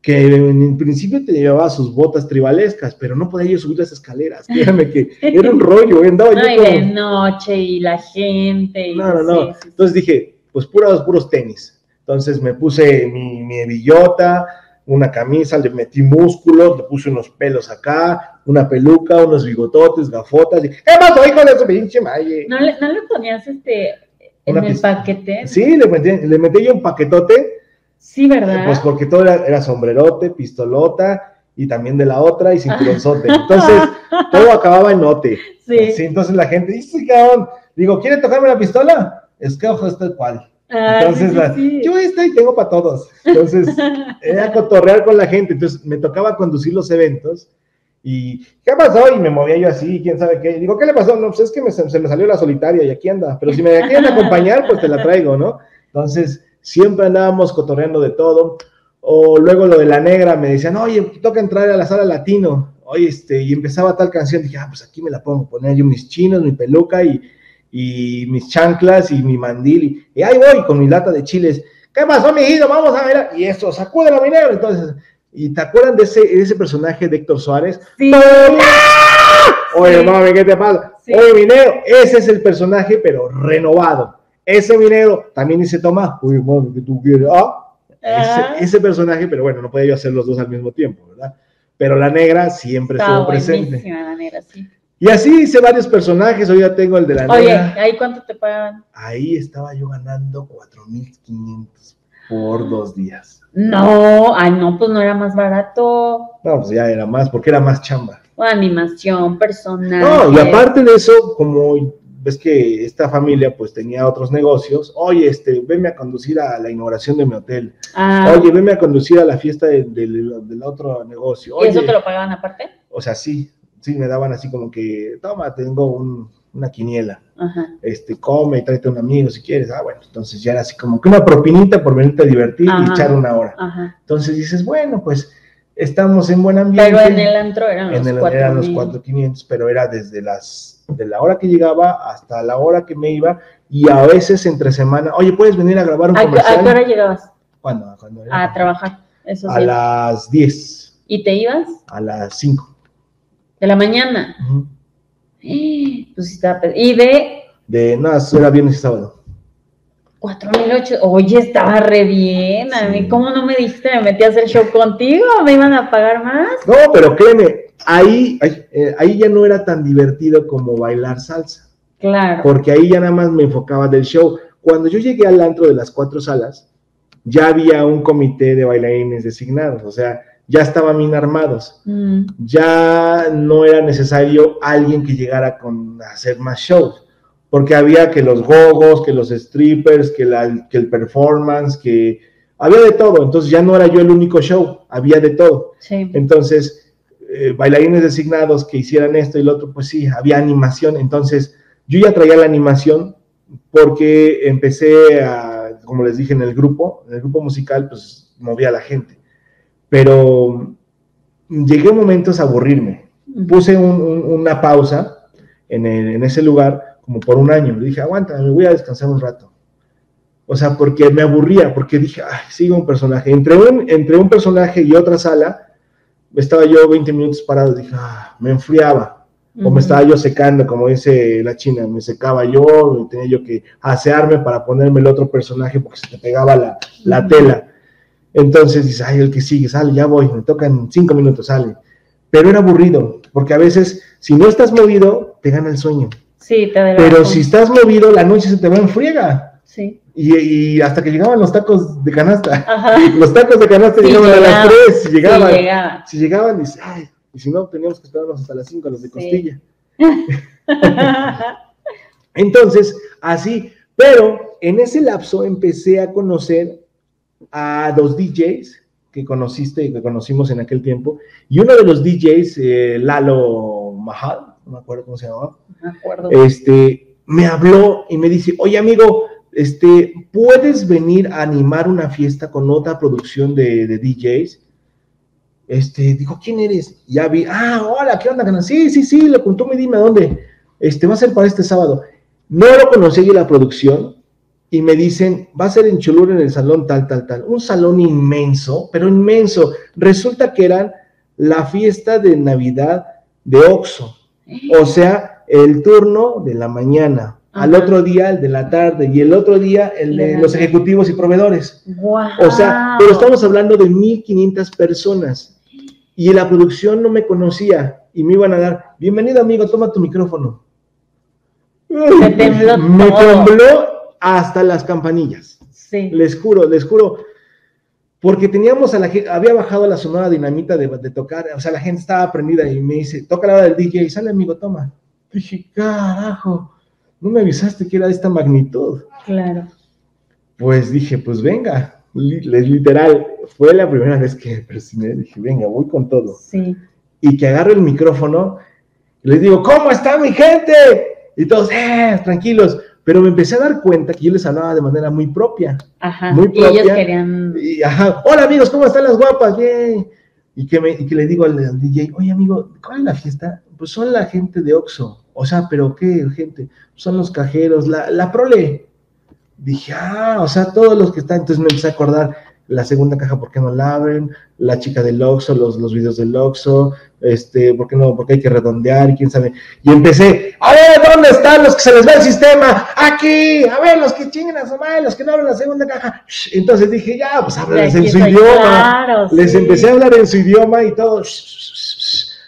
que en principio te llevaba sus botas tribalescas, pero no podía yo subir las escaleras, fíjame que era un rollo, andaba no, yo como... de noche y la gente... Y no, no, no, sí, sí. Entonces dije, pues puros, puros tenis, entonces me puse mi, mi hebillota, una camisa, le metí músculos, le puse unos pelos acá, una peluca, unos bigototes, gafotas, y... ¿qué pasó, hijo de su pinche malle? ¿No le, no le ponías este, en una el pista... paquete? Sí, le metí, le metí yo un paquetote. Sí, ¿verdad? Pues porque todo era, era sombrerote, pistolota, y también de la otra, y cinturonzote. Entonces, todo acababa en ote. Sí. Sí, entonces la gente dice, cabrón, digo, ¿quiere tocarme la pistola? Es que ojo, esto es cual. Ah, entonces, sí, sí, la, sí. Yo esta y tengo para todos. Entonces, era cotorrear con la gente. Entonces, me tocaba conducir los eventos, y ¿qué pasó? Y me movía yo así, quién sabe qué. Y digo, ¿qué le pasó? No, pues es que me, se me salió la solitaria, y aquí anda. Pero si me quieren acompañar, pues te la traigo, ¿no? Entonces... siempre andábamos cotorreando de todo, o luego lo de la negra, me decían, oye, toca entrar a la sala latino, oye, este, y empezaba tal canción, dije, ah, pues aquí me la pongo, poner yo mis chinos, mi peluca, y, y mis chanclas, y mi mandil, y, y ahí voy, con mi lata de chiles, ¿qué pasó, mi hijo? Vamos a ver, y eso, sacúdelo a mi negro, entonces, ¿y te acuerdan de ese, de ese personaje de Héctor Suárez? Sí. Oye, sí. Mami, ¿qué te pasa? Sí. Oye, mi negro, ese es el personaje, pero renovado. Ese minero también dice, Tomás, uy, mami, que tú quieres, ah, ese, ese personaje, pero bueno, no podía yo hacer los dos al mismo tiempo, ¿verdad? Pero la negra siempre estuvo presente. La negra, sí. Y así hice varios personajes, hoy ya tengo el de la Oye, negra. Oye, ¿ahí cuánto te pagaban? Ahí estaba yo ganando cuatro mil quinientos por dos días. No, ay, no, pues no era más barato. No, pues ya era más, porque era más chamba. O animación, personal. No, y aparte de eso, como... ves que esta familia pues tenía otros negocios, oye, este, venme a conducir a la inauguración de mi hotel, ah. Oye, venme a conducir a la fiesta del de, de, de otro negocio. Oye, ¿y eso te lo pagaban aparte? O sea, sí, sí, me daban así como que, toma, tengo un, una quiniela, ajá, este, come y tráete a un amigo si quieres, ah, bueno, entonces ya era así como que una propinita por venirte a divertir, ajá, y echar una hora, ajá. Entonces dices, bueno, pues, estamos en buen ambiente. Pero en el antro eran los cuatro mil quinientos, pero era desde las, de la hora que llegaba hasta la hora que me iba, y a veces entre semana, oye, ¿puedes venir a grabar un ¿A comercial? ¿A qué hora llegabas? ¿Cuándo? ¿Cuándo era? A trabajar, eso sí. A las diez. ¿Y te ibas? A las cinco. ¿De la mañana? Uh-huh. Y, pues, ¿y de? De, nada, no, era viernes y sábado. cuatro mil ocho, oye, estaba re bien, a mí, sí. ¿Cómo no me dijiste? ¿Me metí a hacer show contigo? ¿Me iban a pagar más? No, pero créeme, ahí, ahí, eh, ahí ya no era tan divertido como bailar salsa. Claro. Porque ahí ya nada más me enfocaba del show. Cuando yo llegué al antro de las cuatro salas, ya había un comité de bailarines designados, o sea, ya estaban bien armados. Mm. Ya no era necesario alguien que llegara con, a hacer más shows. Porque había que los gogos, que los strippers, que, la, que el performance, que había de todo. Entonces ya no era yo el único show, había de todo. Sí. Entonces, eh, bailarines designados que hicieran esto y lo otro, pues sí, había animación. Entonces yo ya traía la animación porque empecé a, como les dije, en el grupo, en el grupo musical, pues movía a la gente. Pero llegué a momentos a aburrirme. Puse un, un, una pausa en, el, en ese lugar, como por un año, le dije, aguanta, me voy a descansar un rato, o sea, porque me aburría, porque dije, ay, sigo un personaje, entre un, entre un personaje y otra sala, estaba yo veinte minutos parado, dije, ah, me enfriaba, uh-huh, o me estaba yo secando, como dice la china, me secaba yo, tenía yo que asearme para ponerme el otro personaje, porque se te pegaba la, la uh-huh, tela, entonces dice, ay, el que sigue, sale, ya voy, me tocan cinco minutos, sale, pero era aburrido, porque a veces, si no estás movido, te gana el sueño. Sí, te pero si estás movido, la noche se te va en friega. Sí. Y, y hasta que llegaban los tacos de canasta. Ajá. Los tacos de canasta sí, llegaban llegaba, a las tres. Si llegaban, sí, llegaba. Si llegaban, y, ay, y si no, teníamos que esperarnos hasta las cinco, los de sí, costilla. Entonces, así. Pero en ese lapso empecé a conocer a dos D Js que conociste y que conocimos en aquel tiempo. Y uno de los D Js, eh, Lalo Mahal, no me acuerdo cómo se llamaba, me acuerdo. Este, me habló y me dice, oye amigo, este, ¿puedes venir a animar una fiesta con otra producción de, de D Js? Este, dijo, ¿quién eres? Ya vi, ah, hola, ¿qué onda? Sí, sí, sí, lo contó, me dime a dónde. Este, va a ser para este sábado. No lo conocí yo la producción, y me dicen, va a ser en Cholula, en el salón tal, tal, tal. Un salón inmenso, pero inmenso. Resulta que eran la fiesta de Navidad de Oxxo. O sea, el turno de la mañana, ajá, al otro día el de la tarde, y el otro día el de los ejecutivos y proveedores. Wow. O sea, pero estamos hablando de mil quinientas personas, y la producción no me conocía, y me iban a dar, bienvenido amigo, toma tu micrófono. Se tembló me todo. tembló hasta las campanillas. Sí. Les juro, les juro, porque teníamos a la gente, había bajado la Sonora Dinamita de, de tocar, o sea, la gente estaba aprendida, y me dice, toca la hora del D J, sale amigo, toma. Y dije, carajo, no me avisaste que era de esta magnitud. Claro. Pues dije, pues venga, literal, fue la primera vez que persiné, dije, venga, voy con todo. Sí. Y que agarro el micrófono, y les digo, ¿cómo está mi gente? Y todos, eh, tranquilos. Pero me empecé a dar cuenta que yo les hablaba de manera muy propia. Ajá, muy propia, y ellos querían... Y, ajá, hola amigos, ¿cómo están las guapas? Bien. Y que, me, y que le digo al, al D J, oye amigo, ¿cuál es la fiesta? Pues son la gente de Oxxo. O sea, ¿pero qué gente? Son los cajeros, la, la prole. Dije, ah, o sea, todos los que están. Entonces me empecé a acordar, la segunda caja, ¿por qué no la abren? La chica del Oxxo, los, los videos del Oxxo, este, ¿por qué no? Porque hay que redondear y quién sabe. Y empecé, a ver, ¿dónde están los que se les va el sistema? Aquí, a ver, los que chingan a su madre, los que no abren la segunda caja. Entonces dije, ya, pues háblales en su idioma. Claro, sí. Les empecé a hablar en su idioma y todo.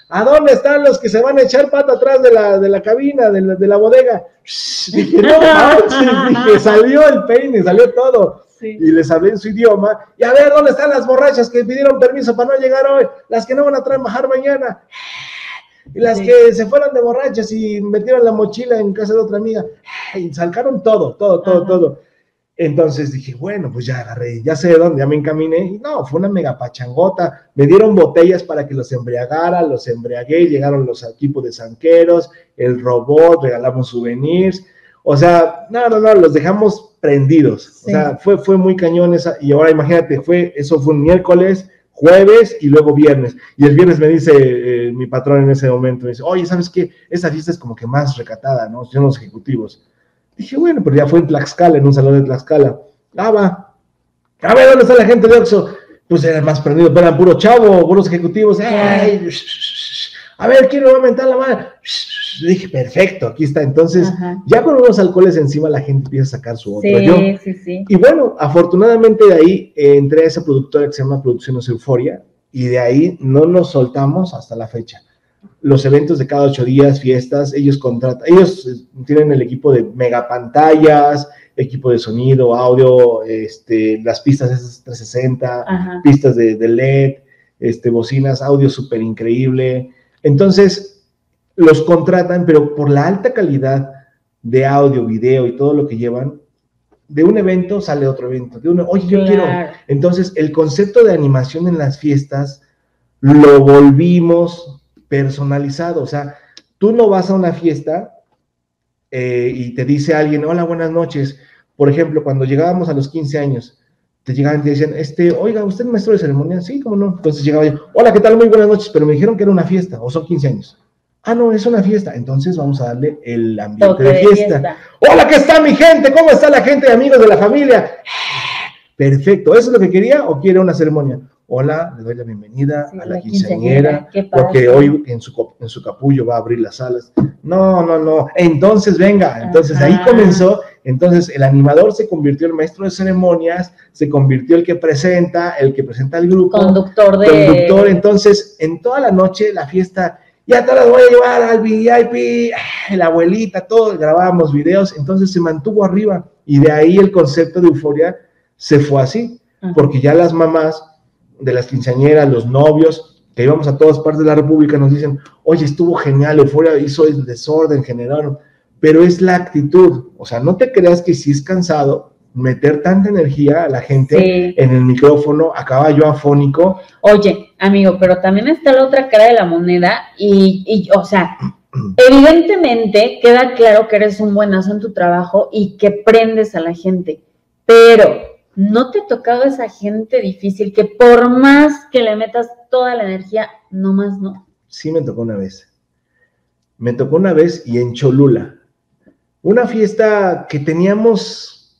¿A dónde están los que se van a echar pata atrás de la, de la cabina, de la, de la bodega? Dije, no manches, dije, salió el peine, salió todo. Sí. Y les hablé en su idioma, y a ver, ¿dónde están las borrachas que pidieron permiso para no llegar hoy? Las que no van a trabajar mañana, y las sí. que se fueron de borrachas y metieron la mochila en casa de otra amiga, y salcaron todo, todo, todo, ajá, todo. Entonces dije, bueno, pues ya agarré, ya sé de dónde, ya me encaminé, y no, fue una mega pachangota, me dieron botellas para que los embriagara, los embriagué, llegaron los equipos de zanqueros, el robot, regalamos souvenirs, o sea, no, no, no, los dejamos prendidos, sí. O sea, fue, fue muy cañón esa, y ahora imagínate, fue, eso fue un miércoles, jueves y luego viernes, y el viernes me dice eh, mi patrón en ese momento, me dice, oye, ¿sabes qué? Esa fiesta es como que más recatada, ¿no? Son los ejecutivos. Dije, bueno, pero ya fue en Tlaxcala, en un salón de Tlaxcala. Ah, va. A ver, ¿dónde está la gente de Oxxo? Pues era más prendido, pero eran puro chavo, puros ejecutivos. Ay, a ver, ¿quién le va a mentar la mano? Dije, perfecto, aquí está. Entonces, ajá, ya con unos alcoholes encima, la gente empieza a sacar su otro sí, yo. Sí, sí. Y bueno, afortunadamente de ahí eh, entré a esa productora que se llama Producciones Euphoria, y de ahí no nos soltamos hasta la fecha. Los eventos de cada ocho días, fiestas, ellos contratan, ellos tienen el equipo de megapantallas, equipo de sonido, audio, este, las pistas esas trescientos sesenta, ajá, pistas de, de L E D, este, bocinas, audio súper increíble. Entonces, los contratan, pero por la alta calidad de audio, video y todo lo que llevan, de un evento sale otro evento, de uno, oye, yo quiero. Entonces, el concepto de animación en las fiestas lo volvimos personalizado, o sea, tú no vas a una fiesta eh, y te dice alguien, hola, buenas noches. Por ejemplo, cuando llegábamos a los quince años, te llegaban y te decían, este, oiga, ¿usted es maestro de ceremonia? Sí, ¿cómo no? Entonces llegaba yo, hola, ¿qué tal? Muy buenas noches, pero me dijeron que era una fiesta, o son quince años. Ah, no, es una fiesta, entonces vamos a darle el ambiente okay, de fiesta. Fiesta. Hola, ¿qué está mi gente? ¿Cómo está la gente, amigos de la familia? Perfecto, ¿eso es lo que quería o quiere una ceremonia? Hola, le doy la bienvenida sí, a la, la quinceañera, quinceañera porque hoy en su, en su capullo va a abrir las alas. No, no, no, entonces venga, entonces ajá, ahí comenzó, entonces el animador se convirtió en el maestro de ceremonias, se convirtió el que presenta, el que presenta el grupo. Conductor de... Conductor, entonces en toda la noche la fiesta... Ya te las voy a llevar al V I P, la abuelita, todos grabábamos videos, entonces se mantuvo arriba, y de ahí el concepto de Euphoria se fue así, ajá, porque ya las mamás de las quinceañeras, los novios, que íbamos a todas partes de la república, nos dicen, oye, estuvo genial, Euphoria hizo el desorden, generaron, pero es la actitud, o sea, no te creas que si es cansado meter tanta energía a la gente sí, en el micrófono, acaba yo afónico. Oye, amigo, pero también está la otra cara de la moneda y, y o sea, Evidentemente queda claro que eres un buenazo en tu trabajo y que prendes a la gente, pero no te ha tocado esa gente difícil que por más que le metas toda la energía, nomás no. Sí me tocó una vez. Me tocó una vez y en Cholula. Una fiesta que teníamos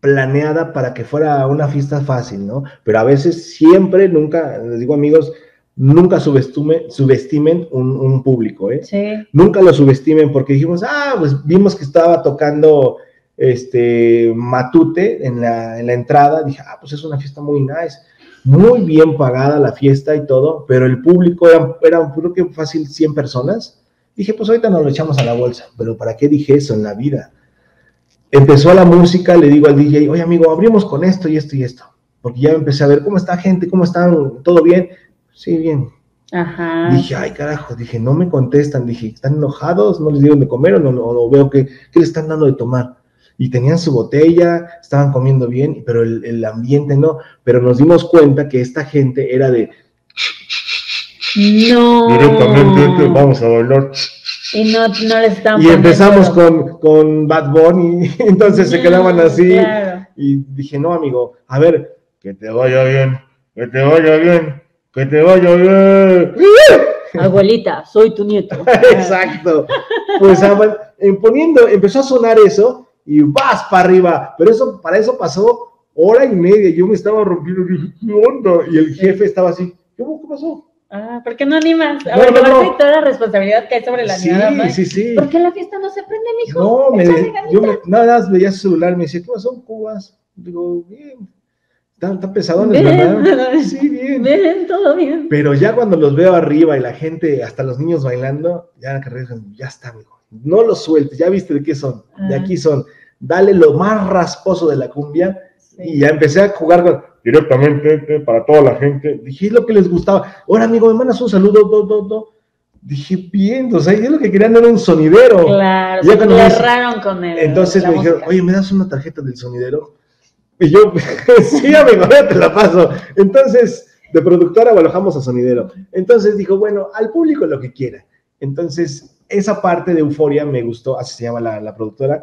planeada para que fuera una fiesta fácil, ¿no? Pero a veces siempre, nunca, les digo amigos, nunca subestimen, subestimen un, un público, ¿eh? Sí. Nunca lo subestimen porque dijimos, ah, pues vimos que estaba tocando este Matute en la, en la entrada. Dije, ah, pues es una fiesta muy nice. Muy bien pagada la fiesta y todo, pero el público era, era creo que fácil cien personas. Dije, pues ahorita nos lo echamos a la bolsa, pero ¿para qué dije eso en la vida? Empezó la música, le digo al D J, oye amigo, abrimos con esto y esto y esto, porque ya empecé a ver cómo está gente, cómo están, todo bien. Sí, bien. Ajá. Dije, ay carajo, dije, no me contestan, dije, ¿están enojados? ¿No les dieron de comer o no, no, no veo que, que le están dando de tomar? Y tenían su botella, estaban comiendo bien, pero el, el ambiente no. Pero nos dimos cuenta que esta gente era de... No. Directamente, vamos a bailar. Y no, no les están Y empezamos con, con Bad Bunny, y entonces no, se quedaban así. Claro. Y dije, no, amigo, a ver, que te vaya bien, que te vaya bien, que te vaya bien. Abuelita, soy tu nieto. Exacto. Pues poniendo, empezó a sonar eso, y vas para arriba, pero eso, para eso pasó hora y media, yo me estaba rompiendo, ¿qué onda? Y el jefe estaba así, ¿cómo, qué pasó? Ah, ¿por qué no animas? A no, ver, no, no, no. Toda la responsabilidad que hay sobre la niña. Sí, ¿no? sí, sí. ¿Por qué la fiesta no se prende, mijo? No, me, yo me, nada más veía su celular, me decía, ¿qué pasó? ¿Cómo vas? Digo, bien, están tan pesadones, ¿verdad? Sí, bien. Bien, todo bien. Pero ya cuando los veo arriba y la gente, hasta los niños bailando, ya, ya está, amigo. No los sueltes, ya viste de qué son, ah. de aquí son. Dale lo más rasposo de la cumbia, sí. Y ya empecé a jugar con, directamente para toda la gente. Dije, es lo que les gustaba. Ahora, amigo, me mandas un saludo, do, do, do. Dije, bien, o sea, yo lo que querían era un sonidero. Claro, se cerraron con él. Entonces me dijeron, oye, ¿me das una tarjeta del sonidero? Y yo, sí, amigo, ya te la paso. Entonces, de productora, alojamos a sonidero. Entonces dijo, bueno, al público lo que quiera. Entonces... esa parte de Euforia me gustó, así se llama la, la productora,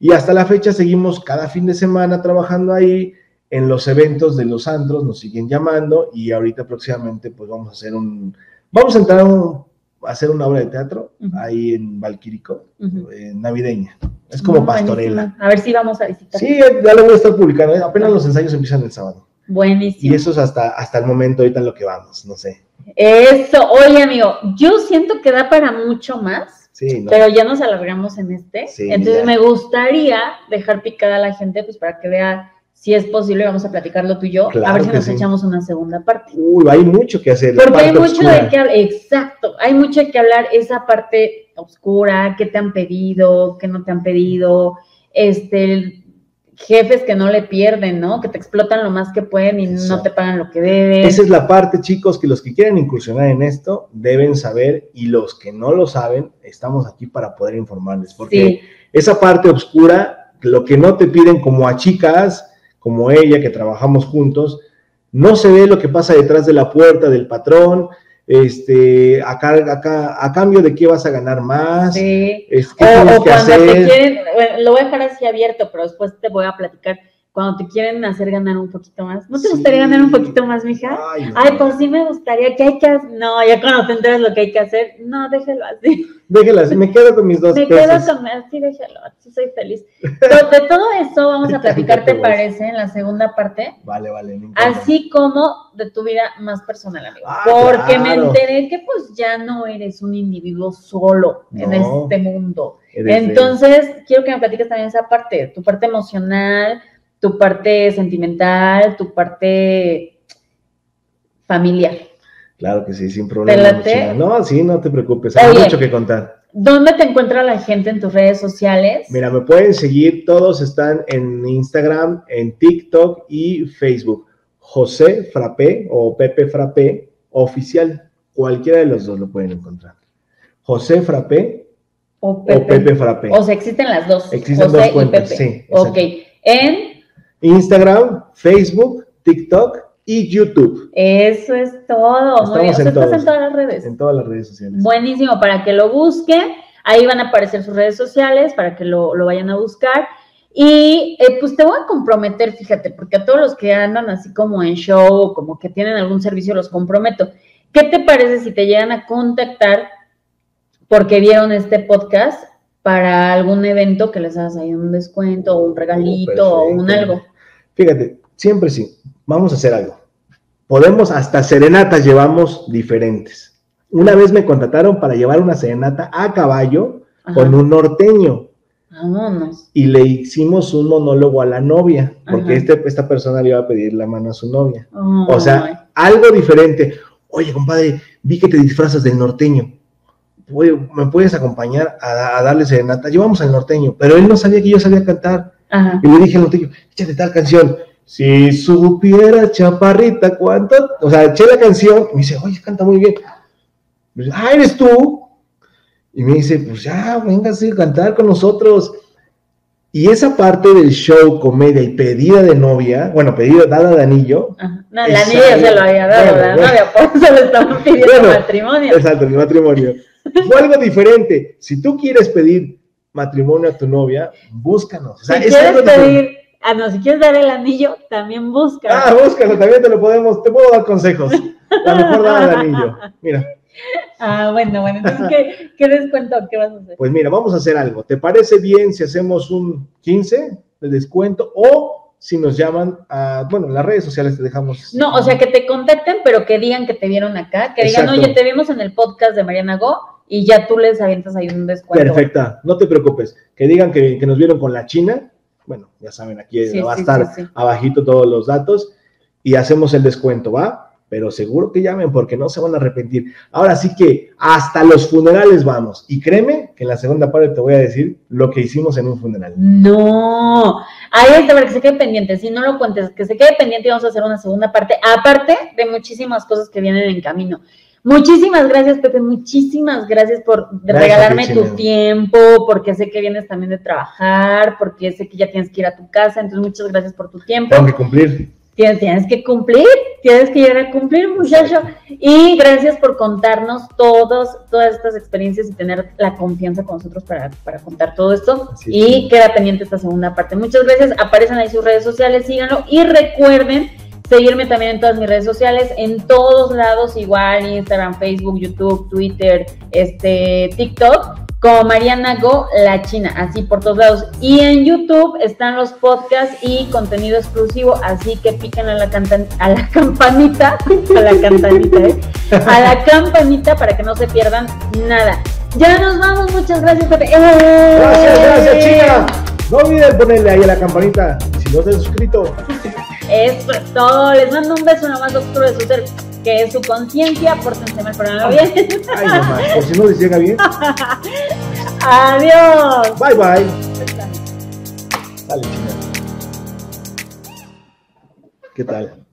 y hasta la fecha seguimos cada fin de semana trabajando ahí, en los eventos de los antros nos siguen llamando, y ahorita próximamente pues vamos a hacer un, vamos a entrar un, a hacer una obra de teatro, uh-huh. ahí en Valquírico, uh-huh. eh, navideña, es como no, pastorela. Buenísimo. A ver si vamos a visitar. Sí, ya lo voy a estar publicando, ¿eh? Apenas los ensayos empiezan el sábado. Buenísimo. Y eso es hasta, hasta el momento ahorita en lo que vamos, no sé. Eso, oye amigo, yo siento que da para mucho más, sí, no. pero ya nos alargamos en este, sí, entonces ya. Me gustaría dejar picada a la gente pues para que vea si es posible, vamos a platicarlo tú y yo, claro a ver si nos sí. echamos una segunda parte. Uy, hay mucho que hacer. Porque hay mucho oscura. de que hablar, exacto, hay mucho que hablar, esa parte oscura, qué te han pedido, qué no te han pedido, este... jefes que no le pierden, ¿no? Que te explotan lo más que pueden y Exacto. no te pagan lo que deben. Esa es la parte, chicos, que los que quieran incursionar en esto deben saber, y los que no lo saben, estamos aquí para poder informarles, porque sí. esa parte oscura, lo que no te piden como a chicas, como ella, que trabajamos juntos, no se ve lo que pasa detrás de la puerta del patrón, este, acá, acá, a cambio de qué vas a ganar más, sí. es, ¿qué o, o que cuando hacer? te quieren, bueno, lo voy a dejar así abierto, pero después te voy a platicar, cuando te quieren hacer ganar un poquito más, ¿no te sí. gustaría ganar un poquito más, mija? Ay, no. Ay, pues sí me gustaría, ¿qué hay que hacer? No, ya cuando te enteras lo que hay que hacer, no, déjelo así. Déjelo así, me quedo con mis dos Me pesos. quedo con, así déjelo, así soy feliz. Pero de todo eso vamos a platicar, ¿te parece? En la segunda parte. Vale, vale. Así como de tu vida más personal, amigo. Ah, porque claro. me enteré que pues ya no eres un individuo solo no, en este mundo. Entonces, feliz. quiero que me platiques también esa parte, tu parte emocional, tu parte sentimental, tu parte familiar. Claro que sí, sin problema. ¿Te no, sí, no te preocupes, hay Oye, mucho que contar. ¿Dónde te encuentra la gente en tus redes sociales? Mira, me pueden seguir, todos están en Instagram, en TikTok y Facebook. José Frappé o Pepe Frappé Oficial, cualquiera de los dos lo pueden encontrar. José Frappé o Pepe, o Pepe Frappé. O sea, existen las dos. Existen José dos cuentas, y Pepe. sí. Ok, en Instagram, Facebook, TikTok y YouTube. Eso es todo. Estamos muy bien. En, todos, en todas las redes. En todas las redes sociales. Buenísimo, para que lo busquen. Ahí van a aparecer sus redes sociales para que lo, lo vayan a buscar. Y eh, pues te voy a comprometer, fíjate, porque a todos los que andan así como en show, como que tienen algún servicio, los comprometo. ¿Qué te parece si te llegan a contactar porque vieron este podcast para algún evento que les hagas ahí un descuento o un regalito oh, o un algo? Fíjate, siempre sí, vamos a hacer algo. Podemos, hasta serenatas llevamos diferentes. Una vez me contrataron para llevar una serenata a caballo. Ajá. Con un norteño. Vámonos. Y le hicimos un monólogo a la novia, porque este, esta persona le iba a pedir la mano a su novia. Oh, o sea, ay. algo diferente. Oye, compadre, vi que te disfrazas del norteño. ¿Me puedes acompañar a, a darle serenata? Llevamos al norteño, pero él no sabía que yo sabía cantar. Ajá. Y le dije al norteño, échate tal canción. Si supiera, chaparrita, cuánto... O sea, eché la canción y me dice, oye, canta muy bien. Dice, ah, ¿eres tú? Y me dice, pues ya, venga a cantar con nosotros. Y esa parte del show, comedia y pedida de novia, bueno, pedida, dada de anillo. Ajá. No, el anillo ahí, se lo había dado, bueno, la bueno. novia, por eso le estamos pidiendo bueno, matrimonio. Exacto, el matrimonio. Fue algo diferente. Si tú quieres pedir matrimonio a tu novia, búscanos. O sea, si quieres pedir, ah, no, si quieres dar el anillo, también búscanos. Ah, búscanos, también te lo podemos, te puedo dar consejos. La mejor dada de anillo, mira. Ah, bueno, bueno, entonces, ¿qué, ¿qué descuento? ¿Qué vas a hacer? Pues mira, vamos a hacer algo. ¿Te parece bien si hacemos un quince de descuento o si nos llaman a, bueno, en las redes sociales te dejamos? No, o sea, que te contacten, pero que digan que te vieron acá, que Exacto. digan, oye, te vimos en el podcast de Mariana Gó y ya tú les avientas ahí un descuento. Perfecta, no te preocupes, que digan que, que nos vieron con la China, bueno, ya saben, aquí sí, va sí, a estar sí, sí. abajito todos los datos y hacemos el descuento, ¿va? Pero seguro que llamen porque no se van a arrepentir. Ahora sí que hasta los funerales vamos. Y créeme que en la segunda parte te voy a decir lo que hicimos en un funeral. ¡No! Ahí está, para que se quede pendiente. Si no lo cuentes, que se quede pendiente y vamos a hacer una segunda parte. Aparte de muchísimas cosas que vienen en camino. Muchísimas gracias, Pepe. Muchísimas gracias por gracias, regalarme Pepe, tu tiempo, porque sé que vienes también de trabajar, porque sé que ya tienes que ir a tu casa. Entonces, muchas gracias por tu tiempo. Tengo que cumplir. Tienes, tienes que cumplir, tienes que llegar a cumplir, muchacho. Y gracias por contarnos todos, todas estas experiencias y tener la confianza con nosotros para, para contar todo esto. Sí, y sí. queda pendiente esta segunda parte. Muchas gracias. Aparecen ahí sus redes sociales, síganlo. Y recuerden seguirme también en todas mis redes sociales, en todos lados igual, Instagram, Facebook, YouTube, Twitter, este, TikTok. Como Mariana Gó, la China, así por todos lados. Y en YouTube están los podcasts y contenido exclusivo, así que piquen a la, a la campanita, a la campanita, ¿eh? a la campanita para que no se pierdan nada. Ya nos vamos, muchas gracias, Pepe. ¡Eh! Gracias, gracias, China. No olviden ponerle ahí a la campanita si no se han suscrito. Eso es todo, les mando un beso en lo más oscuro de su ser, que es su conciencia. Pórtense mal, pero no bien. Ay, mamá, por si no les llega bien. Adiós. Bye, bye. Dale, China. ¿Qué tal?